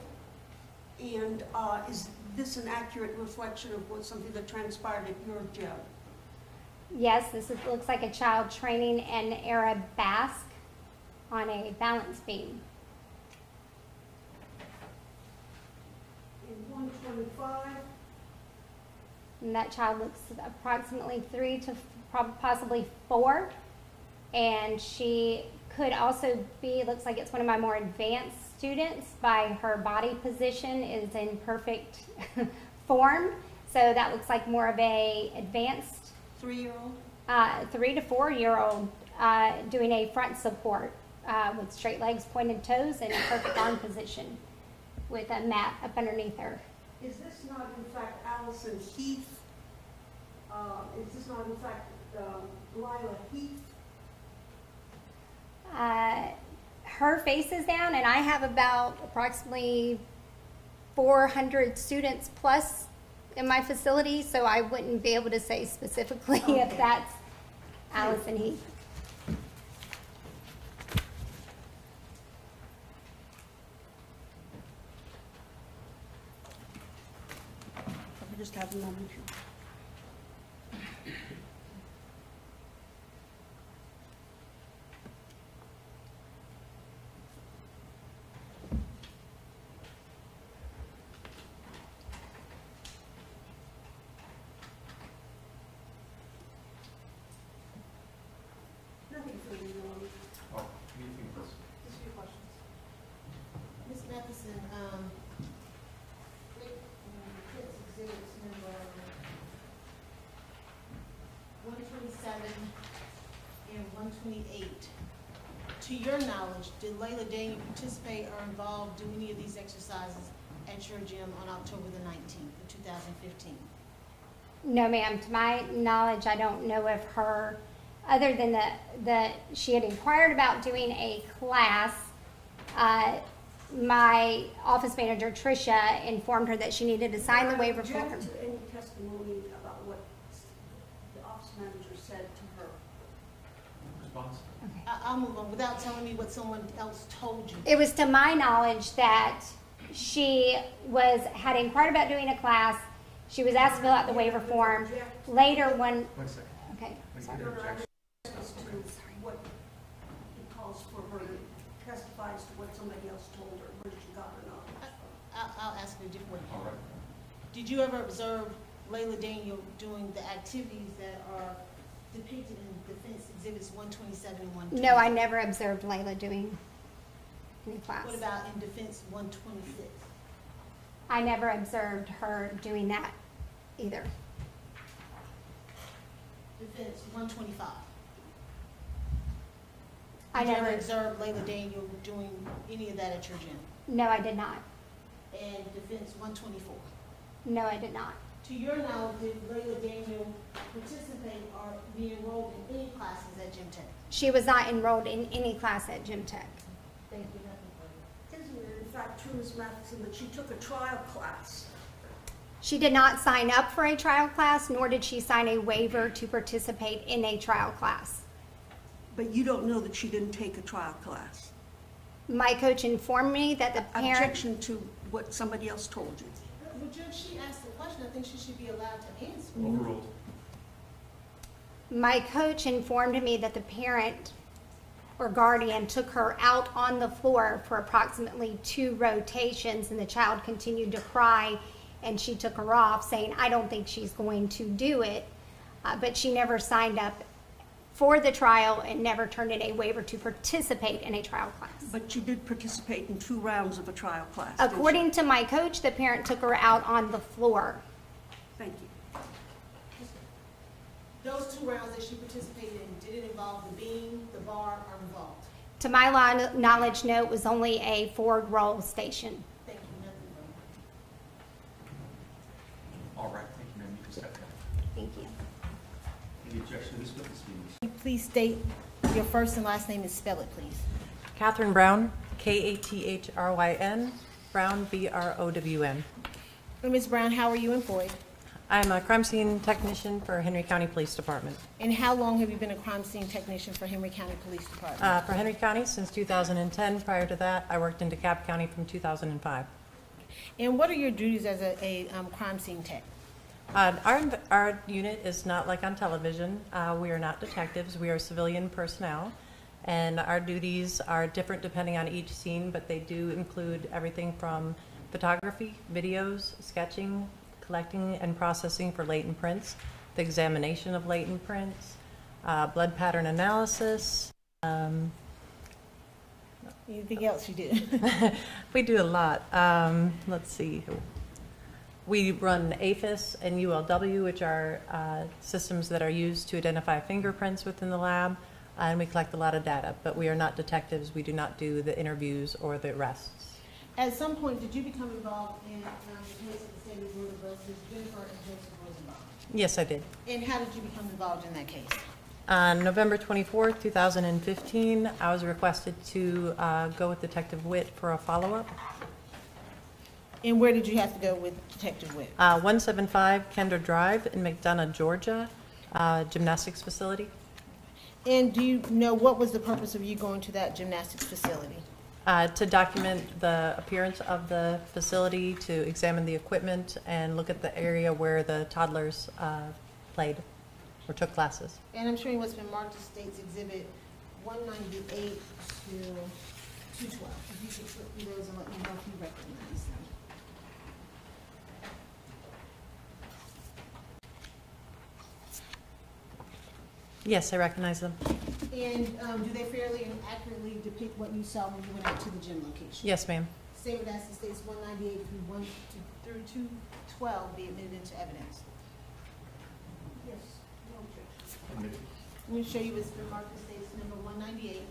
And is this an accurate reflection of something that transpired at your gym? Yes, this looks like a child training an Arab basque on a balance beam. And 125. And that child looks approximately 3 to possibly 4. And she could also be, looks like it's one of my more advanced students by her body position is in perfect form. So that looks like more of a advanced 3-year-old, 3 to 4-year-old doing a front support with straight legs, pointed toes, and a perfect arm position with a mat up underneath her. Is this not in fact Allison Heath? Is this not in fact Layla Heath? Her face is down, and I have about approximately 400 students plus in my facility, so I wouldn't be able to say specifically if that's Allison Heath. I just have a moment. To your knowledge, did Layla Daniel participate or involved do any of these exercises at your gym on October the 19th of 2015? No, ma'am. To my knowledge, I don't know of her, other than that she had inquired about doing a class. My office manager, Trisha, informed her that she needed to sign the waiver form. Do you have any testimony about what the office manager said to her? Response? I'll move on without telling me what someone else told you. It was to my knowledge that she had inquired about doing a class. She was asked to fill out the waiver form. Later, when... One second. Okay. Sorry. What it calls for her to testify as to what somebody else told her, where she got her knowledge. I'll ask you a different way. All right. Did you ever observe Layla Daniel doing the activities that are depicted in Defense Exhibits 127 and 128? No, I never observed Layla doing any class. What about in Defense 126? I never observed her doing that either. Defense 125. I never observed Layla Daniel doing any of that at your gym? No, I did not. And Defense 124? No, I did not. To your knowledge, did Layla Daniel participate or be enrolled in any classes at Gym Tech? She was not enrolled in any class at Gym Tech. Thank you. In fact, she was Matheson, but she took a trial class. She did not sign up for a trial class, nor did she sign a waiver to participate in a trial class. But you don't know that she didn't take a trial class. My coach informed me that the parent... Objection to what somebody else told you. Well, Judge, she asked the question. I think she should be allowed to answer. Overruled. My coach informed me that the parent or guardian took her out on the floor for approximately 2 rotations, and the child continued to cry, and she took her off, saying, I don't think she's going to do it. But she never signed up for the trial and never turned in a waiver to participate in a trial class. But she did participate in 2 rounds of a trial class. According to my coach, the parent took her out on the floor. Thank you. Those 2 rounds that she participated in, did it involve the beam, the bar, or the vault? To my knowledge, no, it was only a forward roll station. Thank you. Nothing wrong. All right. Thank you, ma'am. You can step down. Thank you. Any objection to this witness, please? Please state your first and last name and spell it, please. Kathryn Brown, K-A-T-H-R-Y-N, Brown, B-R-O-W-N. Ms. Brown, how are you employed? I'm a crime scene technician for Henry County Police Department. And how long have you been a crime scene technician for Henry County Police Department? For Henry County since 2010. Prior to that, I worked in DeKalb County from 2005. And what are your duties as a crime scene tech? Our unit is not like on television. We are not detectives. We are civilian personnel. And our duties are different depending on each scene, but they do include everything from photography, videos, sketching, collecting and processing for latent prints, the examination of latent prints, blood pattern analysis. Anything else you do? We do a lot. Let's see. We run AFIS and ULW, which are systems that are used to identify fingerprints within the lab, and we collect a lot of data, but we are not detectives. We do not do the interviews or the arrests. At some point, did you become involved in the case of the state of Jennifer and Joseph Rosenbaum? Yes, I did. And how did you become involved in that case? On November 24th, 2015, I was requested to go with Detective Witt for a follow-up. And where did you have to go with Detective Witt? 175 Kendra Drive in McDonough, Georgia, gymnastics facility. And do you know what was the purpose of you going to that gymnastics facility? To document the appearance of the facility, to examine the equipment, and look at the area where the toddlers played or took classes. And I'm showing what's been marked as State's Exhibit 198 to 212. If you should flip through those and let me know if you recognize them. Yes, I recognize them. And do they fairly and accurately depict what you saw when you went out to the gym location? Yes, ma'am. Same with as the states 198 through 212 be admitted into evidence. Yes. No objection. I'm going to show you what's been marked as states number 198.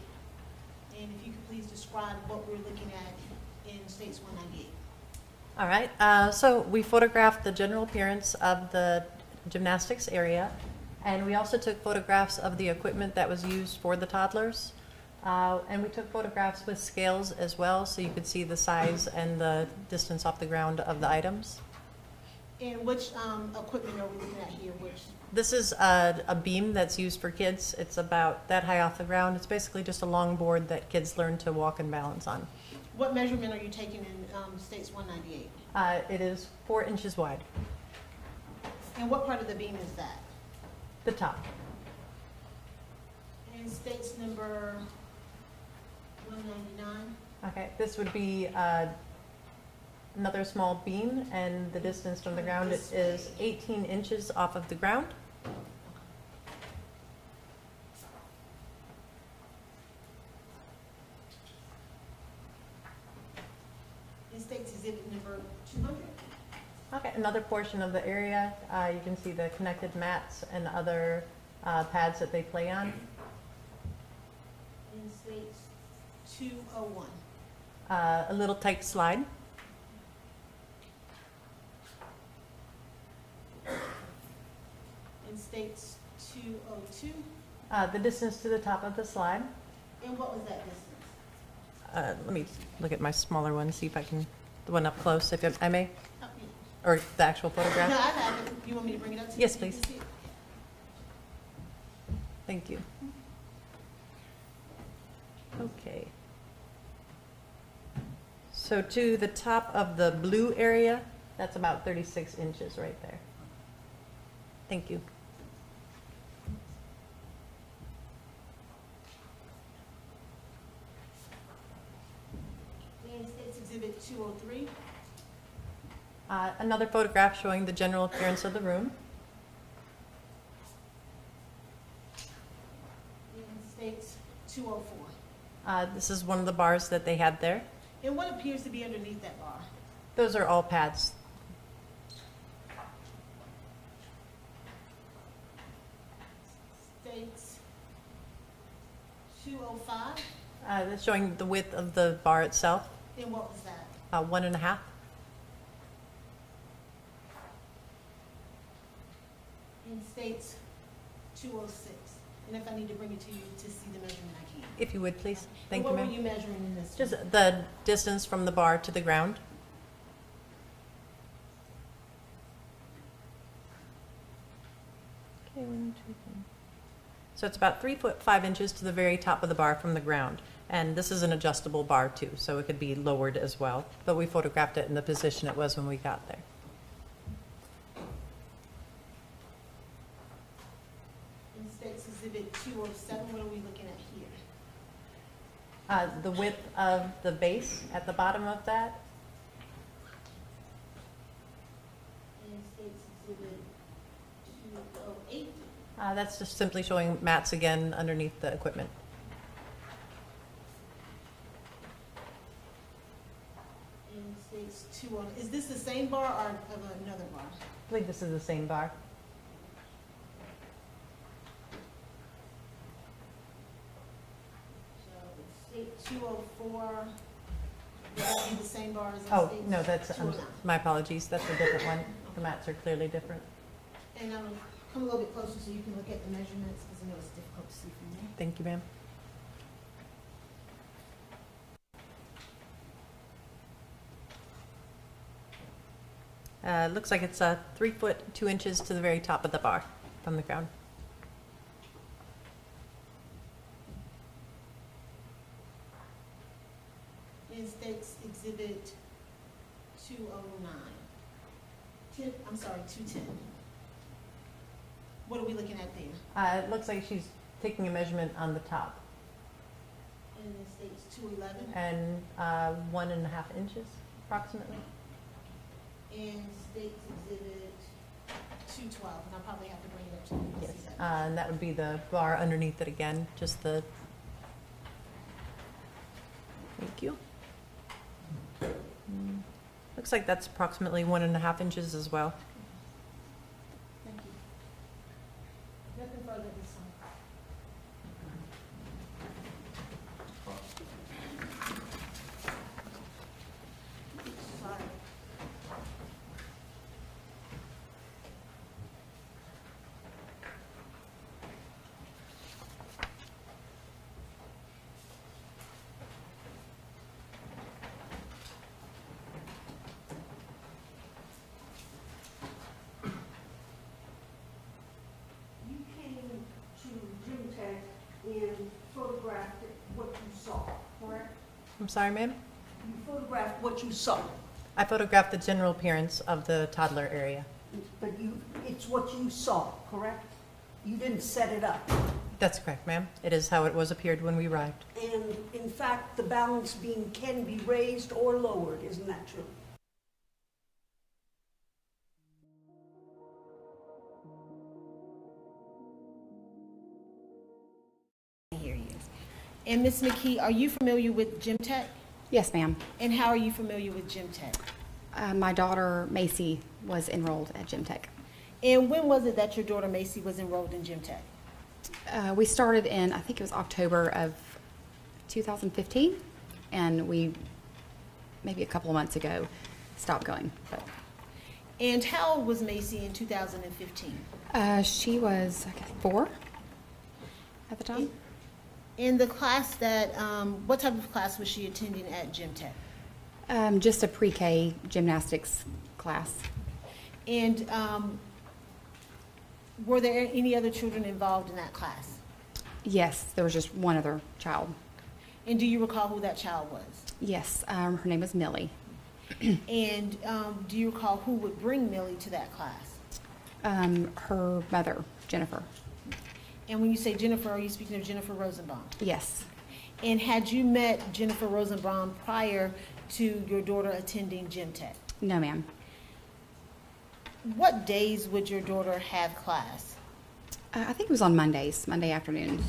And if you could please describe what we're looking at in states 198. All right. So we photographed the general appearance of the gymnastics area. And we also took photographs of the equipment that was used for the toddlers. And we took photographs with scales as well, so you could see the size and the distance off the ground of the items. And which equipment are we looking at here? This is a beam that's used for kids. It's about that high off the ground. It's basically just a long board that kids learn to walk and balance on. What measurement are you taking in States 198? It is 4 inches wide. And what part of the beam is that? The top. And states number 199. Okay, this would be another small beam, and the distance from the ground is 18 inches off of the ground. And states exhibit number 200. Okay, another portion of the area, you can see the connected mats and other pads that they play on. In states 201. A little tight slide. dates 202. The distance to the top of the slide. And what was that distance? Let me look at my smaller one, see if I can, the one up close, if I may. Or the actual photograph. No, I have it. You want me to bring it up to you? Yes, please. Thank you. Okay. So to the top of the blue area, that's about 36 inches right there. Thank you. It's exhibit 203. Another photograph showing the general appearance of the room. States 204. This is one of the bars that they had there. And what appears to be underneath that bar? Those are all pads. States 205. That's showing the width of the bar itself. And what was that? 1.5. States 206. And if I need to bring it to you to see the measurement, I can. If you would, please. Thank you, ma'am. What were you measuring in this? Just the distance from the bar to the ground. Okay, 1, 2, 3. So it's about 3 foot 5 inches to the very top of the bar from the ground. And this is an adjustable bar too, so it could be lowered as well. But we photographed it in the position it was when we got there. Exhibit 207, what are we looking at here? The width of the base at the bottom of that. And states exhibit 208. That's just simply showing mats again underneath the equipment. And states 208. Is this the same bar or another bar? I believe this is the same bar. State 204, would that be the same bar as oh, state no, that's, my apologies, that's a different one. The mats are clearly different. And come a little bit closer so you can look at the measurements, because I know it's difficult to see from there. Thank you, ma'am. Looks like it's 3 foot 2 inches to the very top of the bar from the ground. States exhibit 209. 210. What are we looking at there? It looks like she's taking a measurement on the top. And it states 211. And 1.5 inches approximately. And states exhibit 212. And I'll probably have to bring it up to you. Yes. That. And that would be the bar underneath it again, just the. Thank you. Looks like that's approximately 1.5 inches as well. Thank you. Nothing further this time. Sorry. I'm sorry, ma'am? You photographed what you saw. I photographed the general appearance of the toddler area. But it's what you saw, correct? You didn't set it up. That's correct, ma'am. It is how it appeared when we arrived. And in fact, the balance beam can be raised or lowered, isn't that true? And Ms. McKee, are you familiar with Gym Tech? Yes, ma'am. And how are you familiar with Gym Tech? My daughter, Macy, was enrolled at Gym Tech. And when was it that your daughter, Macy, was enrolled in Gym Tech? We started in, I think it was October of 2015, and we, maybe a couple of months ago, stopped going. But. And how old was Macy in 2015? She was, I guess, 4 at the time. In the class that, what type of class was she attending at Gym Tech? Just a pre-K gymnastics class. And were there any other children involved in that class? Yes, there was just one other child. And do you recall who that child was? Yes, her name was Millie. And do you recall who would bring Millie to that class? Her mother, Jennifer. And when you say Jennifer, are you speaking of Jennifer Rosenbaum? Yes. And had you met Jennifer Rosenbaum prior to your daughter attending Gym Tech? No, ma'am. What days would your daughter have class? I think it was on Mondays, Monday afternoons.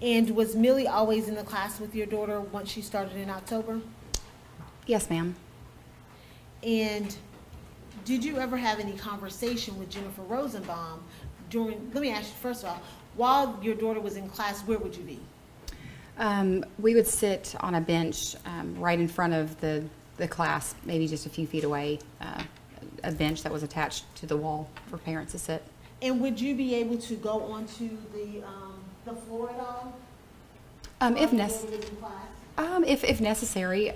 And was Millie always in the class with your daughter once she started in October? Yes, ma'am. And did you ever have any conversation with Jennifer Rosenbaum during, let me ask you first of all, while your daughter was in class, where would you be? We would sit on a bench right in front of the class, maybe just a few feet away, a bench that was attached to the wall for parents to sit. And would you be able to go onto the floor at all? If necessary.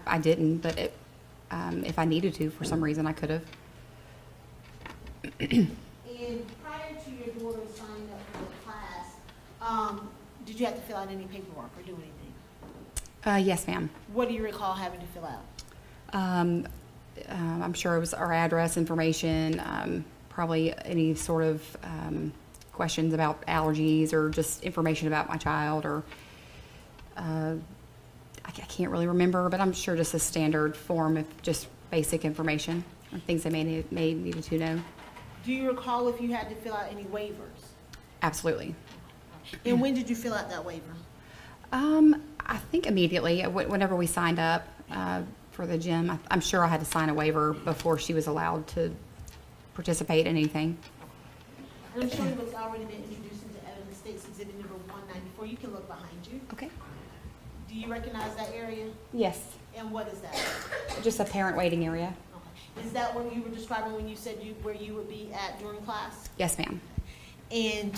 I didn't, but it, if I needed to, for some reason, I could have. And prior to your daughter signing up for the class, did you have to fill out any paperwork or do anything? Yes, ma'am. What do you recall having to fill out? I'm sure it was our address information, probably any sort of questions about allergies or just information about my child, or I can't really remember, but I'm sure just a standard form of just basic information or things they may need to know. Do you recall if you had to fill out any waivers? Absolutely. And when did you fill out that waiver? I think immediately, whenever we signed up for the gym. I'm sure I had to sign a waiver before she was allowed to participate in anything. I'm showing what's already been introduced into evidence, State's Exhibit number 194. You can look behind you. Okay. Do you recognize that area? Yes. And what is that? Just a parent waiting area. Okay. Is that what you were describing when you said where you would be at during class? Yes, ma'am. And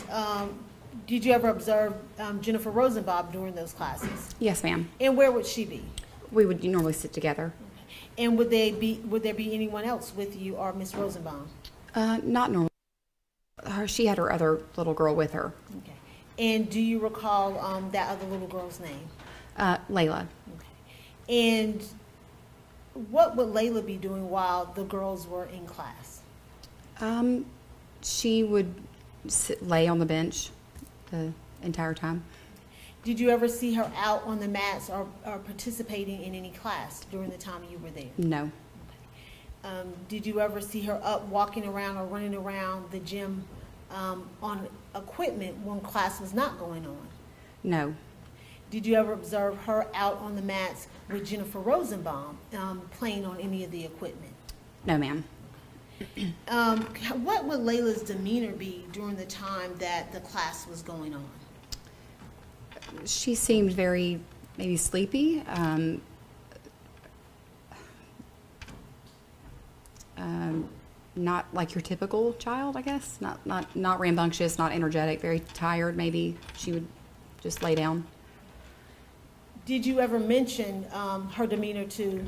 did you ever observe Jennifer Rosenbaum during those classes? Yes, ma'am. And where would she be? We would normally sit together. Okay. And would there be anyone else with you or Miss Rosenbaum? Not normally. She had her other little girl with her. Okay. And do you recall that other little girl's name? Layla. Okay. And what would Layla be doing while the girls were in class? She would lay on the bench the entire time. Did you ever see her out on the mats or participating in any class during the time you were there? No. Okay. Did you ever see her up walking around or running around the gym on equipment when class was not going on? No. Did you ever observe her out on the mats with Jennifer Rosenbaum playing on any of the equipment? No, ma'am. What would Layla's demeanor be during the time that the class was going on? She seemed very maybe sleepy. Not like your typical child, I guess. Not rambunctious, not energetic, very tired maybe. She would just lay down. Did you ever mention her demeanor to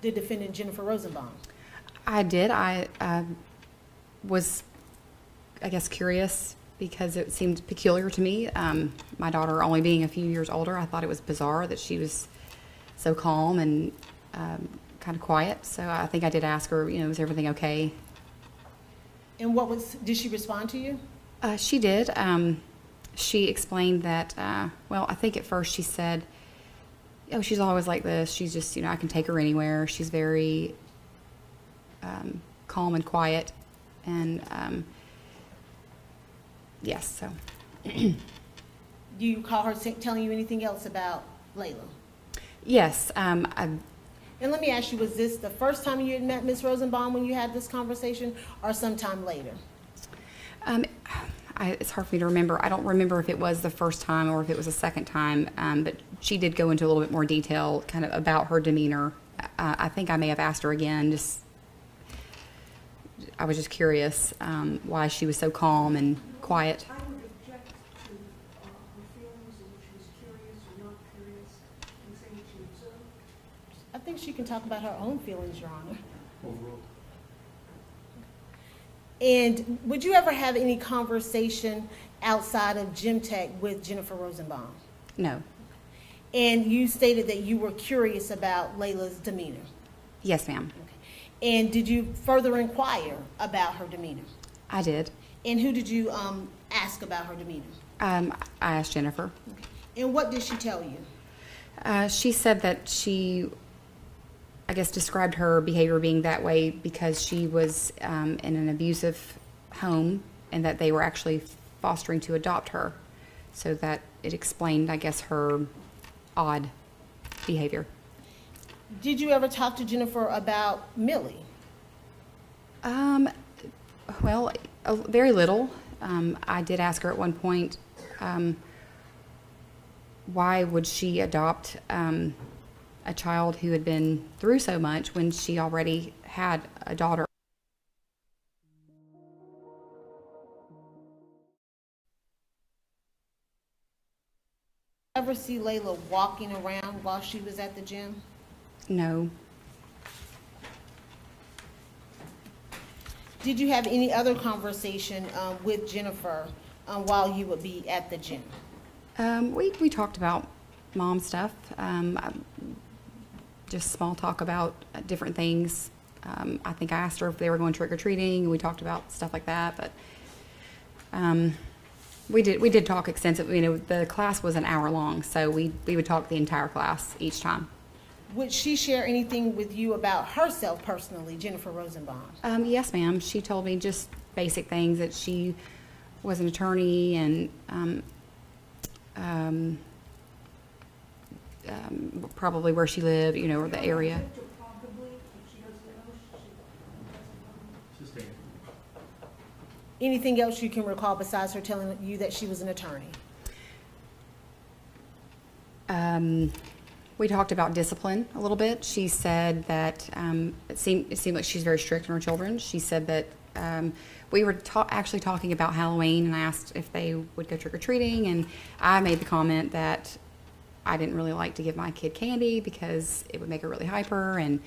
the defendant, Jennifer Rosenbaum? I did. I was, I guess, curious because it seemed peculiar to me. My daughter only being a few years older, I thought it was bizarre that she was so calm and kind of quiet. So I think I did ask her, you know, is everything okay? And did she respond to you? She did. She explained that, well, I think at first she said, oh, she's always like this. She's just, you know, I can take her anywhere. She's very calm and quiet. And yes, so. Do you call her telling you anything else about Layla? Yes. And let me ask you, was this the first time you had met Ms. Rosenbaum when you had this conversation, or sometime later? It's hard for me to remember. I don't remember if it was the first time or if it was the second time, but she did go into a little bit more detail kind of about her demeanor. I think I may have asked her again just I was just curious why she was so calm and quiet. I would object to her feelings of which she's curious or not curious and saying she observed. I think she can talk about her own feelings, Your Honor. Overall. And would you ever have any conversation outside of Gym Tech with Jennifer Rosenbaum? No. And you stated that you were curious about Layla's demeanor? Yes, ma'am. Okay. And did you further inquire about her demeanor? I did. And who did you ask about her demeanor? I asked Jennifer. Okay. And what did she tell you? She said that she, I guess, described her behavior being that way because she was in an abusive home and that they were actually fostering to adopt her. So that it explained, I guess, her odd behavior. Did you ever talk to Jennifer about Millie? Well, very little. I did ask her at one point why would she adopt a child who had been through so much when she already had a daughter. Ever see Layla walking around while she was at the gym? No. Did you have any other conversation with Jennifer while you would be at the gym? We talked about mom stuff, just small talk about different things. I think I asked her if they were going trick-or-treating, and we talked about stuff like that, but We did talk extensively. You know, the class was an hour long, so we would talk the entire class each time. Would she share anything with you about herself personally, Jennifer Rosenbaum? Yes, ma'am. She told me just basic things, that she was an attorney and probably where she lived, you know, or the area. Anything else you can recall besides her telling you that she was an attorney? We talked about discipline a little bit. She said that it seemed like she's very strict on her children. She said that we were actually talking about Halloween, and I asked if they would go trick-or-treating, and I made the comment that I didn't really like to give my kid candy because it would make her really hyper, and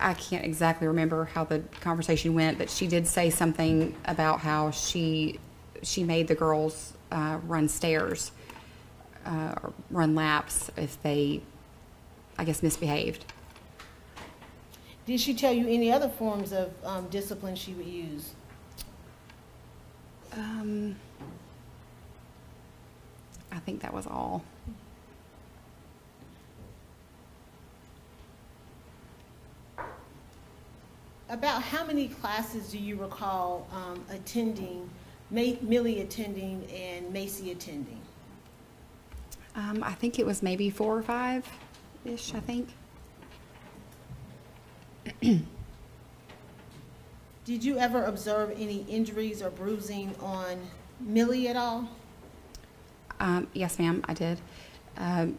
I can't exactly remember how the conversation went, but she did say something about how she made the girls run stairs, or run laps if they, I guess, misbehaved. Did she tell you any other forms of discipline she would use? I think that was all. About how many classes do you recall Millie attending and Macy attending? I think it was maybe 4 or 5-ish, I think. Did you ever observe any injuries or bruising on Millie at all? Yes, ma'am, I did. I'm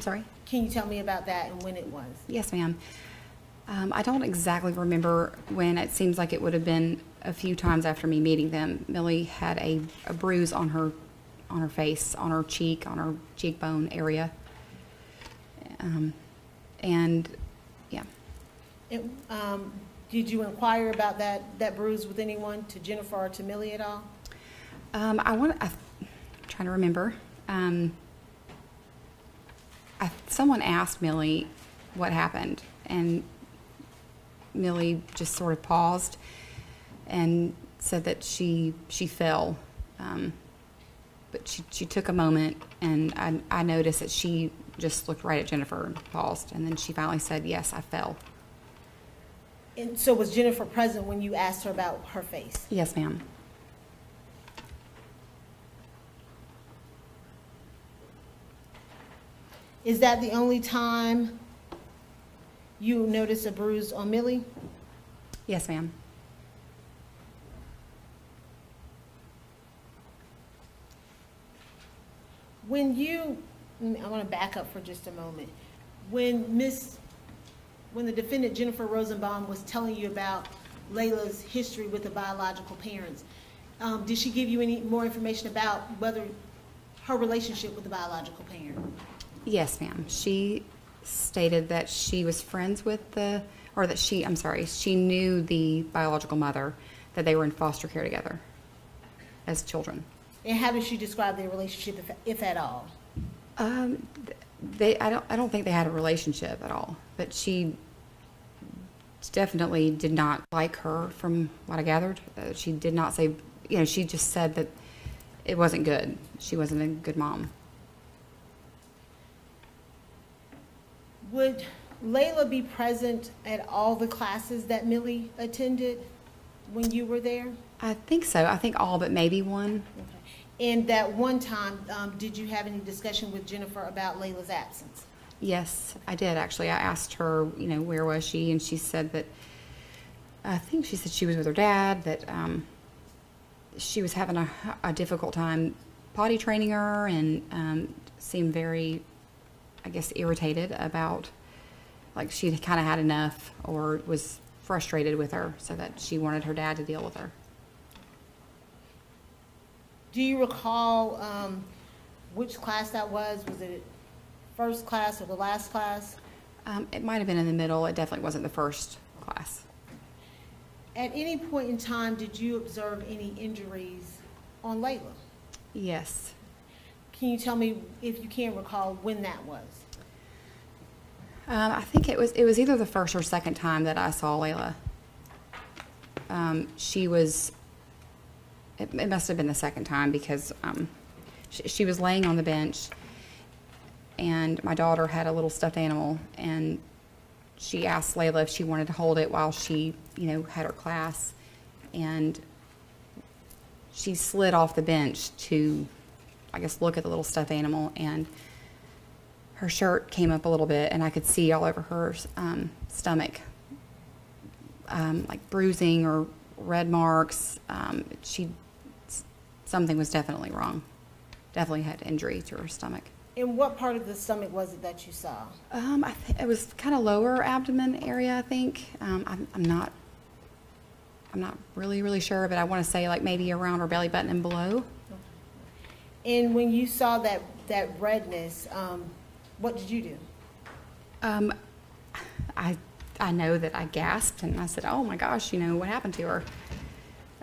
sorry? Can you tell me about that and when it was? Yes, ma'am. I don't exactly remember when. It seems like it would have been a few times after me meeting them. Millie had a bruise on her face, on her cheek, on her cheekbone area. Did you inquire about that bruise with anyone, to Jennifer or to Millie at all? I'm trying to remember. Someone asked Millie what happened, and Millie just sort of paused and said that she fell, but she took a moment, and I noticed that she just looked right at Jennifer and paused, and then she finally said, yes, I fell. And so was Jennifer present when you asked her about her face? Yes, ma'am. Is that the only time you noticed a bruise on Millie? Yes, ma'am. I want to back up for just a moment. When Miss when the defendant Jennifer Rosenbaum was telling you about Layla's history with the biological parents, did she give you any more information about whether her relationship with the biological parent? Yes, ma'am. She stated that she was friends with the, or that she, I'm sorry, she knew the biological mother, that they were in foster care together as children. And how did she describe their relationship, if at all? I don't think they had a relationship at all, but she definitely did not like her, from what I gathered. She did not say, you know, she just said that it wasn't good. She wasn't a good mom. Would Layla be present at all the classes that Millie attended when you were there? I think so. I think all but maybe one. Okay. And that one time, did you have any discussion with Jennifer about Layla's absence? Yes, I did, actually. I asked her, you know, where was she, and she said that, I think she said she was with her dad, that she was having a difficult time potty training her, and seemed very, I guess, irritated about, like, she kind of had enough or was frustrated with her, so that she wanted her dad to deal with her. Do you recall which class that was? Was it first class or the last class? It might have been in the middle. It definitely wasn't the first class. At any point in time, did you observe any injuries on Layla? Yes. Can you tell me, if you can recall, when that was? I think it was either the first or second time that I saw Layla. She was, it must have been the second time, because she was laying on the bench, and my daughter had a little stuffed animal, and she asked Layla if she wanted to hold it while she, you know, had her class, and she slid off the bench to, I guess, look at the little stuffed animal, and her shirt came up a little bit, and I could see all over her stomach, like bruising or red marks. Something was definitely wrong. Definitely had injury to her stomach. And what part of the stomach was it that you saw? It was kind of lower abdomen area, I think. I'm not really sure, but I want to say, like, maybe around her belly button and below. And when you saw that redness, what did you do? I know that I gasped, and I said, "Oh my gosh, you know, what happened to her?"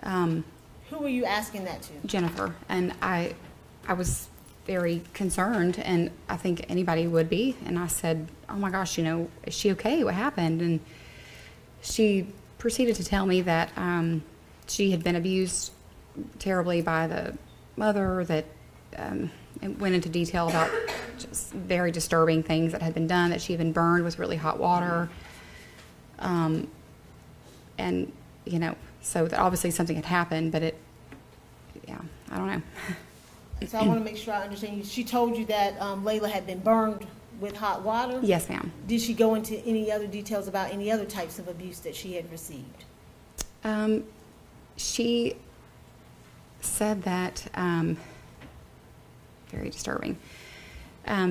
Who were you asking that to? Jennifer. And I was very concerned, and I think anybody would be. And I said, "Oh my gosh, you know, is she okay? What happened?" And she proceeded to tell me that she had been abused terribly by the mother, that and went into detail about just very disturbing things that had been done, that she had been burned with really hot water. And, you know, so that obviously something had happened, but yeah, I don't know. So I want to make sure I understand you. She told you that Layla had been burned with hot water? Yes, ma'am. Did she go into any other details about any other types of abuse that she had received? She said that, very disturbing.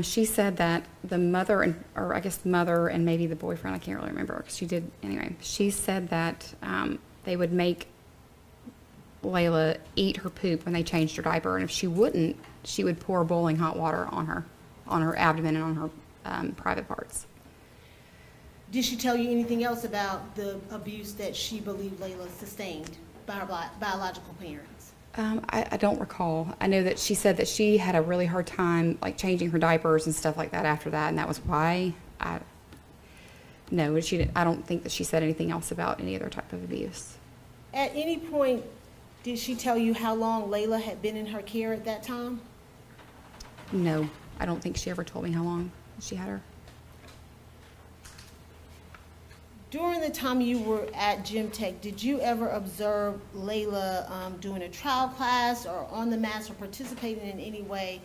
She said that the mother, or I guess the mother and maybe the boyfriend, I can't really remember, because she did, anyway, she said that they would make Layla eat her poop when they changed her diaper, and if she wouldn't, she would pour boiling hot water on her abdomen and on her private parts. Did she tell you anything else about the abuse that she believed Layla sustained by her biological parents? I don't recall. I know that she said that she had a really hard time, like, changing her diapers and stuff like that after that, and that was why. No, she didn't. I don't think that she said anything else about any other type of abuse. At any point, did she tell you how long Layla had been in her care at that time? No, I don't think she ever told me how long she had her. During the time you were at Gym Tech, did you ever observe Layla doing a trial class or on the mats or participating in any way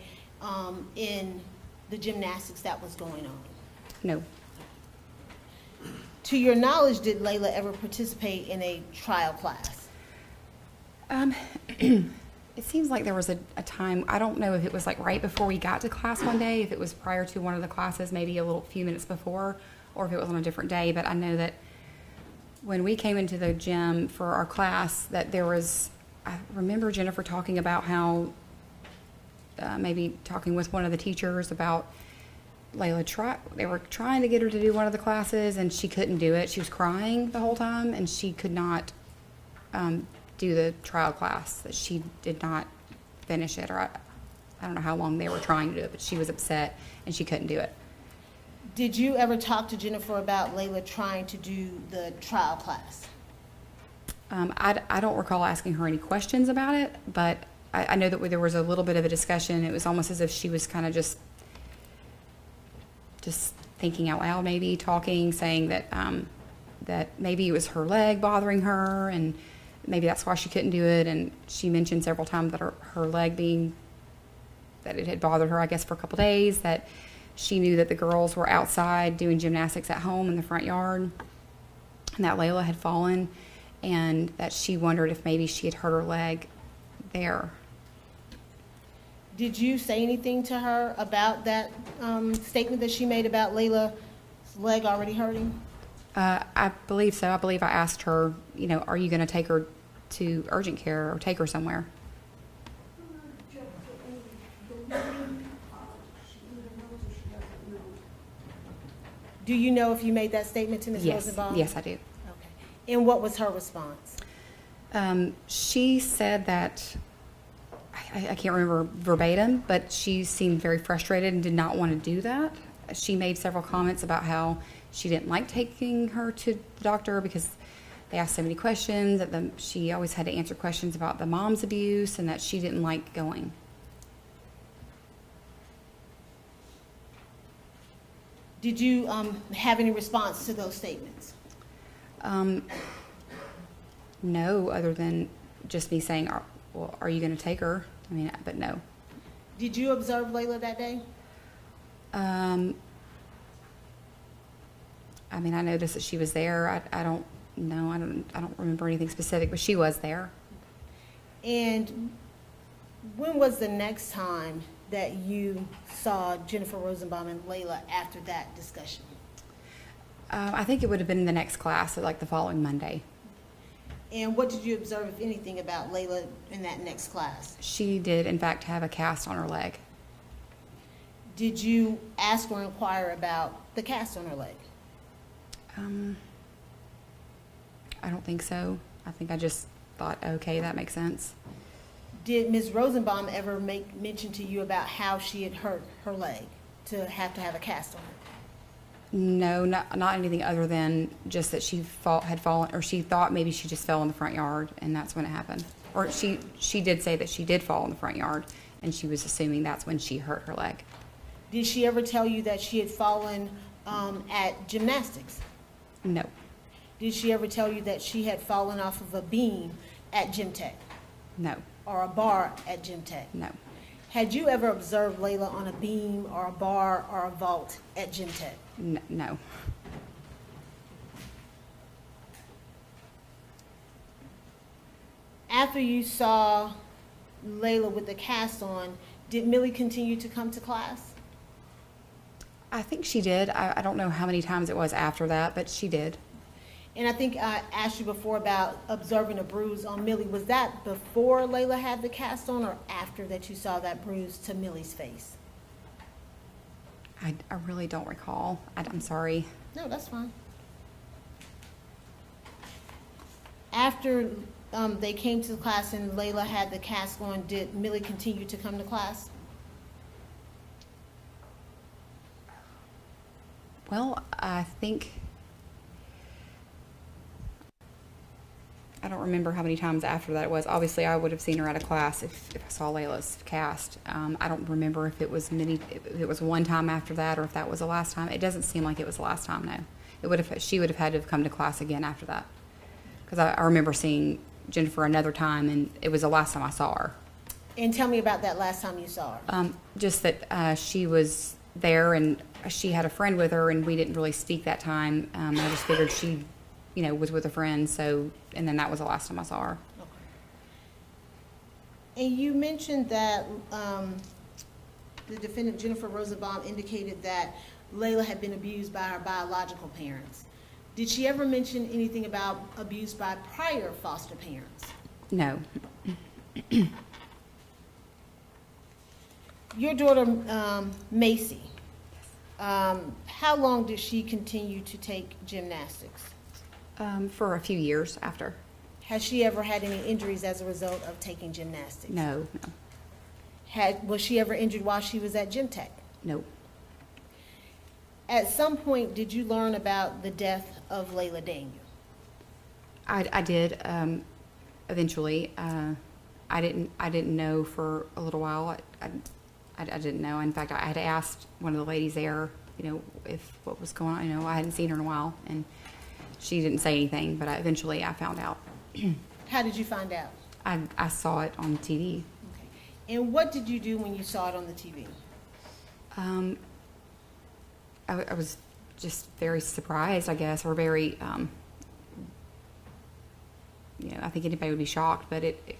in the gymnastics that was going on? No. To your knowledge, did Layla ever participate in a trial class? It seems like there was a time, I don't know if it was like right before we got to class one day, if it was prior to one of the classes, maybe a few minutes before, or if it was on a different day, but I know that when we came into the gym for our class, that there was, I remember Jennifer talking about how, maybe talking with one of the teachers about Layla, they were trying to get her to do one of the classes and she couldn't do it. She was crying the whole time and she could not do the trial class, that she did not finish it, or I don't know how long they were trying to do it, but she was upset and she couldn't do it. Did you ever talk to Jennifer about Layla trying to do the trial class? I don't recall asking her any questions about it, but I know that there was a little bit of a discussion. It was almost as if she was kind of just thinking out loud, maybe talking, saying that that maybe it was her leg bothering her, and maybe that's why she couldn't do it. And she mentioned several times that her leg that it had bothered her, I guess, for a couple days, that she knew that the girls were outside doing gymnastics at home in the front yard, and that Layla had fallen, and that she wondered if maybe she had hurt her leg there. Did you say anything to her about that statement that she made about Layla's leg already hurting? I believe so. I believe I asked her, you know, are you going to take her to urgent care or take her somewhere? Do you know if you made that statement to Ms. Rosenbaum? Yes, I do. Okay. And what was her response? She said that, I can't remember verbatim, but she seemed very frustrated and did not want to do that. She made several comments about how she didn't like taking her to the doctor because they asked so many questions, that she always had to answer questions about the mom's abuse, and that she didn't like going. Did you have any response to those statements? No, other than just me saying, well, are you going to take her? I mean, but no. Did you observe Layla that day? I mean, I noticed that she was there. I don't know. I don't remember anything specific, but she was there. And when was the next time that you saw Jennifer Rosenbaum and Layla after that discussion? I think it would have been in the next class, so like the following Monday. And what did you observe, if anything, about Layla in that next class? She did, in fact, have a cast on her leg. Did you ask or inquire about the cast on her leg? I don't think so. I think I just thought, okay, that makes sense. Did Ms. Rosenbaum ever make mention to you about how she had hurt her leg to have a cast on her? No, not anything other than just that she had fallen, or she thought maybe she just fell in the front yard, and that's when it happened. Or she did say that she did fall in the front yard, and she was assuming that's when she hurt her leg. Did she ever tell you that she had fallen at gymnastics? No. Did she ever tell you that she had fallen off of a beam at Gym Tech? No. Or a bar at Gym Tech? No. Had you ever observed Layla on a beam or a bar or a vault at Gym Tech? No. After you saw Layla with the cast on, did Millie continue to come to class? I think she did. I don't know how many times it was after that, but she did. And I think I asked you before about observing a bruise on Millie. Was that before Layla had the cast on, or after that you saw that bruise to Millie's face? I really don't recall. I'm sorry. No, that's fine. After they came to class and Layla had the cast on, did Millie continue to come to class? Well, I think... I don't remember how many times after that it was. Obviously, I would have seen her out of class if I saw Layla's cast. I don't remember if it was if it was one time after that, or if that was the last time. It doesn't seem like it was the last time. No, it would have. She would have had to have come to class again after that, because I remember seeing Jennifer another time, and it was the last time I saw her. And tell me about that last time you saw her. Just that she was there, and she had a friend with her, and we didn't really speak that time. I just figured she, you know, was with a friend, so, and then that was the last time I saw her. Okay. And you mentioned that the defendant, Jennifer Rosenbaum, indicated that Layla had been abused by her biological parents. Did she ever mention anything about abuse by prior foster parents? No. Your daughter, Macy, how long did she continue to take gymnastics? For a few years after. Has she ever had any injuries as a result of taking gymnastics? No. No. Was she ever injured while she was at Gym Tech? No. At some point, did you learn about the death of Layla Daniel? I did. Eventually, I didn't know for a little while. I didn't know. In fact, I had asked one of the ladies there, you know, if what was going on. You know, I hadn't seen her in a while, and she didn't say anything. But eventually, I found out. How did you find out? I saw it on TV. Okay. And what did you do when you saw it on the TV? I was just very surprised, I guess, or very. You know, I think anybody would be shocked, but it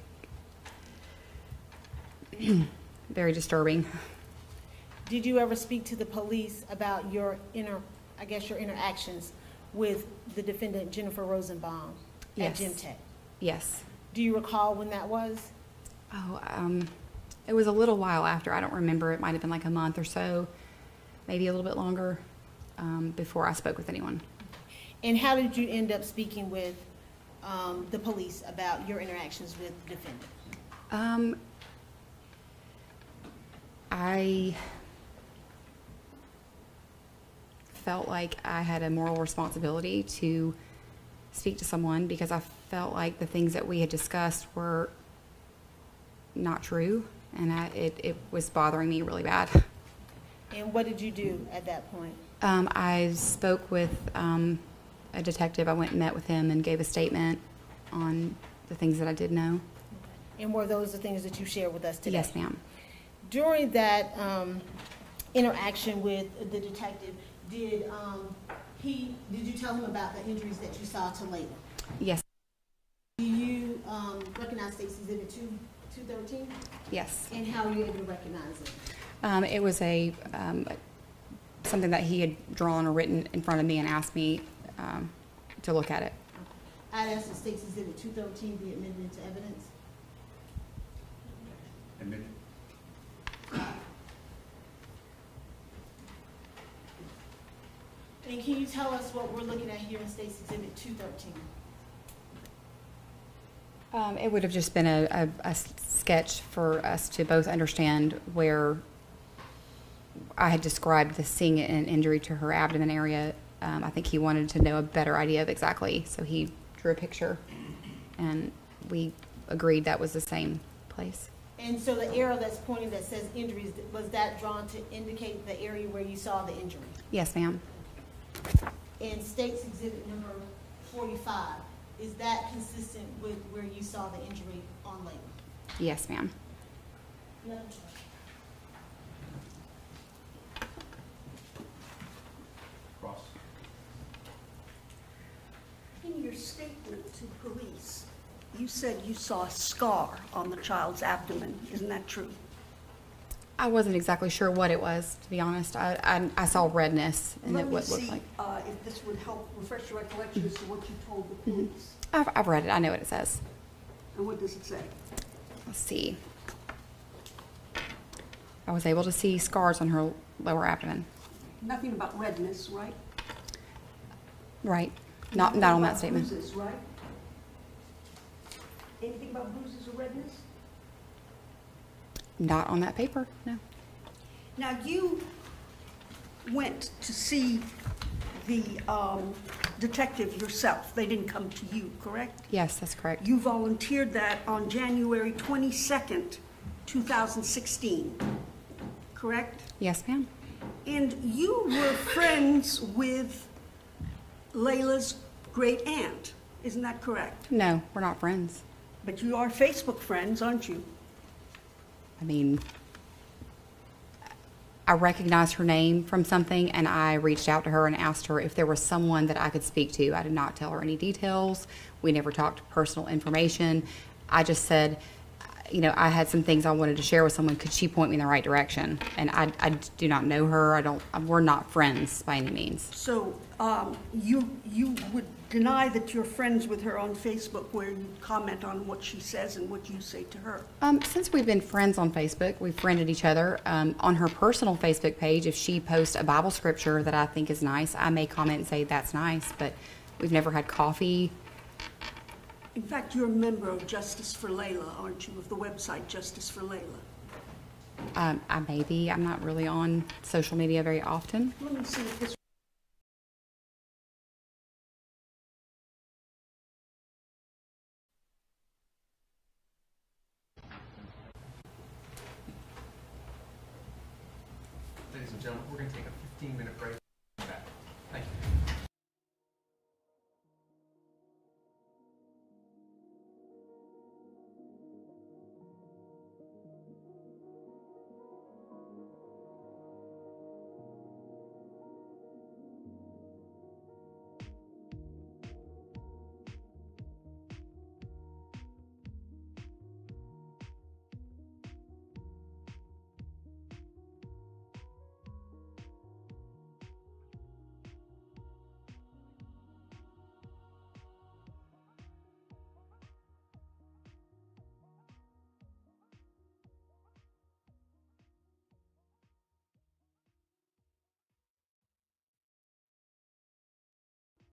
very disturbing. Did you ever speak to the police about your your interactions with the defendant Jennifer Rosenbaum at Gym Tech? Yes. Do you recall when that was? Oh, it was a little while after. I don't remember. It might have been like a month or so, maybe a little bit longer, before I spoke with anyone. And how did you end up speaking with the police about your interactions with the defendant? I felt like I had a moral responsibility to speak to someone because I felt like the things that we had discussed were not true, and it was bothering me really bad. And what did you do at that point? I spoke with a detective. I went and met with him and gave a statement on the things that I did know. And were those the things that you shared with us today? Yes, ma'am. During that interaction with the detective, did you tell him about the injuries that you saw to Layla? Yes. Do you recognize State's Exhibit 213? Yes. And how were you able to recognize it? It was something that he had drawn or written in front of me and asked me to look at it. I'd ask the State's Exhibit 213 be admitted into evidence. Admitted. And can you tell us what we're looking at here in State's Exhibit 213? It would have just been a sketch for us to both understand where I had described the seeing an injury to her abdomen area. I think he wanted to know a better idea of exactly, so he drew a picture, and we agreed that was the same place. And so the arrow that's pointing that says injuries, was that drawn to indicate the area where you saw the injury? Yes, ma'am. And State's Exhibit number 45, is that consistent with where you saw the injury on Layla? Yes, ma'am. No. In your statement to police, you said you saw a scar on the child's abdomen. Isn't that true? I wasn't exactly sure what it was, to be honest. I saw redness, and it what looked like. If this would help refresh your recollection as to what you told the police. I've read it. I know what it says. And what does it say? Let's see. I was able to see scars on her lower abdomen. Nothing about redness, right? Right. Not on that statement. Bruises, right? Anything about bruises or redness? Not on that paper, no. Now, you went to see the detective yourself. They didn't come to you, correct? Yes, that's correct. You volunteered that on January 22nd, 2016, correct? Yes, ma'am. And you were friends with Layla's great aunt, isn't that correct? No, we're not friends. But you are Facebook friends, aren't you? I mean, I recognized her name from something, and I reached out to her and asked her if there was someone that I could speak to. I did not tell her any details. We never talked personal information. I just said, you know, I had some things I wanted to share with someone. Could she point me in the right direction? And I do not know her. I don't. We're not friends by any means. So you would deny that you're friends with her on Facebook, where you comment on what she says and what you say to her? Since we've been friends on Facebook, we've friended each other. On her personal Facebook page, if she posts a Bible scripture that I think is nice, I may comment and say that's nice. But we've never had coffee. In fact, you're a member of Justice for Layla, aren't you, of the website Justice for Layla? I may be. I'm not really on social media very often. Let me see if this... Ladies and gentlemen, we're going to take a 15-minute break.